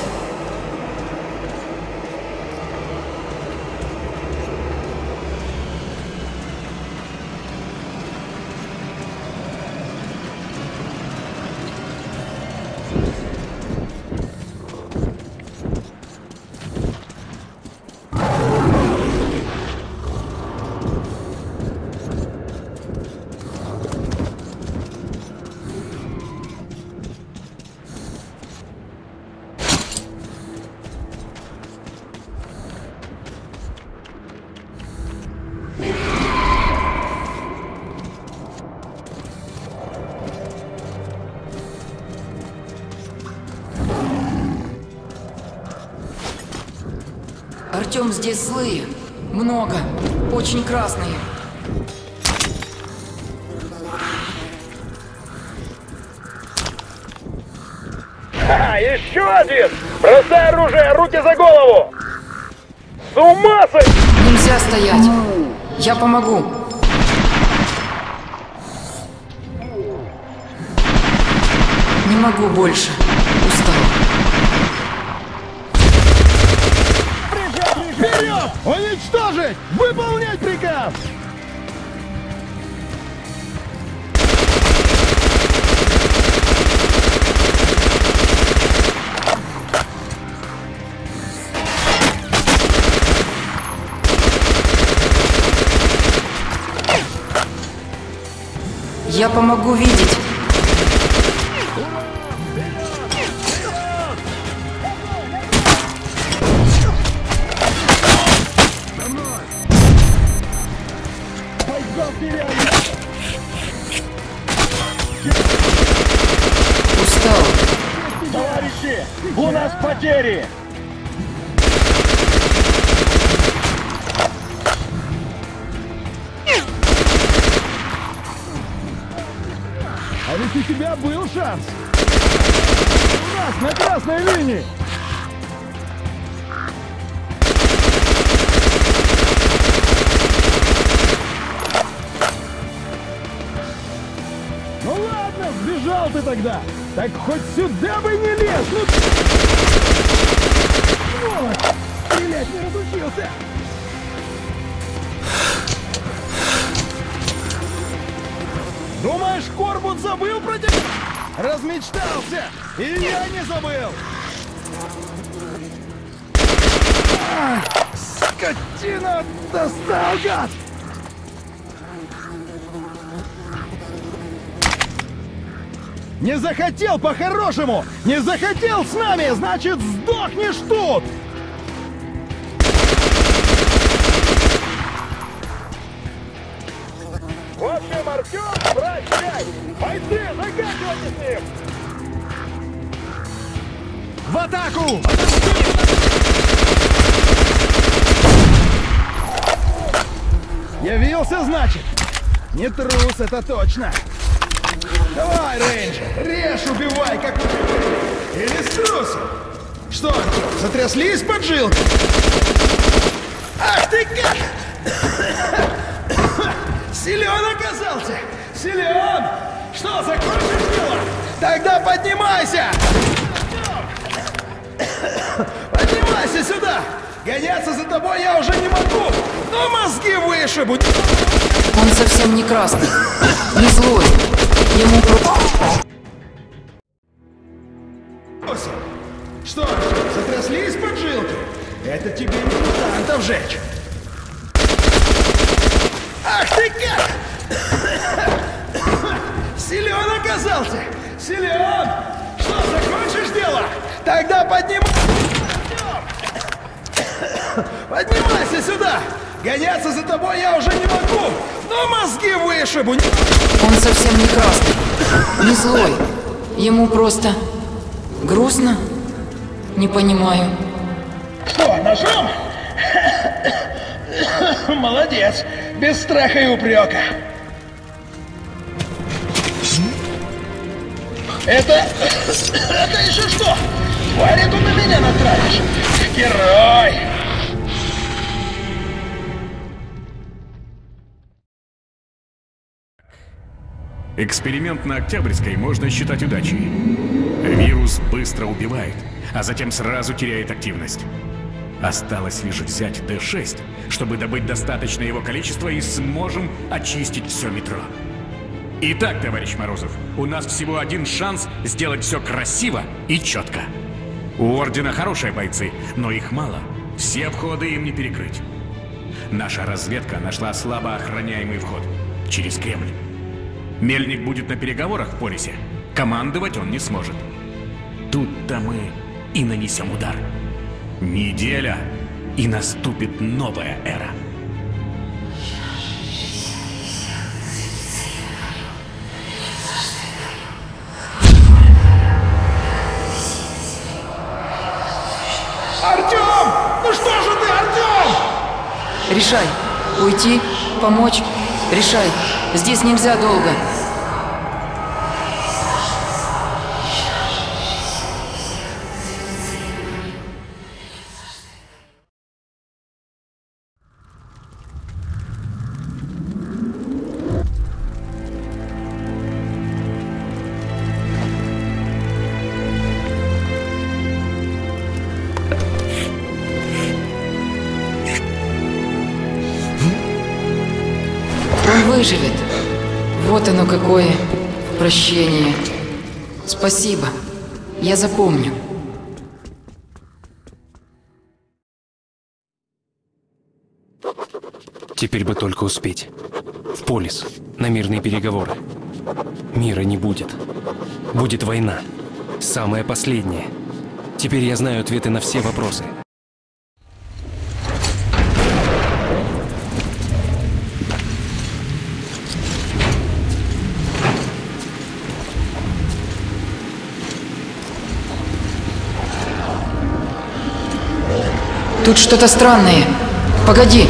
Здесь злые. Много. Очень красные. Ха-ха, еще один! Бросай оружие, руки за голову! С ума сойти! Нельзя стоять. Я помогу. Не могу больше. Устал. Уничтожить! Выполнять приказ! Я помогу видеть. Потери! у тебя был шанс. У нас на красной линии. Ну ладно, сбежал ты тогда. Так хоть сюда бы не лез. Ну... Вот, стрелять не разучился. Думаешь, Корбут забыл про тебя? Размечтался! И я не забыл! А, скотина! Достал, гад! Не захотел по-хорошему! Не захотел с нами! Значит, сдохнешь тут! В общем, Артём, брать пять! Бойцы, заканчивайте с ним! В атаку! Явился, значит? Не трус, это точно! Давай, рейнджер, режь, убивай, как у... Или струсил? Что, Артём, затряслись поджилки? Ах ты как! Силен оказался! Силен! Что, закончишь дело? Тогда поднимайся! Поднимайся сюда! Гоняться за тобой я уже не могу! Но мозги вышибу! Он совсем не красный, не злой. Ему просто... Что, затряслись поджилки? Это тебе не мутантов жечь! Ах ты как! Силен оказался! Силен! Что, закончишь дело? Тогда поднимай... Поднимайся сюда! Гоняться за тобой я уже не могу! Но мозги вышибу! Он совсем не красный, не злой. Ему просто... грустно? Не понимаю. Что, ножом? Молодец! Без страха и упрека. Это... Это еще что? Вариту на меня натравишь. Герой! Эксперимент на Октябрьской можно считать удачей. Вирус быстро убивает, а затем сразу теряет активность. Осталось лишь взять дэ шесть, чтобы добыть достаточное его количество, и сможем очистить все метро. Итак, товарищ Морозов, у нас всего один шанс сделать все красиво и четко. У Ордена хорошие бойцы, но их мало. Все входы им не перекрыть. Наша разведка нашла слабо охраняемый вход через Кремль. Мельник будет на переговорах в Полисе. Командовать он не сможет. Тут-то мы и нанесем удар. Неделя, и наступит новая эра. Артём! Ну что же ты, Артём? Решай. Уйти, помочь. Решай. Здесь нельзя долго. Выживет. Вот оно какое прощение. Спасибо. Я запомню. Теперь бы только успеть. В Полис. На мирные переговоры. Мира не будет. Будет война. Самая последняя. Теперь я знаю ответы на все вопросы. Тут что-то странное. Погоди.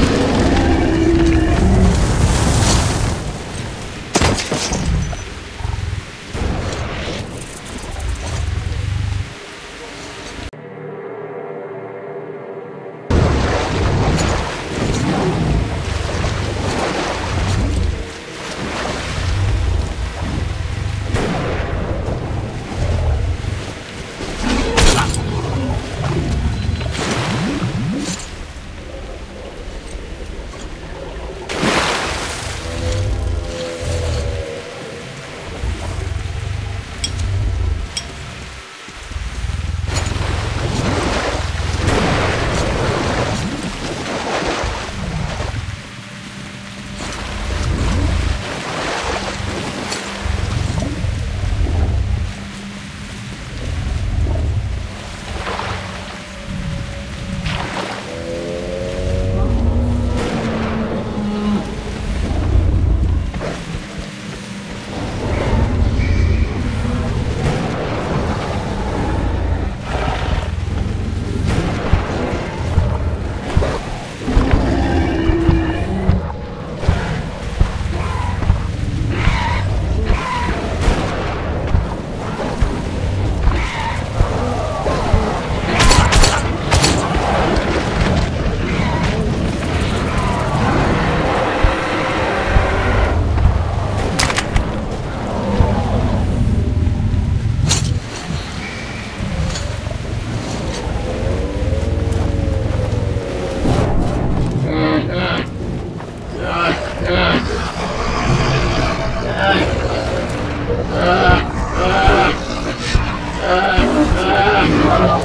Анна!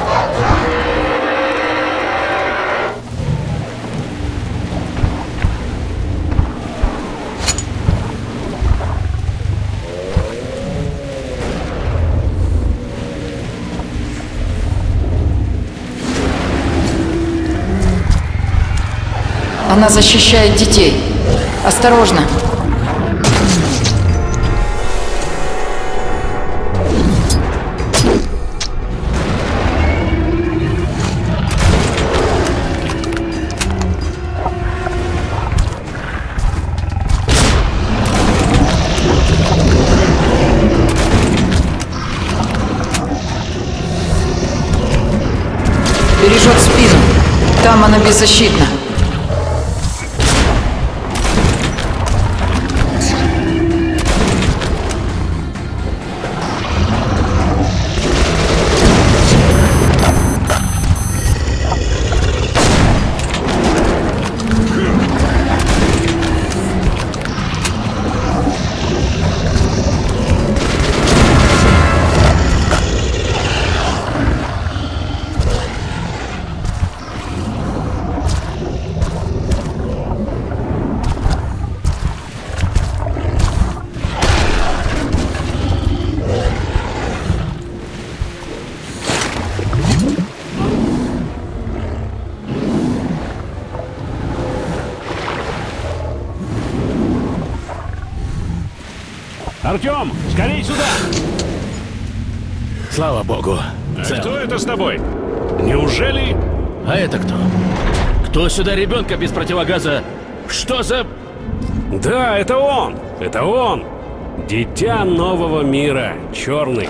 Она защищает детей. Осторожно! Бережет спину. Там она беззащитна. Артём, скорей сюда! Слава богу. А кто это с тобой? Неужели? А это кто? Кто сюда ребенка без противогаза? Что за... Да, это он! Это он! Дитя нового мира. Черный.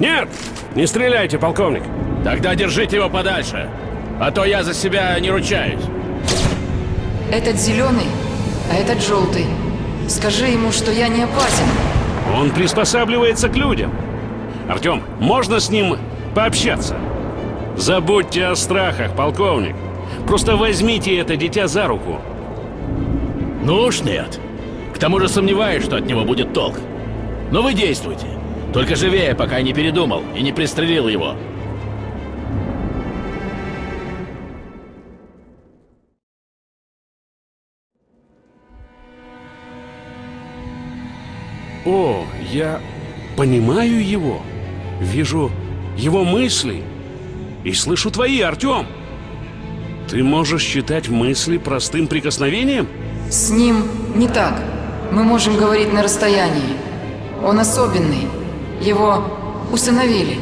Нет! Не стреляйте, полковник! Тогда держите его подальше, а то я за себя не ручаюсь. Этот зеленый, а этот желтый. Скажи ему, что я не опасен. Он приспосабливается к людям. Артём, можно с ним пообщаться? Забудьте о страхах, полковник. Просто возьмите это дитя за руку. Ну уж нет. К тому же сомневаюсь, что от него будет толк. Но вы действуйте. Только живее, пока я не передумал и не пристрелил его. О, я понимаю его, вижу его мысли и слышу твои, Артём. Ты можешь считать мысли простым прикосновением? С ним не так. Мы можем говорить на расстоянии. Он особенный. Его усыновили.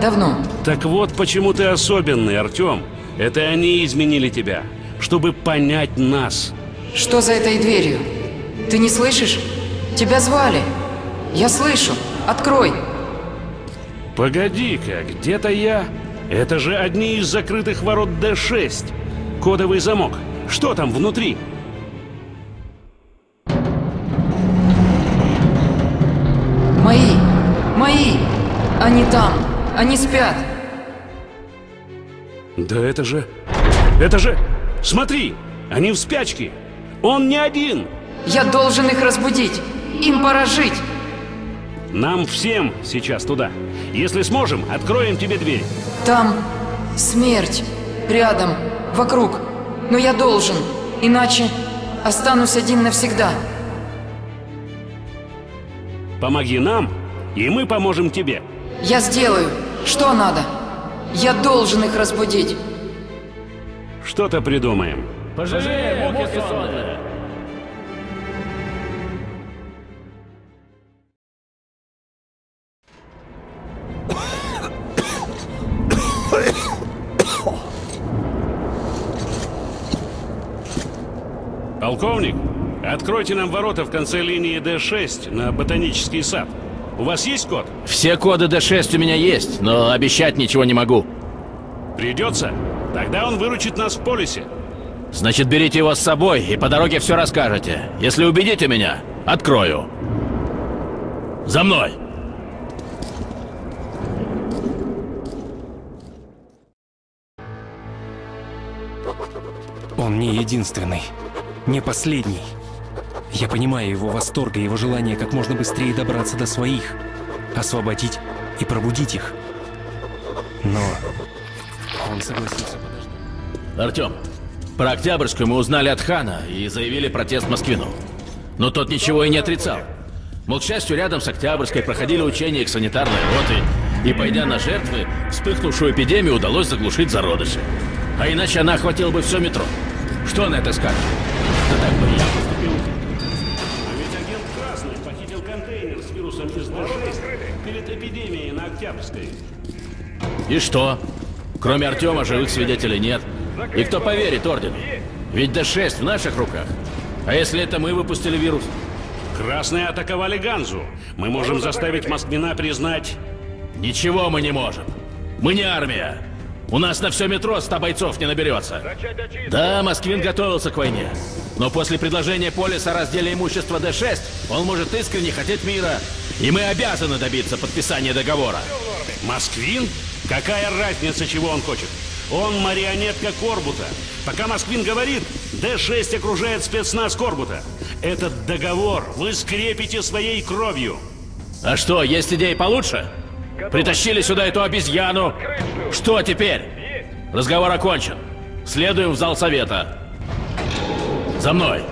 Давно. Так вот почему ты особенный, Артём. Это они изменили тебя, чтобы понять нас. Что за этой дверью? Ты не слышишь? Тебя звали. Я слышу. Открой. Погоди-ка, где-то я... Это же одни из закрытых ворот Д шесть. Кодовый замок. Что там внутри? Мои. Мои. Они там. Они спят. Да это же... Это же... Смотри! Они в спячке. Он не один. Я должен их разбудить. Им пора жить. Нам всем сейчас туда. Если сможем, откроем тебе дверь. Там смерть. Рядом. Вокруг. Но я должен. Иначе останусь один навсегда. Помоги нам, и мы поможем тебе. Я сделаю. Что надо? Я должен их разбудить. Что-то придумаем. Пожалеем, муки сонные. Полковник, откройте нам ворота в конце линии Д шесть на ботанический сад. У вас есть код? Все коды Д шесть у меня есть, но обещать ничего не могу. Придется? Тогда он выручит нас в полисе. Значит, берите его с собой и по дороге все расскажете. Если убедите меня, открою. За мной! Он не единственный. Не последний. Я понимаю его восторг и его желание как можно быстрее добраться до своих, освободить и пробудить их. Но он согласился подождать. Артём, про Октябрьскую мы узнали от Хана и заявили протест Москвину. Но тот ничего и не отрицал. Но, к счастью, рядом с Октябрьской проходили учения их санитарной роты, и, пойдя на жертвы, вспыхнувшую эпидемию удалось заглушить зародыши. А иначе она охватила бы все метро. Что на это скажет? Да так бы я поступил. А ведь агент Красный похитил контейнер с вирусом эс дэ шесть перед эпидемией на Октябрьской. И что? Кроме Артема живых свидетелей нет. И кто поверит ордену? Ведь дэ шесть в наших руках. А если это мы выпустили вирус? Красные атаковали Ганзу. Мы можем заставить Москвина признать... Ничего мы не можем. Мы не армия. У нас на все метро ста бойцов не наберется. Да, Москвин готовился к войне. Но после предложения Полиса о разделе имущества дэ шесть, он может искренне хотеть мира. И мы обязаны добиться подписания договора. Москвин? Какая разница, чего он хочет? Он марионетка Корбута. Пока Москвин говорит, дэ шесть окружает спецназ Корбута. Этот договор вы скрепите своей кровью. А что, есть идеи получше? Притащили сюда эту обезьяну. Что теперь? Разговор окончен. Следуем в зал совета. За мной.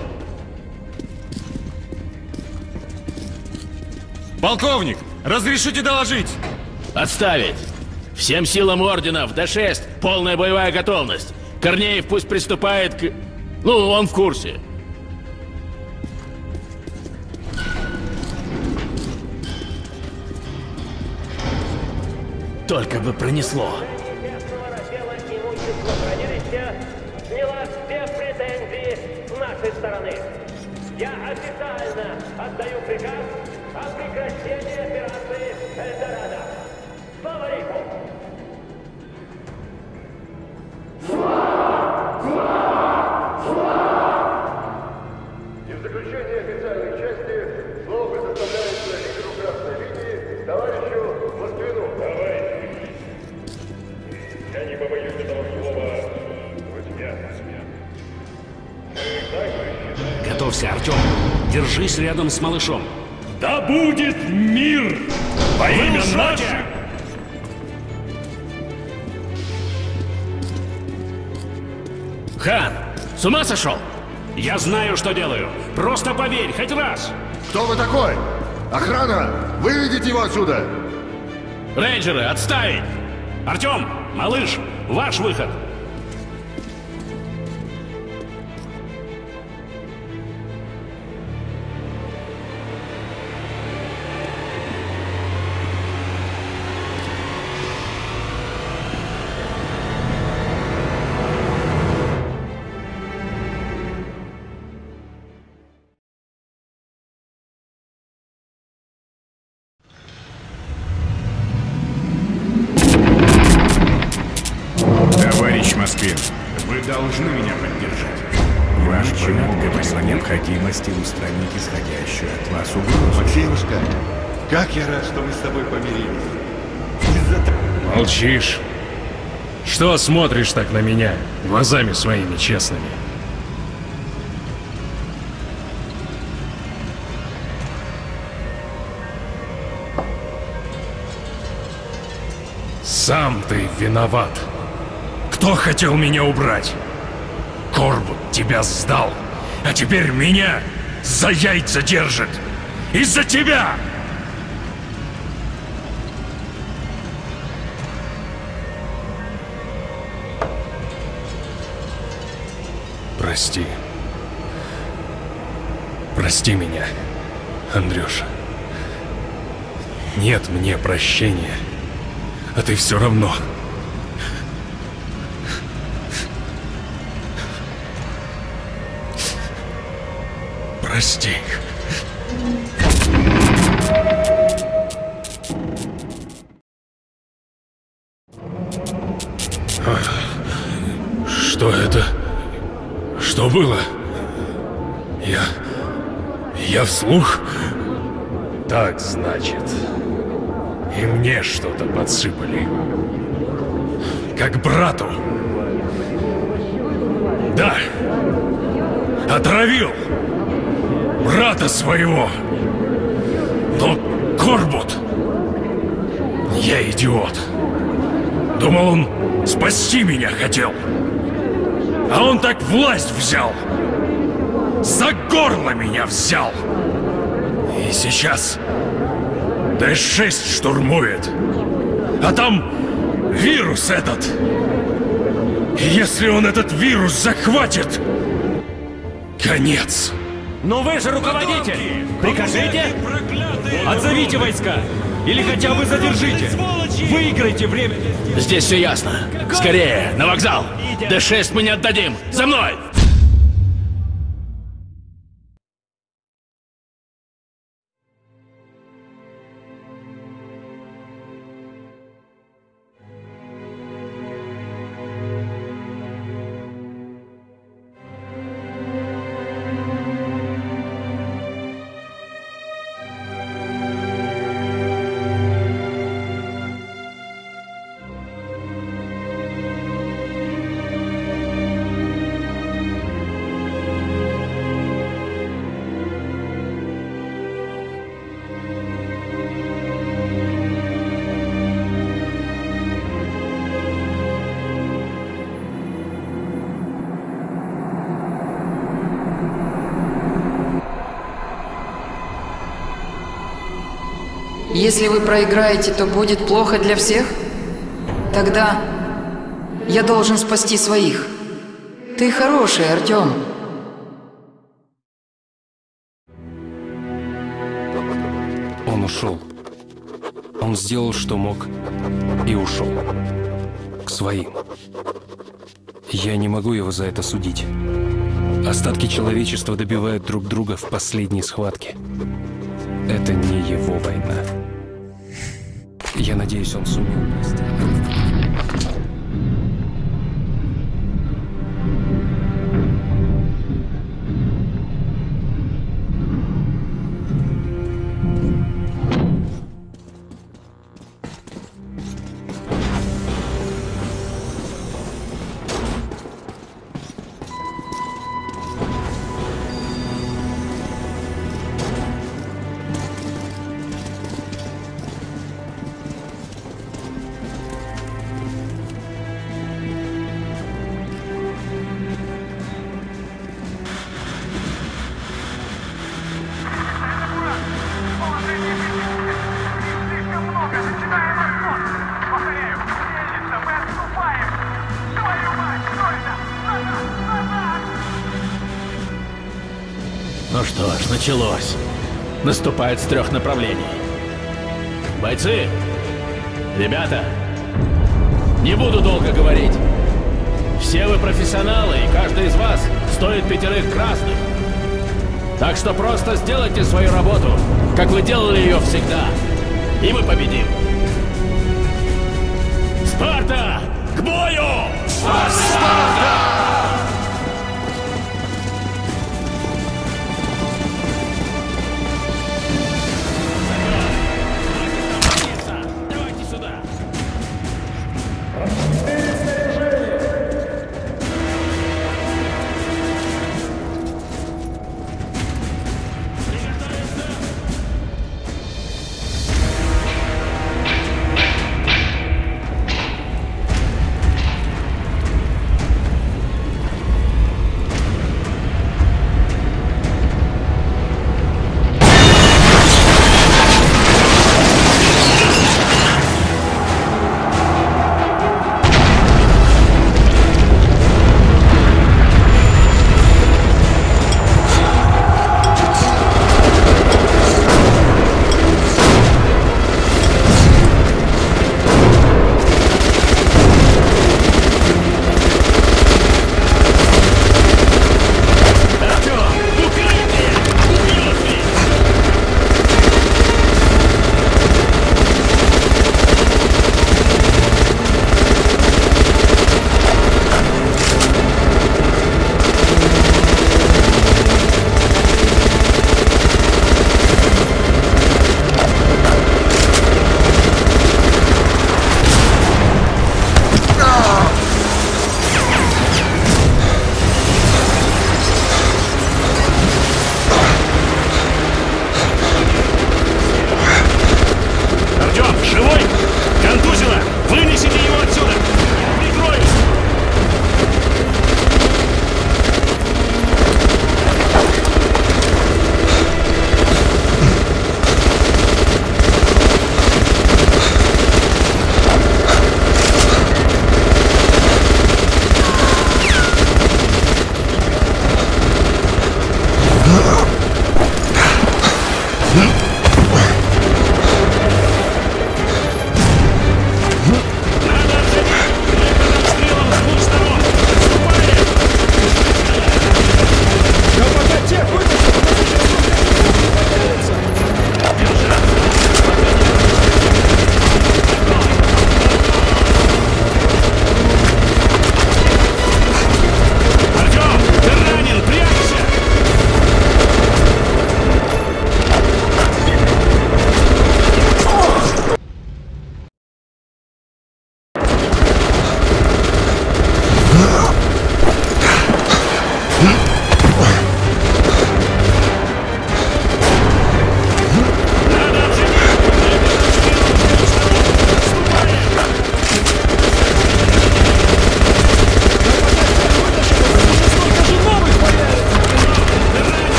Полковник, разрешите доложить? Отставить. Всем силам ордена в дэ шесть полная боевая готовность. Корнеев пусть приступает к... Ну, он в курсе. Только бы пронесло. Я официально отдаю приказ о прекращении операции «Эльдорадо». Слава Рейху! Слава! Слава! Слава! И в заключение официальной части слово составляется лидеру красной линии, товарищу Москвину. Давай! Я не побоюсь этого слова. Вот я. Готовься, Артём. Держись рядом с малышом. Да будет мир! Во имя наших! Хан, с ума сошел? Я знаю, что делаю. Просто поверь, хоть раз. Кто вы такой? Охрана, выведите его отсюда. Рейнджеры, отставить. Артём, малыш, ваш выход. Молчишь? Что смотришь так на меня, глазами своими честными? Сам ты виноват. Кто хотел меня убрать? Корбут тебя сдал, а теперь меня за яйца держит. Из-за тебя! Прости. Прости меня, Андрюша. Нет мне прощения, а ты все равно. Прости. Что это? Что было? Я... Я вслух? Так, значит. И мне что-то подсыпали. Как брату. Да. Отравил. Брата своего. Но Корбут. Я идиот. Думал, он спасти меня хотел. А он так власть взял. За горло меня взял. И сейчас дэ шесть штурмует. А там вирус этот. Если он этот вирус захватит, конец. Но вы же руководитель. Прикажите, отзовите войска. Или хотя бы задержите. Выиграйте время. Здесь все ясно. Скорее, на вокзал. дэ шесть мы не отдадим. За мной! Если вы проиграете, то будет плохо для всех? Тогда я должен спасти своих. Ты хороший, Артём. Он ушел. Он сделал, что мог, и ушел. К своим. Я не могу его за это судить. Остатки человечества добивают друг друга в последней схватке. Это не его война. Я надеюсь, он сумел простить. Началось. Наступает с трех направлений. Бойцы! Ребята! Не буду долго говорить. Все вы профессионалы, и каждый из вас стоит пятерых красных. Так что просто сделайте свою работу, как вы делали ее всегда. И мы победим. Спарта! К бою! Спарта!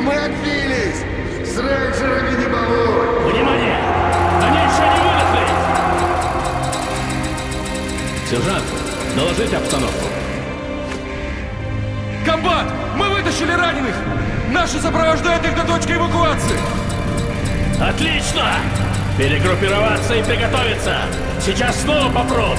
Ноги мы отбились! С рейнджерами не балуй! Внимание! Они еще не вылезли! Сержант, доложите обстановку. Комбат! Мы вытащили раненых! Наши сопровождают их до точки эвакуации! Отлично! Перегруппироваться и приготовиться! Сейчас снова попрут!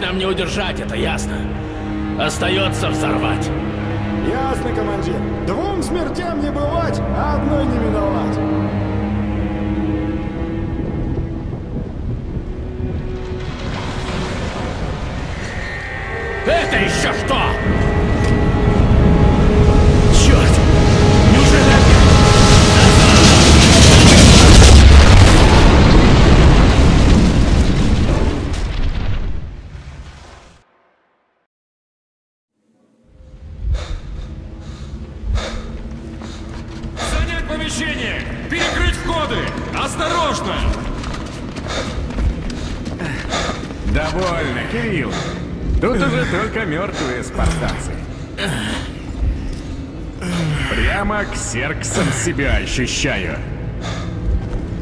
Нам не удержать, это ясно. Остается взорвать. Ясно, командир. Двум смертям не бывать, а одной не миновать. Это еще что? Сердцем себя ощущаю.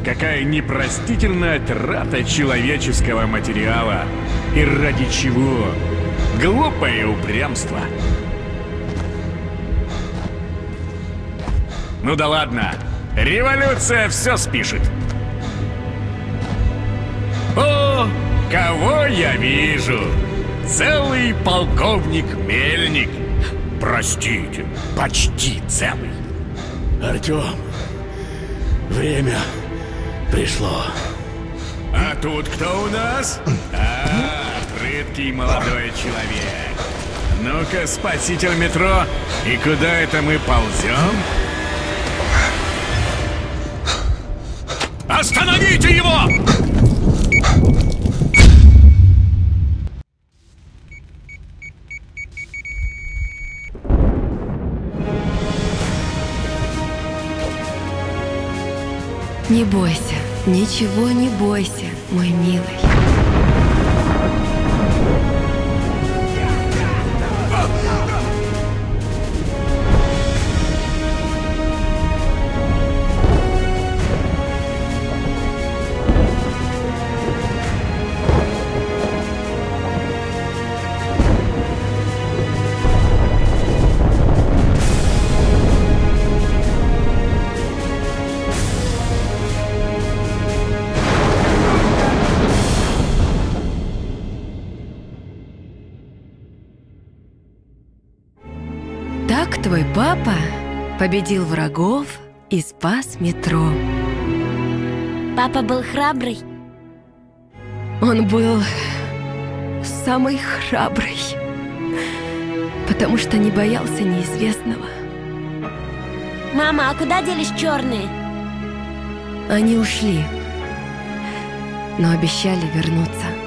Какая непростительная трата человеческого материала. И ради чего? Глупое упрямство. Ну да ладно. Революция все спишет. О, кого я вижу? Целый полковник Мельник. Простите, почти целый. Артём, время пришло. А тут кто у нас? А, прыткий молодой человек. Ну-ка, спаситель метро, и куда это мы ползем? Остановите его! Не бойся, ничего не бойся, мой милый. Твой папа победил врагов и спас метро. Папа был храбрый? Он был самый храбрый, потому что не боялся неизвестного. Мама, а куда делись черные? Они ушли, но обещали вернуться.